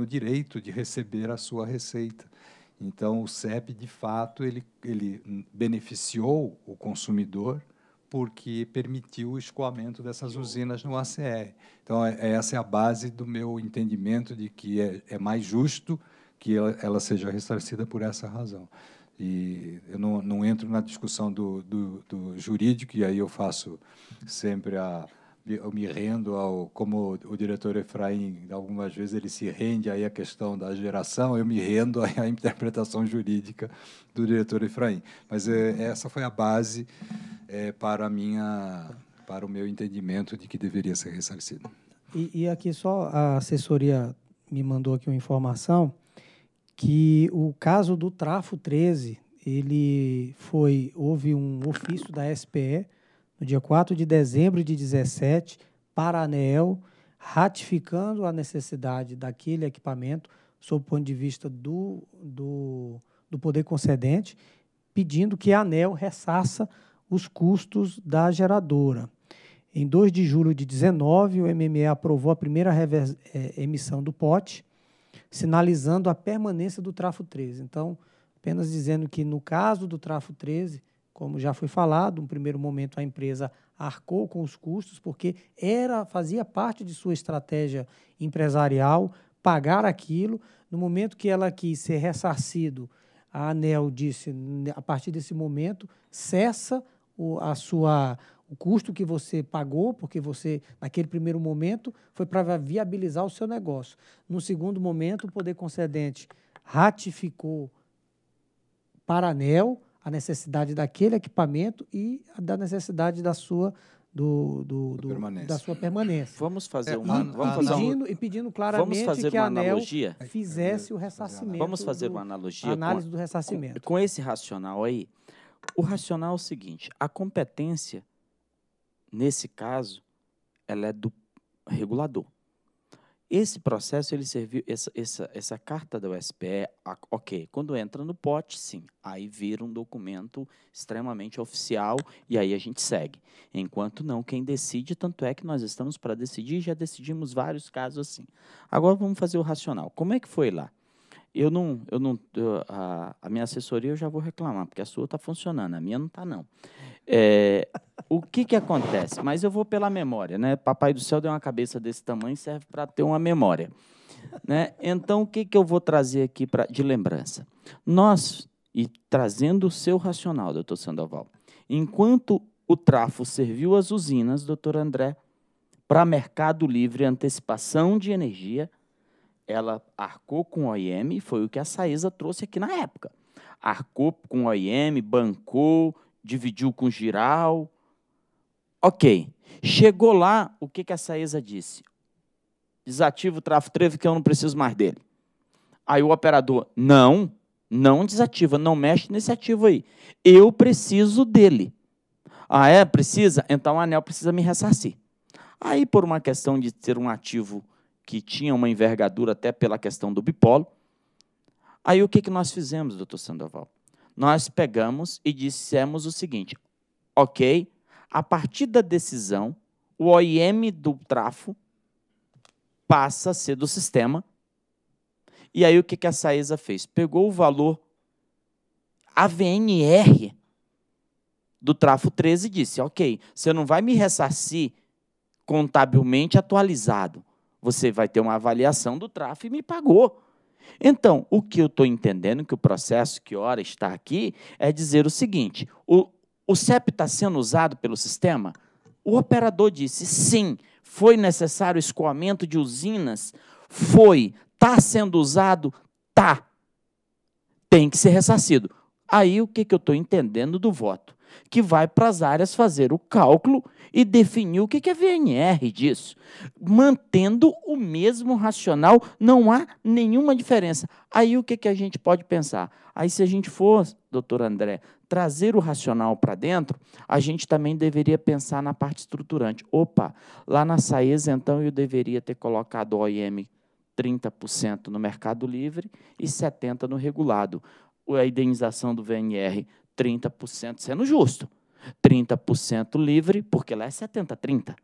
o direito de receber a sua receita. Então, o CEP, de fato, ele beneficiou o consumidor porque permitiu o escoamento dessas usinas no ACR. Então, essa é a base do meu entendimento de que é mais justo que ela seja ressarcida por essa razão. E eu não entro na discussão do jurídico, e aí eu faço sempre eu me rendo ao, como o diretor Efrain, algumas vezes ele se rende aí à questão da geração, eu me rendo à interpretação jurídica do diretor Efrain. Mas essa foi a base para o meu entendimento de que deveria ser ressarcido. E aqui só a assessoria me mandou aqui uma informação que o caso do Trafo 13, houve um ofício da SPE, no dia 4 de dezembro de 2017, para a ANEEL, ratificando a necessidade daquele equipamento, sob o ponto de vista do poder concedente, pedindo que a ANEEL ressarça os custos da geradora. Em 2 de julho de 2019, o MME aprovou a primeira emissão do pote, sinalizando a permanência do Trafo 13. Então, apenas dizendo que, no caso do Trafo 13, como já foi falado, no primeiro momento a empresa arcou com os custos, porque fazia parte de sua estratégia empresarial pagar aquilo. No momento que ela quis ser ressarcido, a ANEEL disse, a partir desse momento, cessa o custo que você pagou, porque você, naquele primeiro momento, foi para viabilizar o seu negócio. No segundo momento, o poder concedente ratificou para a ANEEL a necessidade daquele equipamento e da necessidade da sua permanência. Vamos fazer pedindo claramente que a ANEEL fizesse o ressarcimento. Vamos fazer uma analogia. Análise do ressarcimento. Com esse racional aí, o racional é o seguinte: a competência, nesse caso, ela é do regulador. Esse processo, ele serviu, essa carta da USPE, ok, quando entra no pote, sim, aí vira um documento extremamente oficial e aí a gente segue. Enquanto não, quem decide, tanto é que nós estamos para decidir, já decidimos vários casos assim. Agora vamos fazer o racional. Como é que foi lá? A minha assessoria eu já vou reclamar, porque a sua está funcionando, a minha não está, não. O que acontece? Mas eu vou pela memória, né? Papai do céu deu uma cabeça desse tamanho, serve para ter uma memória, né? Então, o que eu vou trazer aqui de lembrança? Nós, e trazendo o seu racional, doutor Sandoval, enquanto o Trafo serviu às usinas, doutor André, Para mercado livre, antecipação de energia, ela arcou com o OIM, foi o que a Saesa trouxe aqui na época. Arcou com o OIM, bancou, dividiu com o Giral. Ok. Chegou lá, o que a Saesa disse? Desativa o tráfego trevo, que eu não preciso mais dele. Aí o operador, não desativa, não mexe nesse ativo aí. Eu preciso dele. Ah, é? Precisa? Então a ANEEL precisa me ressarcir. Aí, por uma questão de ser um ativo que tinha uma envergadura até pela questão do bipolo, aí o que nós fizemos, doutor Sandoval? Nós pegamos e dissemos o seguinte, ok, a partir da decisão, o OIM do trafo passa a ser do sistema. E aí o que a Saesa fez? Pegou o valor AVNR do trafo 13 e disse, ok, você não vai me ressarcir contabilmente atualizado. Você vai ter uma avaliação do tráfego e me pagou. Então, o que eu estou entendendo, que o processo que ora está aqui, é dizer o seguinte, o CEP está sendo usado pelo sistema? O operador disse, sim, foi necessário escoamento de usinas? Foi. Está sendo usado? Tá. Tem que ser ressarcido. Aí, o que eu estou entendendo do voto? Que vai para as áreas fazer o cálculo e definir o que é VNR disso. Mantendo o mesmo racional, não há nenhuma diferença. Aí o que a gente pode pensar? Aí se a gente for, doutor André, trazer o racional para dentro, a gente também deveria pensar na parte estruturante. Opa, lá na Saesa, então, eu deveria ter colocado o OIM 30% no mercado livre e 70% no regulado. A indenização do VNR 30% sendo justo, 30% livre, porque lá é 70-30.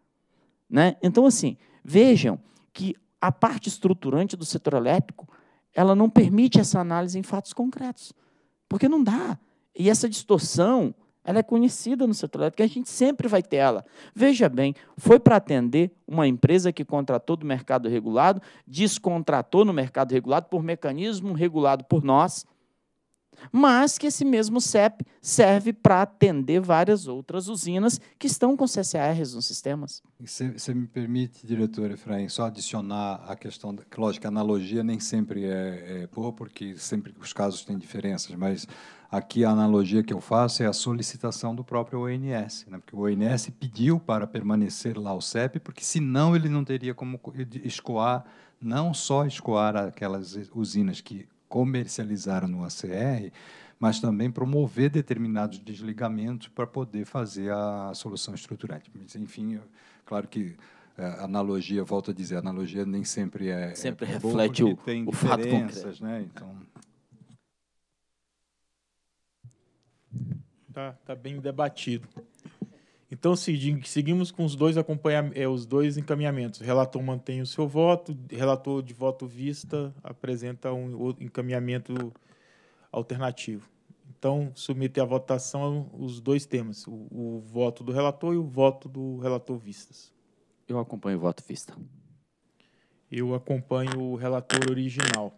Né? Então, assim, vejam que a parte estruturante do setor elétrico ela não permite essa análise em fatos concretos, porque não dá. E essa distorção ela é conhecida no setor elétrico, a gente sempre vai ter ela. Veja bem, foi para atender uma empresa que contratou do mercado regulado, descontratou no mercado regulado por mecanismo regulado por nós, mas que esse mesmo CEP serve para atender várias outras usinas que estão com CCARs nos sistemas. Você me permite, diretor Efrain, só adicionar a questão, que lógico, a analogia nem sempre é boa, porque sempre os casos têm diferenças, mas aqui a analogia que eu faço é a solicitação do próprio ONS, né? Porque o ONS pediu para permanecer lá o CEP, porque senão ele não teria como escoar, não só escoar aquelas usinas que comercializaram no ACR, mas também promover determinados desligamentos para poder fazer a solução estruturante. Mas, enfim, claro que a analogia, volto a dizer, a analogia nem sempre é... Sempre é reflete boa, o fato concreto. Né? Então... Tá bem debatido. Então, seguimos com os dois encaminhamentos. O relator mantém o seu voto, relator de voto vista apresenta um encaminhamento alternativo. Então, submeter à votação os dois temas, o voto do relator e o voto do relator vistas. Eu acompanho o voto vista. Eu acompanho o relator original.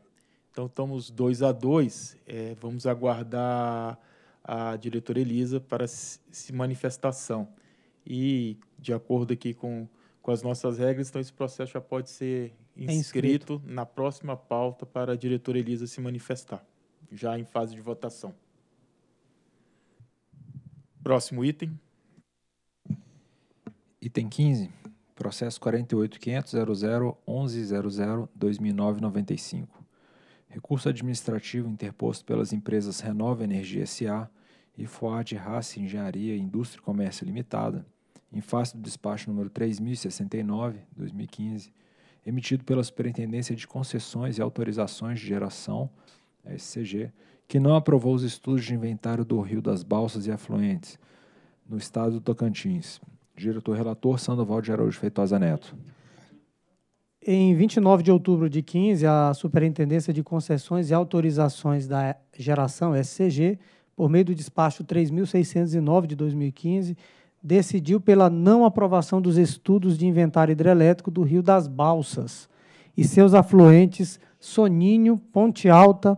Então, estamos 2-2. Vamos aguardar a diretora Elisa para se manifestação. E, de acordo aqui com as nossas regras, então esse processo já pode ser inscrito na próxima pauta para a diretora Elisa se manifestar, já em fase de votação. Próximo item. Item 15, processo 48.500.00.11.00.2009.95. Recurso administrativo interposto pelas empresas Renova Energia S.A. e Fuad Rassi Engenharia Indústria e Comércio Limitada, em face do despacho número 3069/2015, emitido pela Superintendência de Concessões e Autorizações de Geração, SCG, que não aprovou os estudos de inventário do Rio das Balsas e afluentes no estado do Tocantins. Diretor-relator Sandoval de Araújo Feitosa Neto. Em 29 de outubro de 15, a Superintendência de Concessões e Autorizações da Geração, SCG, por meio do despacho 3.609 de 2015, decidiu pela não aprovação dos estudos de inventário hidrelétrico do Rio das Balsas e seus afluentes Soninho, Ponte Alta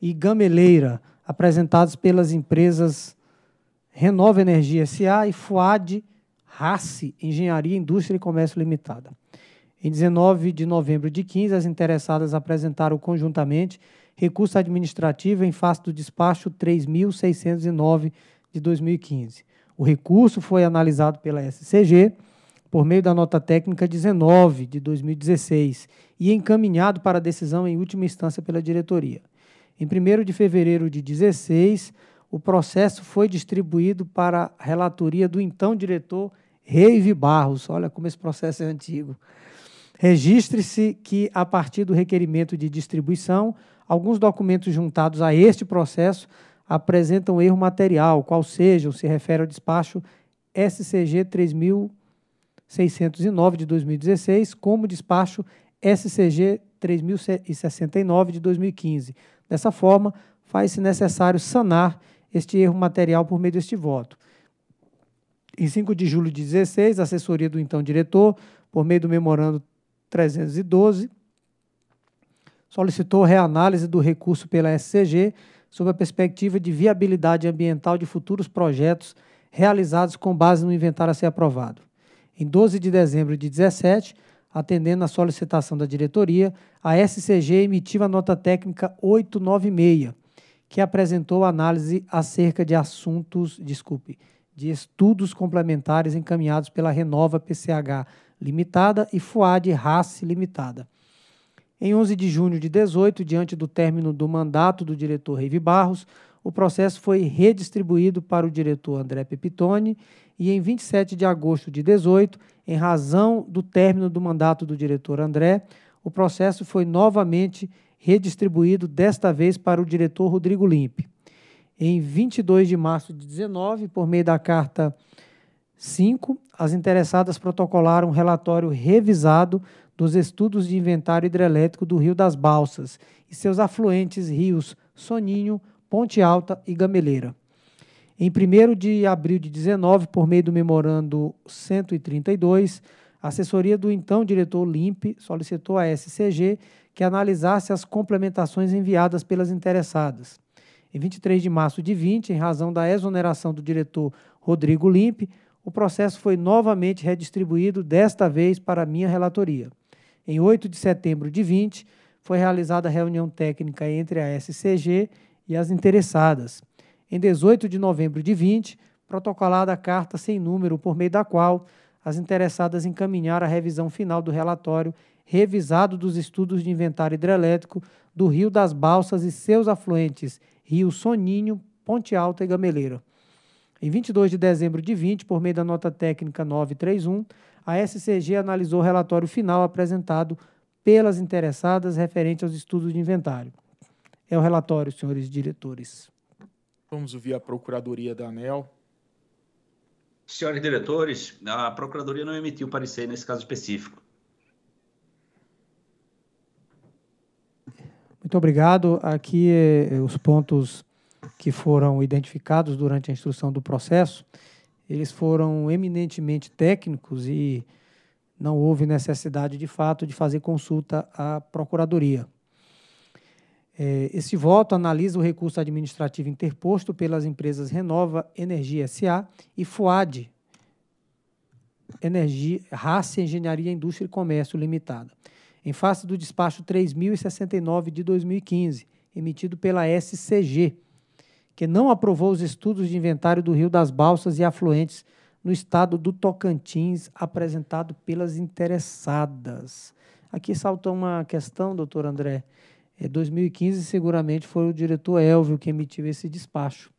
e Gameleira, apresentados pelas empresas Renova Energia S.A. e Fuad Rassi Engenharia Indústria e Comércio Limitada. Em 19 de novembro de 15, as interessadas apresentaram conjuntamente recurso administrativo em face do despacho 3.609 de 2015. O recurso foi analisado pela SCG por meio da nota técnica 19 de 2016 e encaminhado para decisão em última instância pela diretoria. Em 1º de fevereiro de 16, o processo foi distribuído para a relatoria do então diretor Reive Barros. Olha como esse processo é antigo. Registre-se que, a partir do requerimento de distribuição, alguns documentos juntados a este processo apresentam erro material, qual seja, se refere ao despacho SCG 3.609 de 2016, como despacho SCG 3.069 de 2015. Dessa forma, faz-se necessário sanar este erro material por meio deste voto. Em 5 de julho de 16, a assessoria do então diretor, por meio do memorando 312, solicitou reanálise do recurso pela SCG sob a perspectiva de viabilidade ambiental de futuros projetos realizados com base no inventário a ser aprovado. Em 12 de dezembro de 17, atendendo à solicitação da diretoria, a SCG emitiu a nota técnica 896, que apresentou análise acerca de estudos complementares encaminhados pela Renova PCH Limitada e Fuad Rassi Limitada. Em 11 de junho de 18, diante do término do mandato do diretor Reive Barros, o processo foi redistribuído para o diretor André Pepitone e, em 27 de agosto de 18, em razão do término do mandato do diretor André, o processo foi novamente redistribuído, desta vez para o diretor Rodrigo Limpe. Em 22 de março de 19, por meio da carta 5, as interessadas protocolaram um relatório revisado dos estudos de inventário hidrelétrico do Rio das Balsas e seus afluentes rios Soninho, Ponte Alta e Gameleira. Em 1º de abril de 19, por meio do memorando 132, a assessoria do então diretor Limpe solicitou à SCG que analisasse as complementações enviadas pelas interessadas. Em 23 de março de 20, em razão da exoneração do diretor Rodrigo Limpe, o processo foi novamente redistribuído, desta vez para a minha relatoria. Em 8 de setembro de 20, foi realizada a reunião técnica entre a SCG e as interessadas. Em 18 de novembro de 20, protocolada a carta sem número, por meio da qual as interessadas encaminharam a revisão final do relatório revisado dos estudos de inventário hidrelétrico do Rio das Balsas e seus afluentes, Rio Soninho, Ponte Alta e Gameleira. Em 22 de dezembro de 20, por meio da nota técnica 931, a SCG analisou o relatório final apresentado pelas interessadas referente aos estudos de inventário. É o relatório, senhores diretores. Vamos ouvir a Procuradoria da ANEEL. Senhores diretores, a Procuradoria não emitiu parecer nesse caso específico. Muito obrigado. Aqui os pontos que foram identificados durante a instrução do processo, eles foram eminentemente técnicos e não houve necessidade, de fato, de fazer consulta à Procuradoria. Esse voto analisa o recurso administrativo interposto pelas empresas Renova Energia S.A. e Fuad Rassi Engenharia Indústria e Comércio Limitada, em face do despacho 3.069 de 2015, emitido pela SCG, que não aprovou os estudos de inventário do Rio das Balsas e afluentes no estado do Tocantins, apresentado pelas interessadas. Aqui salta uma questão, doutor André. 2015, seguramente, foi o diretor Elvio que emitiu esse despacho.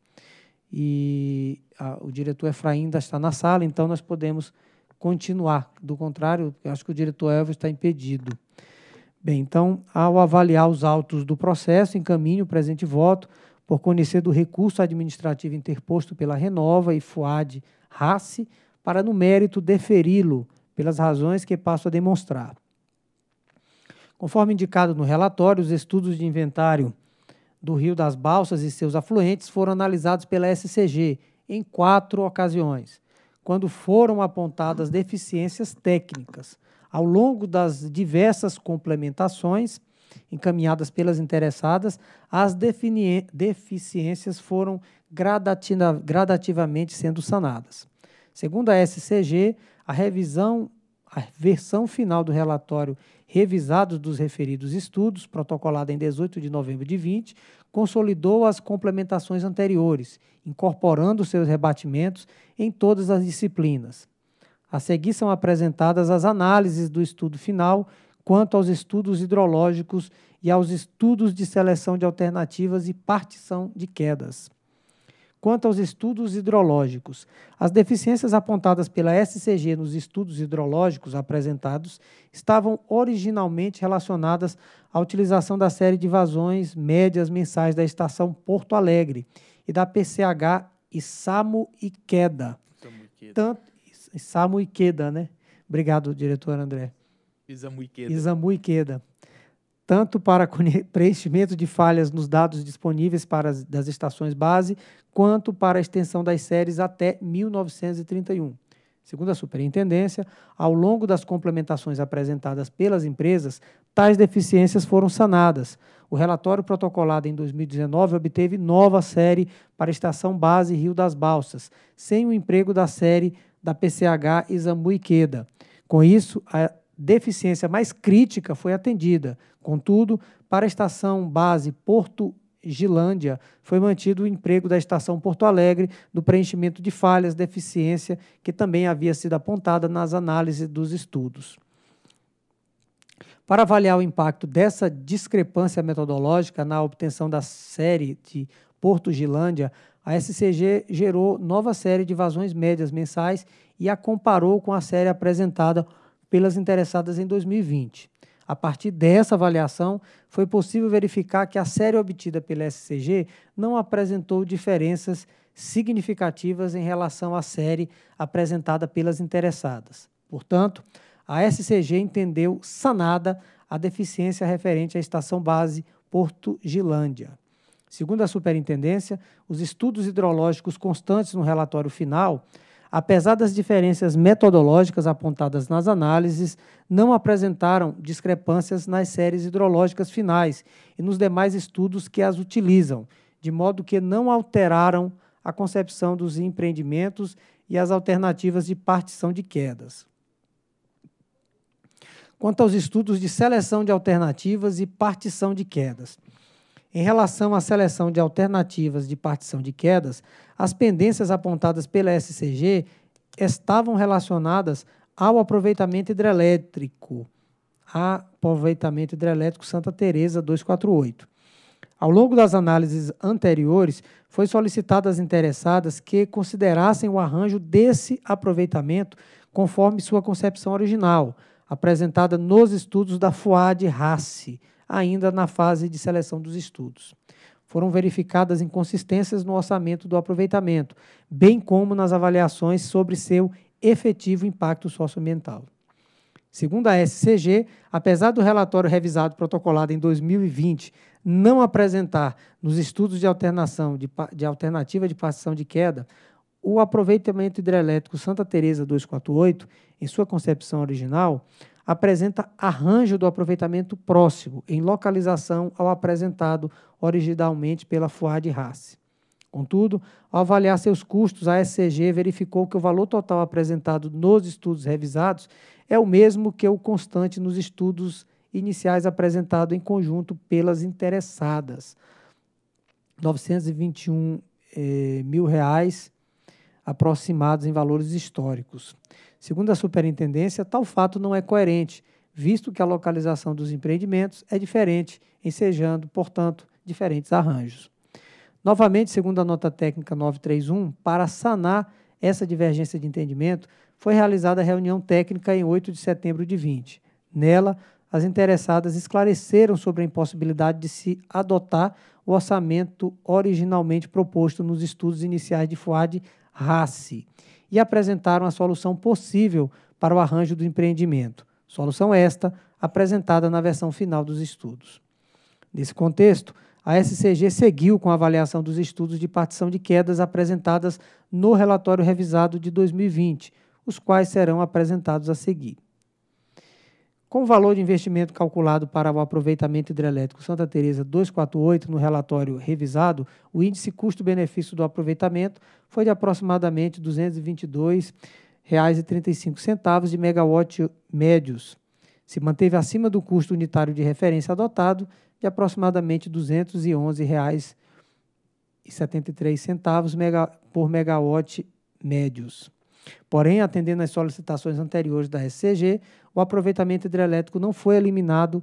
E o diretor Efrain ainda está na sala, então nós podemos continuar. Do contrário, eu acho que o diretor Elvio está impedido. Bem, então, ao avaliar os autos do processo, encaminho o presente voto por conhecer do recurso administrativo interposto pela Renova e Fuad Rassi, para, no mérito, deferi-lo, pelas razões que passo a demonstrar. Conforme indicado no relatório, os estudos de inventário do Rio das Balsas e seus afluentes foram analisados pela SCG em 4 ocasiões, quando foram apontadas deficiências técnicas. Ao longo das diversas complementações encaminhadas pelas interessadas, as deficiências foram gradativamente sendo sanadas. Segundo a SCG, a versão final do relatório revisado dos referidos estudos, protocolada em 18 de novembro de 20, consolidou as complementações anteriores, incorporando seus rebatimentos em todas as disciplinas. A seguir são apresentadas as análises do estudo final quanto aos estudos hidrológicos e aos estudos de seleção de alternativas e partição de quedas. Quanto aos estudos hidrológicos, as deficiências apontadas pela SCG nos estudos hidrológicos apresentados estavam originalmente relacionadas à utilização da série de vazões médias mensais da estação Porto Alegre e da PCH Isamo e Queda. Isamo e Queda, né? Obrigado, diretor André. Isamo e Queda. Tanto para preenchimento de falhas nos dados disponíveis das estações base, quanto para a extensão das séries até 1931. Segundo a superintendência, ao longo das complementações apresentadas pelas empresas, tais deficiências foram sanadas. O relatório protocolado em 2019 obteve nova série para a estação base Rio das Balsas, sem o emprego da série da PCH Isamo e Queda. Com isso, a deficiência mais crítica foi atendida. Contudo, para a estação base Porto Gilândia, foi mantido o emprego da estação Porto Alegre do preenchimento de falhas, deficiência que também havia sido apontada nas análises dos estudos. Para avaliar o impacto dessa discrepância metodológica na obtenção da série de Porto Gilândia, a SCG gerou nova série de vazões médias mensais e a comparou com a série apresentada pelas interessadas em 2020. A partir dessa avaliação, foi possível verificar que a série obtida pela SCG não apresentou diferenças significativas em relação à série apresentada pelas interessadas. Portanto, a SCG entendeu sanada a deficiência referente à estação base Porto Gilândia. Segundo a superintendência, os estudos hidrológicos constantes no relatório final, apesar das diferenças metodológicas apontadas nas análises, não apresentaram discrepâncias nas séries hidrológicas finais e nos demais estudos que as utilizam, de modo que não alteraram a concepção dos empreendimentos e as alternativas de partição de quedas. Quanto aos estudos de seleção de alternativas e partição de quedas, em relação à seleção de alternativas de partição de quedas, as pendências apontadas pela SCG estavam relacionadas ao aproveitamento hidrelétrico Santa Teresa 248. Ao longo das análises anteriores, foi solicitado às interessadas que considerassem o arranjo desse aproveitamento conforme sua concepção original, apresentada nos estudos da Fuad Rassi, ainda na fase de seleção dos estudos. Foram verificadas inconsistências no orçamento do aproveitamento, bem como nas avaliações sobre seu efetivo impacto socioambiental. Segundo a SCG, apesar do relatório revisado protocolado em 2020 não apresentar nos estudos de alternativa de partição de queda, o aproveitamento hidrelétrico Santa Teresa 248, em sua concepção original, apresenta arranjo do aproveitamento próximo, em localização ao apresentado originalmente pela Fuad Rassi. Contudo, ao avaliar seus custos, a SCG verificou que o valor total apresentado nos estudos revisados é o mesmo que o constante nos estudos iniciais apresentado em conjunto pelas interessadas, R$ 921.000, aproximados em valores históricos. Segundo a superintendência, tal fato não é coerente, visto que a localização dos empreendimentos é diferente, ensejando, portanto, diferentes arranjos. Novamente, segundo a nota técnica 931, para sanar essa divergência de entendimento, foi realizada a reunião técnica em 8 de setembro de 2020. Nela, as interessadas esclareceram sobre a impossibilidade de se adotar o orçamento originalmente proposto nos estudos iniciais de Fuad Rassi e apresentaram a solução possível para o arranjo do empreendimento, solução esta apresentada na versão final dos estudos. Nesse contexto, a SCG seguiu com a avaliação dos estudos de partição de quedas apresentadas no relatório revisado de 2020, os quais serão apresentados a seguir. com o valor de investimento calculado para o aproveitamento hidrelétrico Santa Teresa 248 no relatório revisado, o índice custo-benefício do aproveitamento foi de aproximadamente R$ 222,35 de megawatt médios. Se manteve acima do custo unitário de referência adotado de aproximadamente R$ 211,73 por megawatt médios. Porém, atendendo às solicitações anteriores da SCG, o aproveitamento hidrelétrico não foi eliminado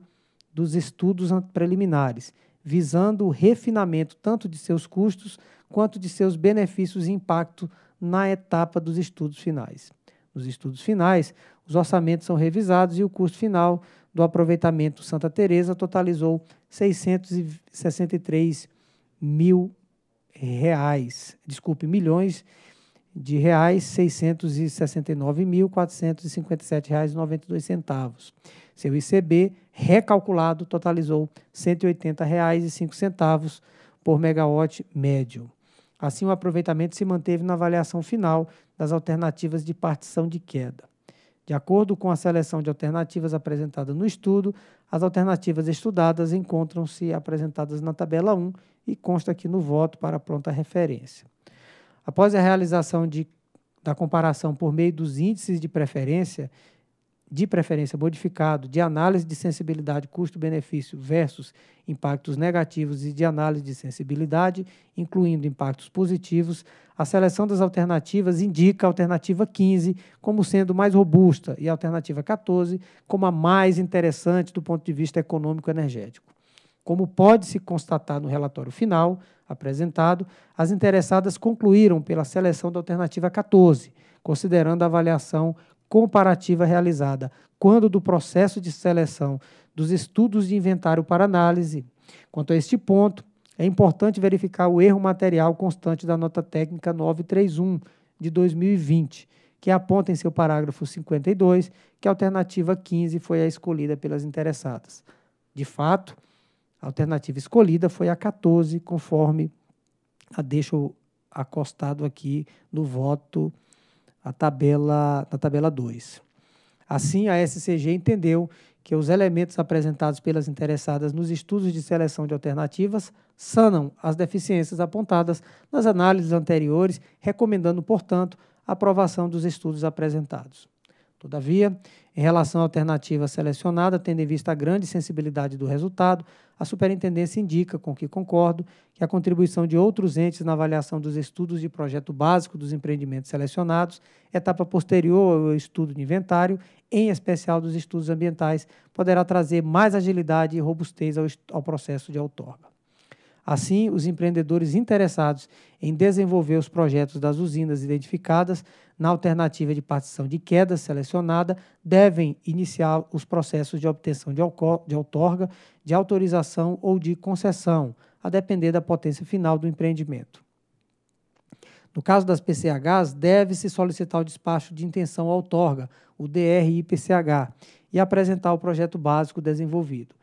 dos estudos preliminares, visando o refinamento tanto de seus custos quanto de seus benefícios e impacto na etapa dos estudos finais. Nos estudos finais, os orçamentos são revisados e o custo final do aproveitamento Santa Teresa totalizou R$ 669.457,92. Seu ICB recalculado totalizou R$ 180,05 por megawatt médio. Assim, o aproveitamento se manteve na avaliação final das alternativas de partição de queda. De acordo com a seleção de alternativas apresentada no estudo, as alternativas estudadas encontram-se apresentadas na tabela 1 e consta aqui no voto para pronta referência. Após a realização da comparação por meio dos índices de preferência modificado, de análise de sensibilidade custo-benefício versus impactos negativos e de análise de sensibilidade, incluindo impactos positivos, a seleção das alternativas indica a alternativa 15 como sendo mais robusta e a alternativa 14 como a mais interessante do ponto de vista econômico-energético. Como pode-se constatar no relatório final apresentado, as interessadas concluíram pela seleção da alternativa 14, considerando a avaliação comparativa realizada, quando do processo de seleção dos estudos de inventário para análise. Quanto a este ponto, é importante verificar o erro material constante da nota técnica 931 de 2020, que aponta em seu parágrafo 52 que a alternativa 15 foi a escolhida pelas interessadas. De fato, a alternativa escolhida foi a 14, conforme a deixo acostado aqui no voto na tabela 2. Assim, a SCG entendeu que os elementos apresentados pelas interessadas nos estudos de seleção de alternativas sanam as deficiências apontadas nas análises anteriores, recomendando, portanto, a aprovação dos estudos apresentados. Todavia, em relação à alternativa selecionada, tendo em vista a grande sensibilidade do resultado, a superintendência indica, com que concordo, que a contribuição de outros entes na avaliação dos estudos de projeto básico dos empreendimentos selecionados, etapa posterior ao estudo de inventário, em especial dos estudos ambientais, poderá trazer mais agilidade e robustez ao processo de outorga. Assim, os empreendedores interessados em desenvolver os projetos das usinas identificadas na alternativa de partição de queda selecionada devem iniciar os processos de obtenção de outorga, de autorização ou de concessão, a depender da potência final do empreendimento. No caso das PCHs, deve-se solicitar o despacho de intenção outorga, o DRI-PCH, e apresentar o projeto básico desenvolvido.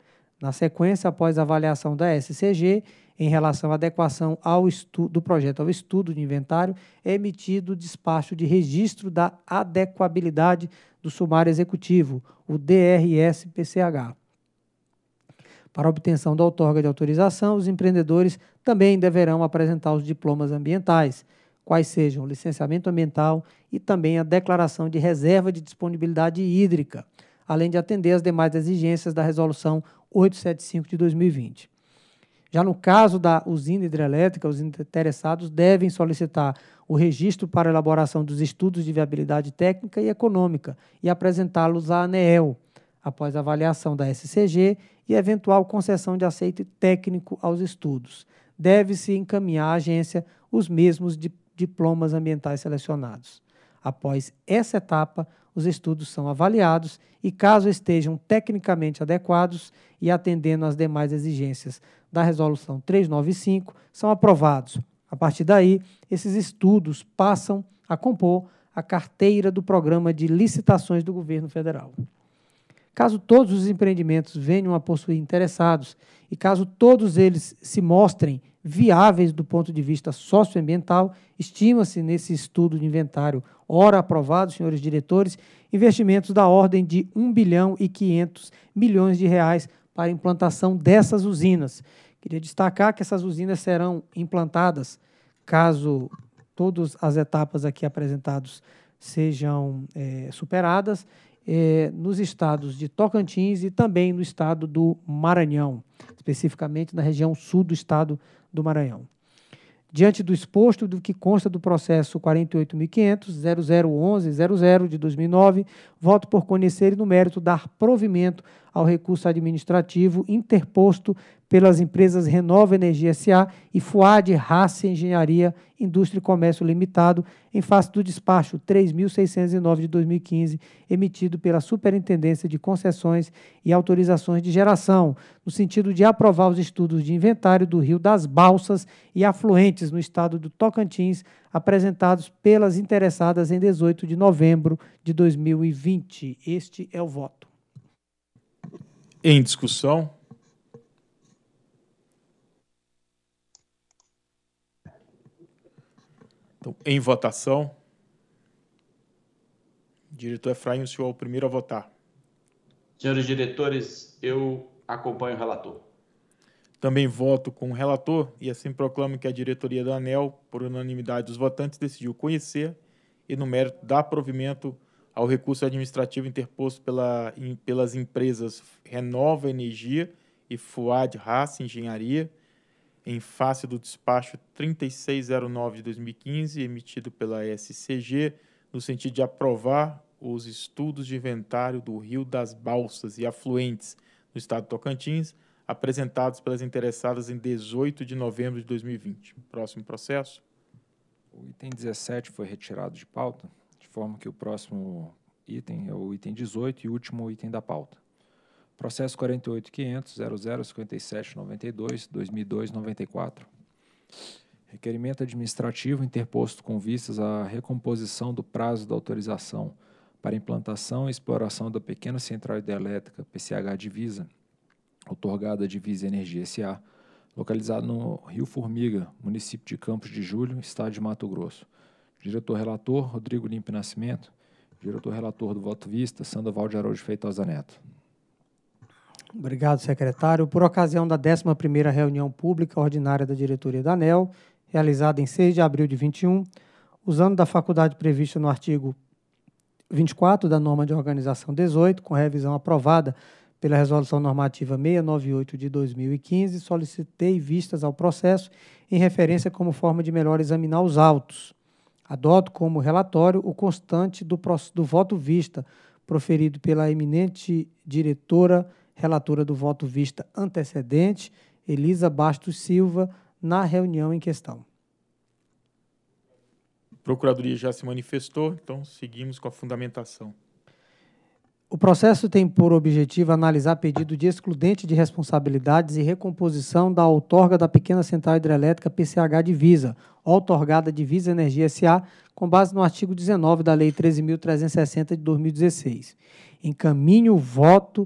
Na sequência, após a avaliação da SCG, em relação à adequação do projeto ao estudo de inventário, é emitido o despacho de registro da adequabilidade do sumário executivo, o DRS-PCH. Para a obtenção da outorga de autorização, os empreendedores também deverão apresentar os diplomas ambientais, quais sejam o licenciamento ambiental e também a declaração de reserva de disponibilidade hídrica, além de atender às demais exigências da Resolução 875 de 2020. Já no caso da usina hidrelétrica, os interessados devem solicitar o registro para elaboração dos estudos de viabilidade técnica e econômica e apresentá-los à ANEEL, após a avaliação da SCG e eventual concessão de aceite técnico aos estudos. Deve-se encaminhar à agência os mesmos diplomas ambientais selecionados. Após essa etapa, os estudos são avaliados e, caso estejam tecnicamente adequados e atendendo às demais exigências da Resolução 395, são aprovados. A partir daí, esses estudos passam a compor a carteira do Programa de Licitações do Governo Federal. Caso todos os empreendimentos venham a possuir interessados e caso todos eles se mostrem viáveis do ponto de vista socioambiental, estima-se nesse estudo de inventário, ora aprovado, senhores diretores, investimentos da ordem de R$ 1,5 bilhão para implantação dessas usinas. Queria destacar que essas usinas serão implantadas, caso todas as etapas aqui apresentadas sejam superadas, nos estados de Tocantins e também no estado do Maranhão, especificamente na região sul do estado do Maranhão. Diante do exposto do que consta do processo 48.500.0011.00 de 2009, voto por conhecer e, no mérito, dar provimento ao recurso administrativo interposto pelas empresas Renova Energia S.A. e Fuad Rassi Engenharia Indústria e Comércio Limitado, em face do despacho 3.609 de 2015, emitido pela Superintendência de Concessões e Autorizações de Geração, no sentido de aprovar os estudos de inventário do Rio das Balsas e afluentes no estado do Tocantins, apresentados pelas interessadas em 18 de novembro de 2020. Este é o voto. Em discussão. Então, em votação. Diretor Efrain, o senhor é o primeiro a votar. Senhores diretores, eu acompanho o relator. Também voto com o relator e assim proclamo que a diretoria da ANEEL, por unanimidade dos votantes, decidiu conhecer e, no mérito, dar provimento ao recurso administrativo interposto pelas empresas Renova Energia e Fuad Rassi Engenharia, em face do despacho 3609 de 2015, emitido pela SCG, no sentido de aprovar os estudos de inventário do Rio das Balsas e afluentes no estado de Tocantins, apresentados pelas interessadas em 18 de novembro de 2020. Próximo processo. O item 17 foi retirado de pauta, de forma que o próximo item é o item 18 e o último item da pauta. Processo 48.500.005792/2002-94. Requerimento administrativo interposto com vistas à recomposição do prazo da autorização para implantação e exploração da pequena central hidrelétrica PCH Divisa, outorgada à Divisa Energia S.A., localizada no Rio Formiga, município de Campos de Julho, estado de Mato Grosso. Diretor-relator, Rodrigo Limpe Nascimento. Diretor-relator do voto vista, Sandoval de Araújo Feitosa Neto. Obrigado, secretário. Por ocasião da 11ª reunião pública ordinária da diretoria da ANEEL, realizada em 6 de abril de 21, usando da faculdade prevista no artigo 24 da norma de organização 18, com revisão aprovada pela resolução normativa 698 de 2015, solicitei vistas ao processo em referência como forma de melhor examinar os autos. Adoto como relatório o constante do voto vista proferido pela eminente diretora relatora do voto vista antecedente, Elisa Bastos Silva, na reunião em questão. A Procuradoria já se manifestou, então seguimos com a fundamentação. O processo tem por objetivo analisar pedido de excludente de responsabilidades e recomposição da outorga da pequena central hidrelétrica PCH Divisa, outorgada Divisa Energia S.A., com base no artigo 19 da Lei 13.360 de 2016. Encaminho o voto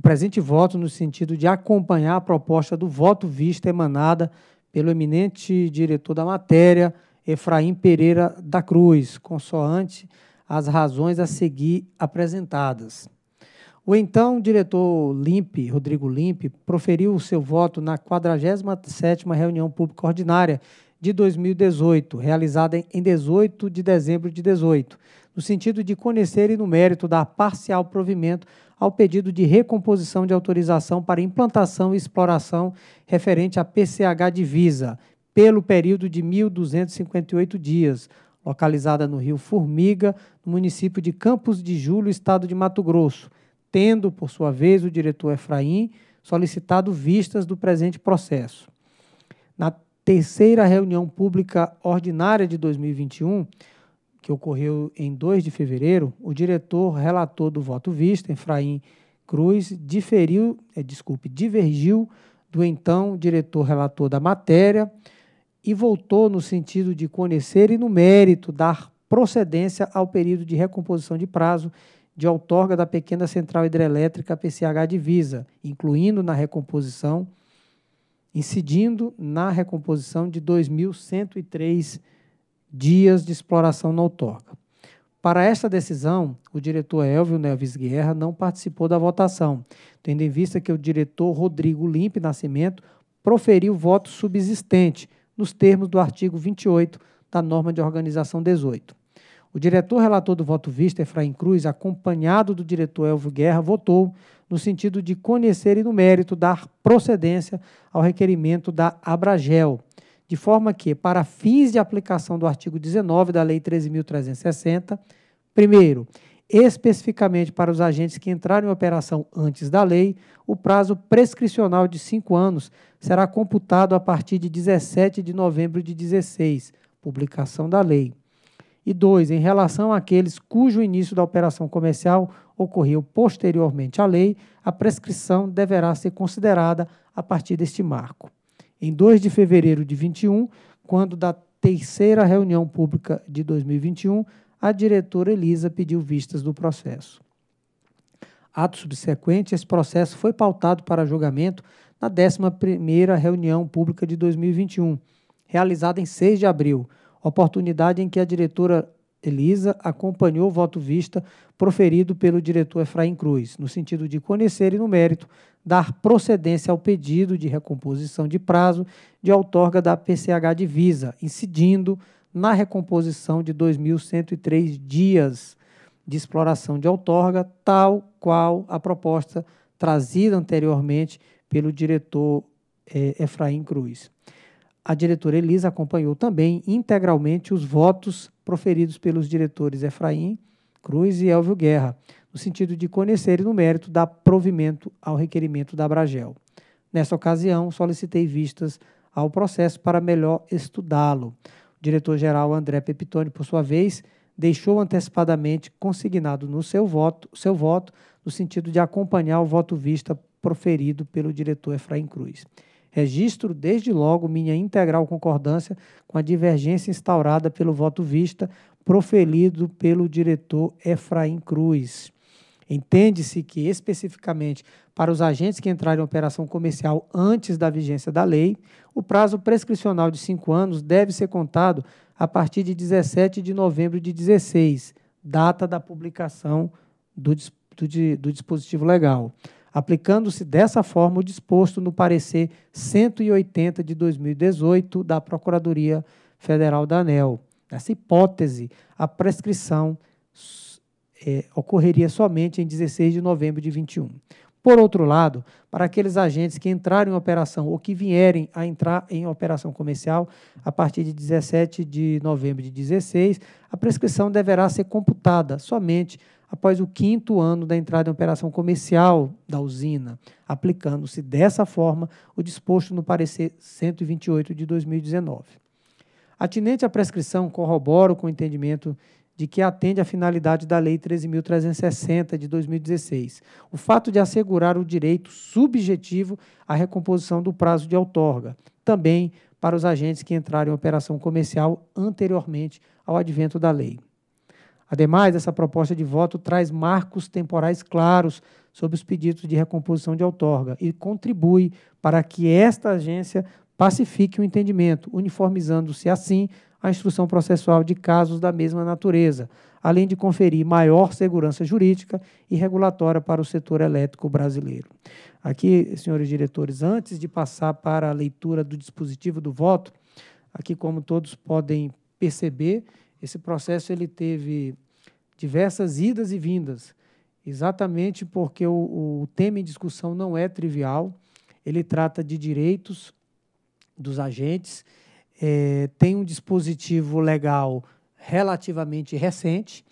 presente voto no sentido de acompanhar a proposta do voto vista emanada pelo eminente diretor da matéria, Efrain Pereira da Cruz, consoante as razões a seguir apresentadas. O então diretor Limpe, Rodrigo Limpe, proferiu o seu voto na 47ª reunião pública ordinária de 2018, realizada em 18 de dezembro de 2018, no sentido de conhecer e, no mérito, dar parcial provimento ao pedido de recomposição de autorização para implantação e exploração referente à PCH Divisa, pelo período de 1.258 dias, localizada no Rio Formiga, no município de Campos de Julho, estado de Mato Grosso, tendo, por sua vez, o diretor Efrain solicitado vistas do presente processo. Na 3ª reunião pública ordinária de 2021, que ocorreu em 2 de fevereiro, o diretor-relator do voto vista, Efrain Cruz, divergiu do então diretor-relator da matéria e voltou no sentido de conhecer e, no mérito, dar procedência ao período de recomposição de prazo de outorga da pequena central hidrelétrica PCH Divisa, incidindo na recomposição de 2.103 dias de exploração na outorga. Para esta decisão, o diretor Elvio Neves Guerra não participou da votação, tendo em vista que o diretor Rodrigo Limpe Nascimento proferiu voto subsistente, nos termos do artigo 28 da Norma de Organização 18. O diretor relator do voto visto, Efrain Cruz, acompanhado do diretor Elvio Guerra, votou no sentido de conhecer e, no mérito, dar procedência ao requerimento da Abragel, de forma que, para fins de aplicação do artigo 19 da Lei 13.360, primeiro, especificamente para os agentes que entrarem em operação antes da lei, o prazo prescricional de 5 anos será computado a partir de 17 de novembro de 2016, publicação da lei. E 2, em relação àqueles cujo início da operação comercial ocorreu posteriormente à lei, a prescrição deverá ser considerada a partir deste marco. Em 2 de fevereiro de 2021, quando da terceira reunião pública de 2021, a diretora Elisa pediu vistas do processo. Ato subsequente, esse processo foi pautado para julgamento na 11ª reunião pública de 2021, realizada em 6 de abril, oportunidade em que a diretora Elisa acompanhou o voto vista proferido pelo diretor Efrain Cruz, no sentido de conhecer e, no mérito, dar procedência ao pedido de recomposição de prazo de outorga da PCH Divisa, incidindo na recomposição de 2.103 dias de exploração de outorga, tal qual a proposta trazida anteriormente pelo diretor Efrain Cruz. A diretora Elisa acompanhou também integralmente os votos proferidos pelos diretores Efrain Cruz e Elvio Guerra, no sentido de conhecer e, no mérito, dar provimento ao requerimento da Abragel. Nessa ocasião, solicitei vistas ao processo para melhor estudá-lo. O diretor-geral André Pepitone, por sua vez, deixou antecipadamente consignado no seu voto, no sentido de acompanhar o voto vista proferido pelo diretor Efrain Cruz. Registro, desde logo, minha integral concordância com a divergência instaurada pelo voto vista proferido pelo diretor Efrain Cruz. Entende-se que, especificamente, para os agentes que entrarem em operação comercial antes da vigência da lei, o prazo prescricional de 5 anos deve ser contado a partir de 17 de novembro de 2016, data da publicação do dispositivo legal, aplicando-se dessa forma o disposto no parecer 180 de 2018 da Procuradoria Federal da ANEEL. Nessa hipótese, a prescrição ocorreria somente em 16 de novembro de 2021. Por outro lado, para aqueles agentes que entrarem em operação ou que vierem a entrar em operação comercial a partir de 17 de novembro de 2016, a prescrição deverá ser computada somente após o 5º ano da entrada em operação comercial da usina, aplicando-se dessa forma o disposto no parecer 128 de 2019. Atinente à prescrição, corroboro com o entendimento de que atende à finalidade da Lei 13.360, de 2016, o fato de assegurar o direito subjetivo à recomposição do prazo de outorga, também para os agentes que entrarem em operação comercial anteriormente ao advento da lei. Ademais, essa proposta de voto traz marcos temporais claros sobre os pedidos de recomposição de outorga e contribui para que esta agência pacifique o entendimento, uniformizando-se assim a instrução processual de casos da mesma natureza, além de conferir maior segurança jurídica e regulatória para o setor elétrico brasileiro. Aqui, senhores diretores, antes de passar para a leitura do dispositivo do voto, aqui, como todos podem perceber, esse processo ele teve diversas idas e vindas, exatamente porque o tema em discussão não é trivial, ele trata de direitos dos agentes, tem um dispositivo legal relativamente recente,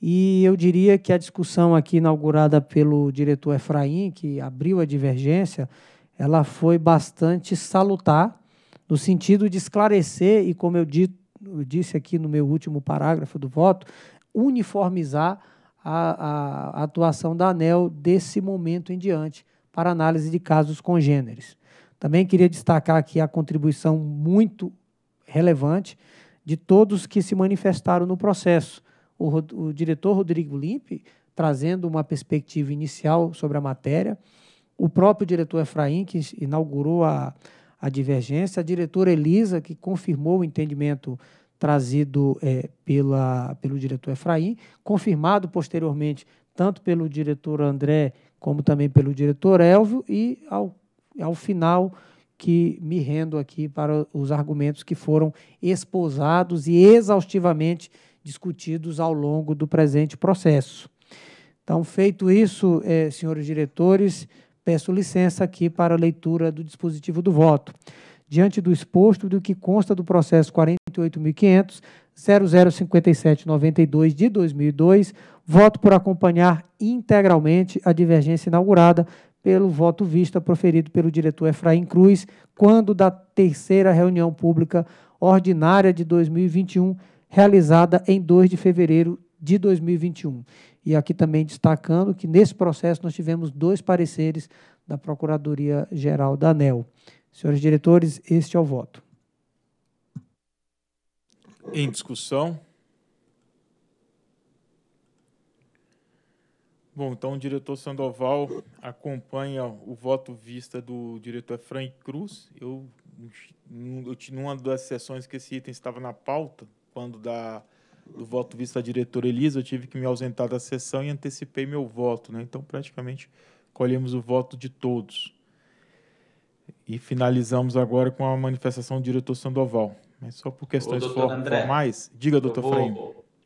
e eu diria que a discussão aqui inaugurada pelo diretor Efrain, que abriu a divergência, ela foi bastante salutar, no sentido de esclarecer e, como eu disse aqui no meu último parágrafo do voto, uniformizar a atuação da ANEEL desse momento em diante para análise de casos congêneres. Também queria destacar aqui a contribuição muito relevante de todos que se manifestaram no processo. O diretor Rodrigo Limpe trazendo uma perspectiva inicial sobre a matéria. O próprio diretor Efrain, que inaugurou a divergência, a diretora Elisa, que confirmou o entendimento trazido pelo diretor Efrain, confirmado posteriormente tanto pelo diretor André como também pelo diretor Elvio, e ao final que me rendo aqui para os argumentos que foram esposados e exaustivamente discutidos ao longo do presente processo. Então, feito isso, senhores diretores, peço licença aqui para a leitura do dispositivo do voto. Diante do exposto do que consta do processo 48.500.005792 de 2002, voto por acompanhar integralmente a divergência inaugurada pelo voto vista proferido pelo diretor Efrain Cruz, quando da terceira reunião pública ordinária de 2021, realizada em 2 de fevereiro de 2021. E aqui também destacando que, nesse processo, nós tivemos 2 pareceres da Procuradoria-Geral da ANEEL. Senhores diretores, este é o voto. Em discussão. Bom, então o diretor Sandoval acompanha o voto vista do diretor Efrain Cruz. Eu numa das sessões que esse item estava na pauta, quando do voto vista da diretora Elisa, eu tive que me ausentar da sessão e antecipei meu voto, né? Então, praticamente, colhemos o voto de todos. E finalizamos agora com a manifestação do diretor Sandoval. Mas só por questões formais... Diga, doutor Efrain.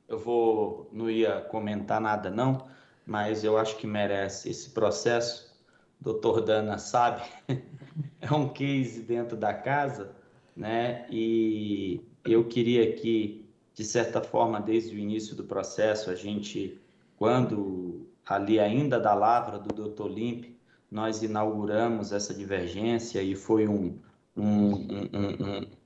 Eu não ia comentar nada, não, mas eu acho que merece esse processo. Doutor Dana sabe, é um case dentro da casa, né? E eu queria que, de certa forma, desde o início do processo, a gente, quando ali ainda da lavra do doutor Limpe, nós inauguramos essa divergência e foi um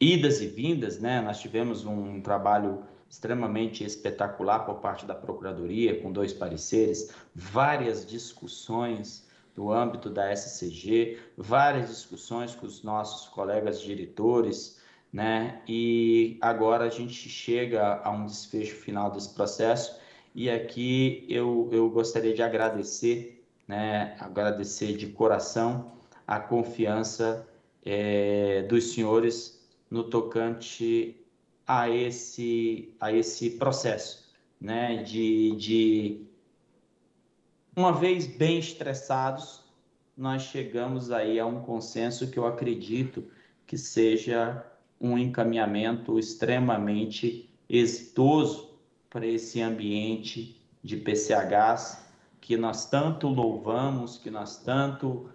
idas e vindas, né? Nós tivemos um trabalho extremamente espetacular por parte da Procuradoria, com 2 pareceres, várias discussões no âmbito da SCG, várias discussões com os nossos colegas diretores, né? E agora a gente chega a um desfecho final desse processo, e aqui eu gostaria de agradecer, né? Agradecer de coração a confiança dos senhores no tocante a esse processo, né, de uma vez bem estressados, nós chegamos aí a um consenso que eu acredito que seja um encaminhamento extremamente exitoso para esse ambiente de PCHs que nós tanto louvamos, que nós tanto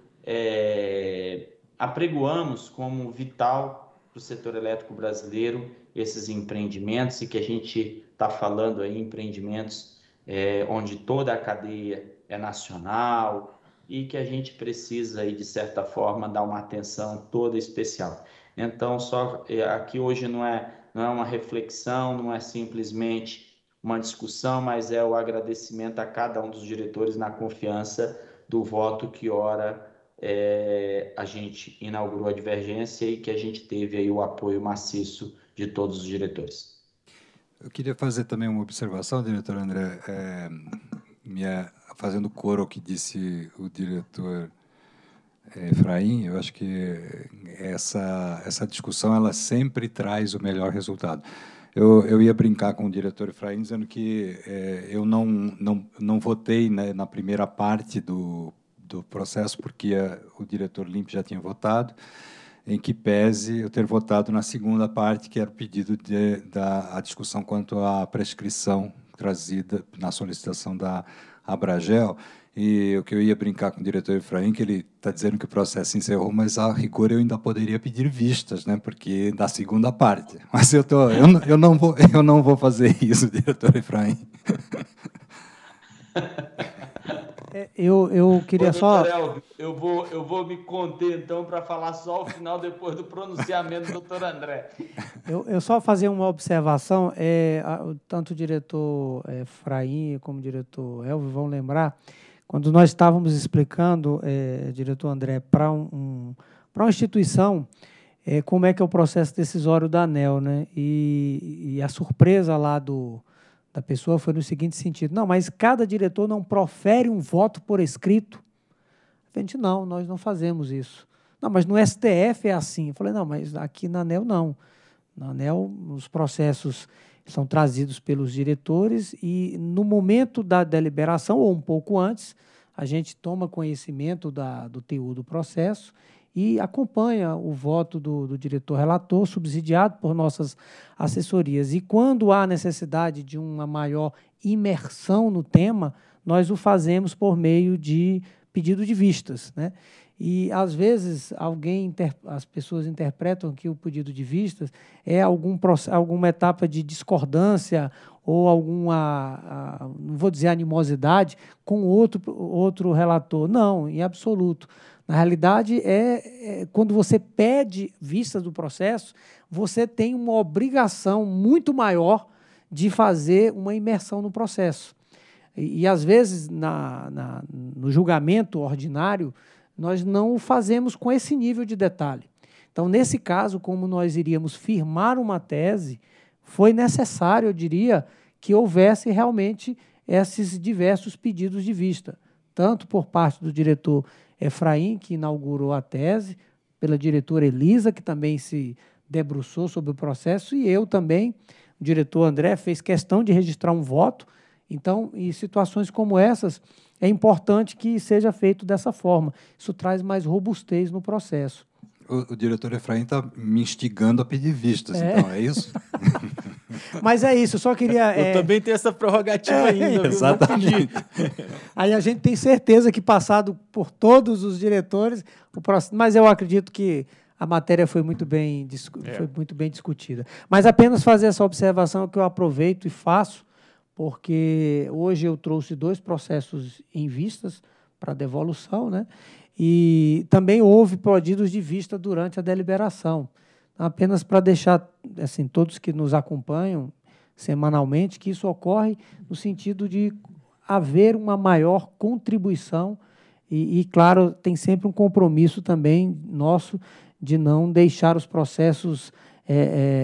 apregoamos como vital para o setor elétrico brasileiro, esses empreendimentos, e que a gente está falando aí empreendimentos onde toda a cadeia é nacional e que a gente precisa aí, de certa forma, dar uma atenção toda especial. Então, só aqui hoje não é uma reflexão, não é simplesmente uma discussão, mas é o agradecimento a cada um dos diretores na confiança do voto que ora a gente inaugurou a divergência e que a gente teve aí o apoio maciço de todos os diretores. Eu queria fazer também uma observação, diretor André, fazendo coro ao que disse o diretor Efrain. Eu acho que essa discussão ela sempre traz o melhor resultado. Eu ia brincar com o diretor Efrain dizendo que eu não votei, né, na primeira parte do processo, porque o diretor Limpe já tinha votado, em que pese eu ter votado na segunda parte, que era o pedido da discussão quanto à prescrição trazida na solicitação da Abragel. E o que eu ia brincar com o diretor Efrain, que ele está dizendo que o processo encerrou, mas, a rigor, eu ainda poderia pedir vistas, né, porque da segunda parte. Mas eu não vou fazer isso, diretor Efrain. Eu queria só... Elvio, eu vou me conter, então, para falar só o final depois do pronunciamento do doutor André. Eu só fazer uma observação. Tanto o diretor Efrain como o diretor Elvio vão lembrar, quando nós estávamos explicando, diretor André, para uma instituição, como é que é o processo decisório da ANEEL, né? E a surpresa lá da pessoa foi no seguinte sentido: não, mas cada diretor não profere um voto por escrito? A gente, não, nós não fazemos isso. Não, mas no STF é assim. Eu falei, não, mas aqui na ANEEL não. Na ANEEL, os processos são trazidos pelos diretores e, no momento da deliberação, ou um pouco antes, a gente toma conhecimento do TU do processo e acompanha o voto do diretor relator, subsidiado por nossas assessorias. E quando há necessidade de uma maior imersão no tema, nós o fazemos por meio de pedido de vistas, né? E, às vezes, as pessoas interpretam que o pedido de vistas é alguma etapa de discordância ou alguma, não vou dizer animosidade, com outro relator. Não, em absoluto. Na realidade, quando você pede vistas do processo, você tem uma obrigação muito maior de fazer uma imersão no processo. E às vezes, no julgamento ordinário, nós não o fazemos com esse nível de detalhe. Então, nesse caso, como nós iríamos firmar uma tese, foi necessário, eu diria, que houvesse realmente esses diversos pedidos de vista, tanto por parte do diretor Efrain, que inaugurou a tese, pela diretora Elisa, que também se debruçou sobre o processo, e eu também, o diretor André, fez questão de registrar um voto. Então, em situações como essas, é importante que seja feito dessa forma. Isso traz mais robustez no processo. O diretor Efrain está me instigando a pedir vistas, então, é isso? Mas é isso, eu só queria... Eu também tenho essa prerrogativa ainda. Exatamente. Aí a gente tem certeza que, passado por todos os diretores, mas eu acredito que a matéria foi muito bem, foi muito bem discutida. Mas apenas fazer essa observação que eu aproveito e faço, porque hoje eu trouxe 2 processos em vistas para devolução, né? E também houve pedidos de vista durante a deliberação. Apenas para deixar assim, todos que nos acompanham semanalmente, que isso ocorre no sentido de haver uma maior contribuição e, claro, tem sempre um compromisso também nosso de não deixar os processos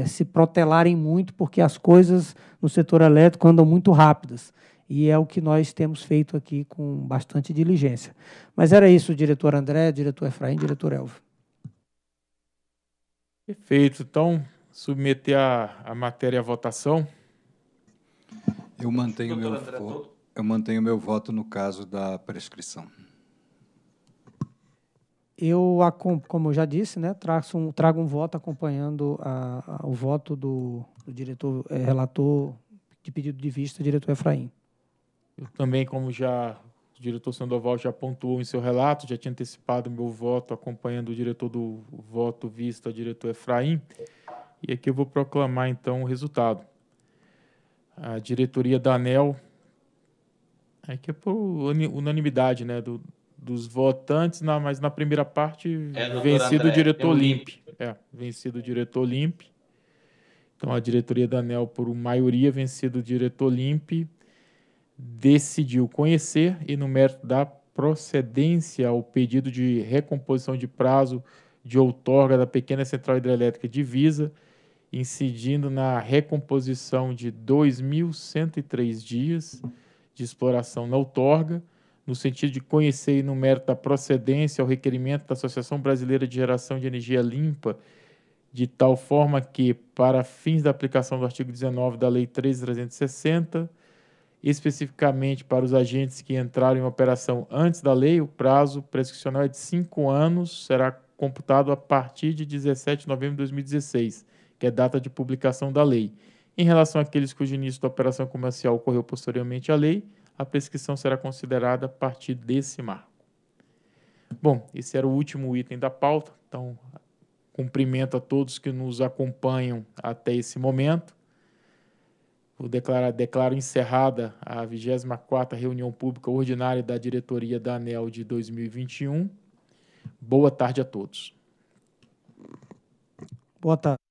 se protelarem muito, porque as coisas no setor elétrico andam muito rápidas. E é o que nós temos feito aqui com bastante diligência. Mas era isso, diretor André, diretor Efrain, diretor Elvio. Perfeito. Então, submeter a matéria à votação. Eu mantenho meu voto no caso da prescrição. Eu, como eu já disse, né, trago um voto acompanhando o voto do diretor relator de pedido de vista, diretor Efrain. Eu também, como já o diretor Sandoval já pontuou em seu relato, já tinha antecipado meu voto acompanhando o diretor do voto vista, diretor Efrain. E aqui eu vou proclamar, então, o resultado. A diretoria da ANEEL, aqui é por unanimidade, né, dos votantes, mas na primeira parte, vencido o diretor Limpe. Vencido o diretor Limpe. Então, a diretoria da ANEEL, por maioria, vencido o diretor Limpe, decidiu conhecer e, no mérito da procedência ao pedido de recomposição de prazo de outorga da pequena central hidrelétrica Divisa, incidindo na recomposição de 2.103 dias de exploração na outorga, no sentido de conhecer e no mérito da procedência ao requerimento da Associação Brasileira de Geração de Energia Limpa, de tal forma que, para fins da aplicação do artigo 19 da Lei 13.360, especificamente para os agentes que entraram em operação antes da lei, o prazo prescricional é de 5 anos, será computado a partir de 17 de novembro de 2016, que é data de publicação da lei. Em relação àqueles cujo início da operação comercial ocorreu posteriormente à lei, a prescrição será considerada a partir desse marco. Bom, esse era o último item da pauta, então cumprimento a todos que nos acompanham até esse momento. Declaro encerrada a 24ª reunião pública ordinária da diretoria da ANEEL de 2021. Boa tarde a todos. Boa tarde.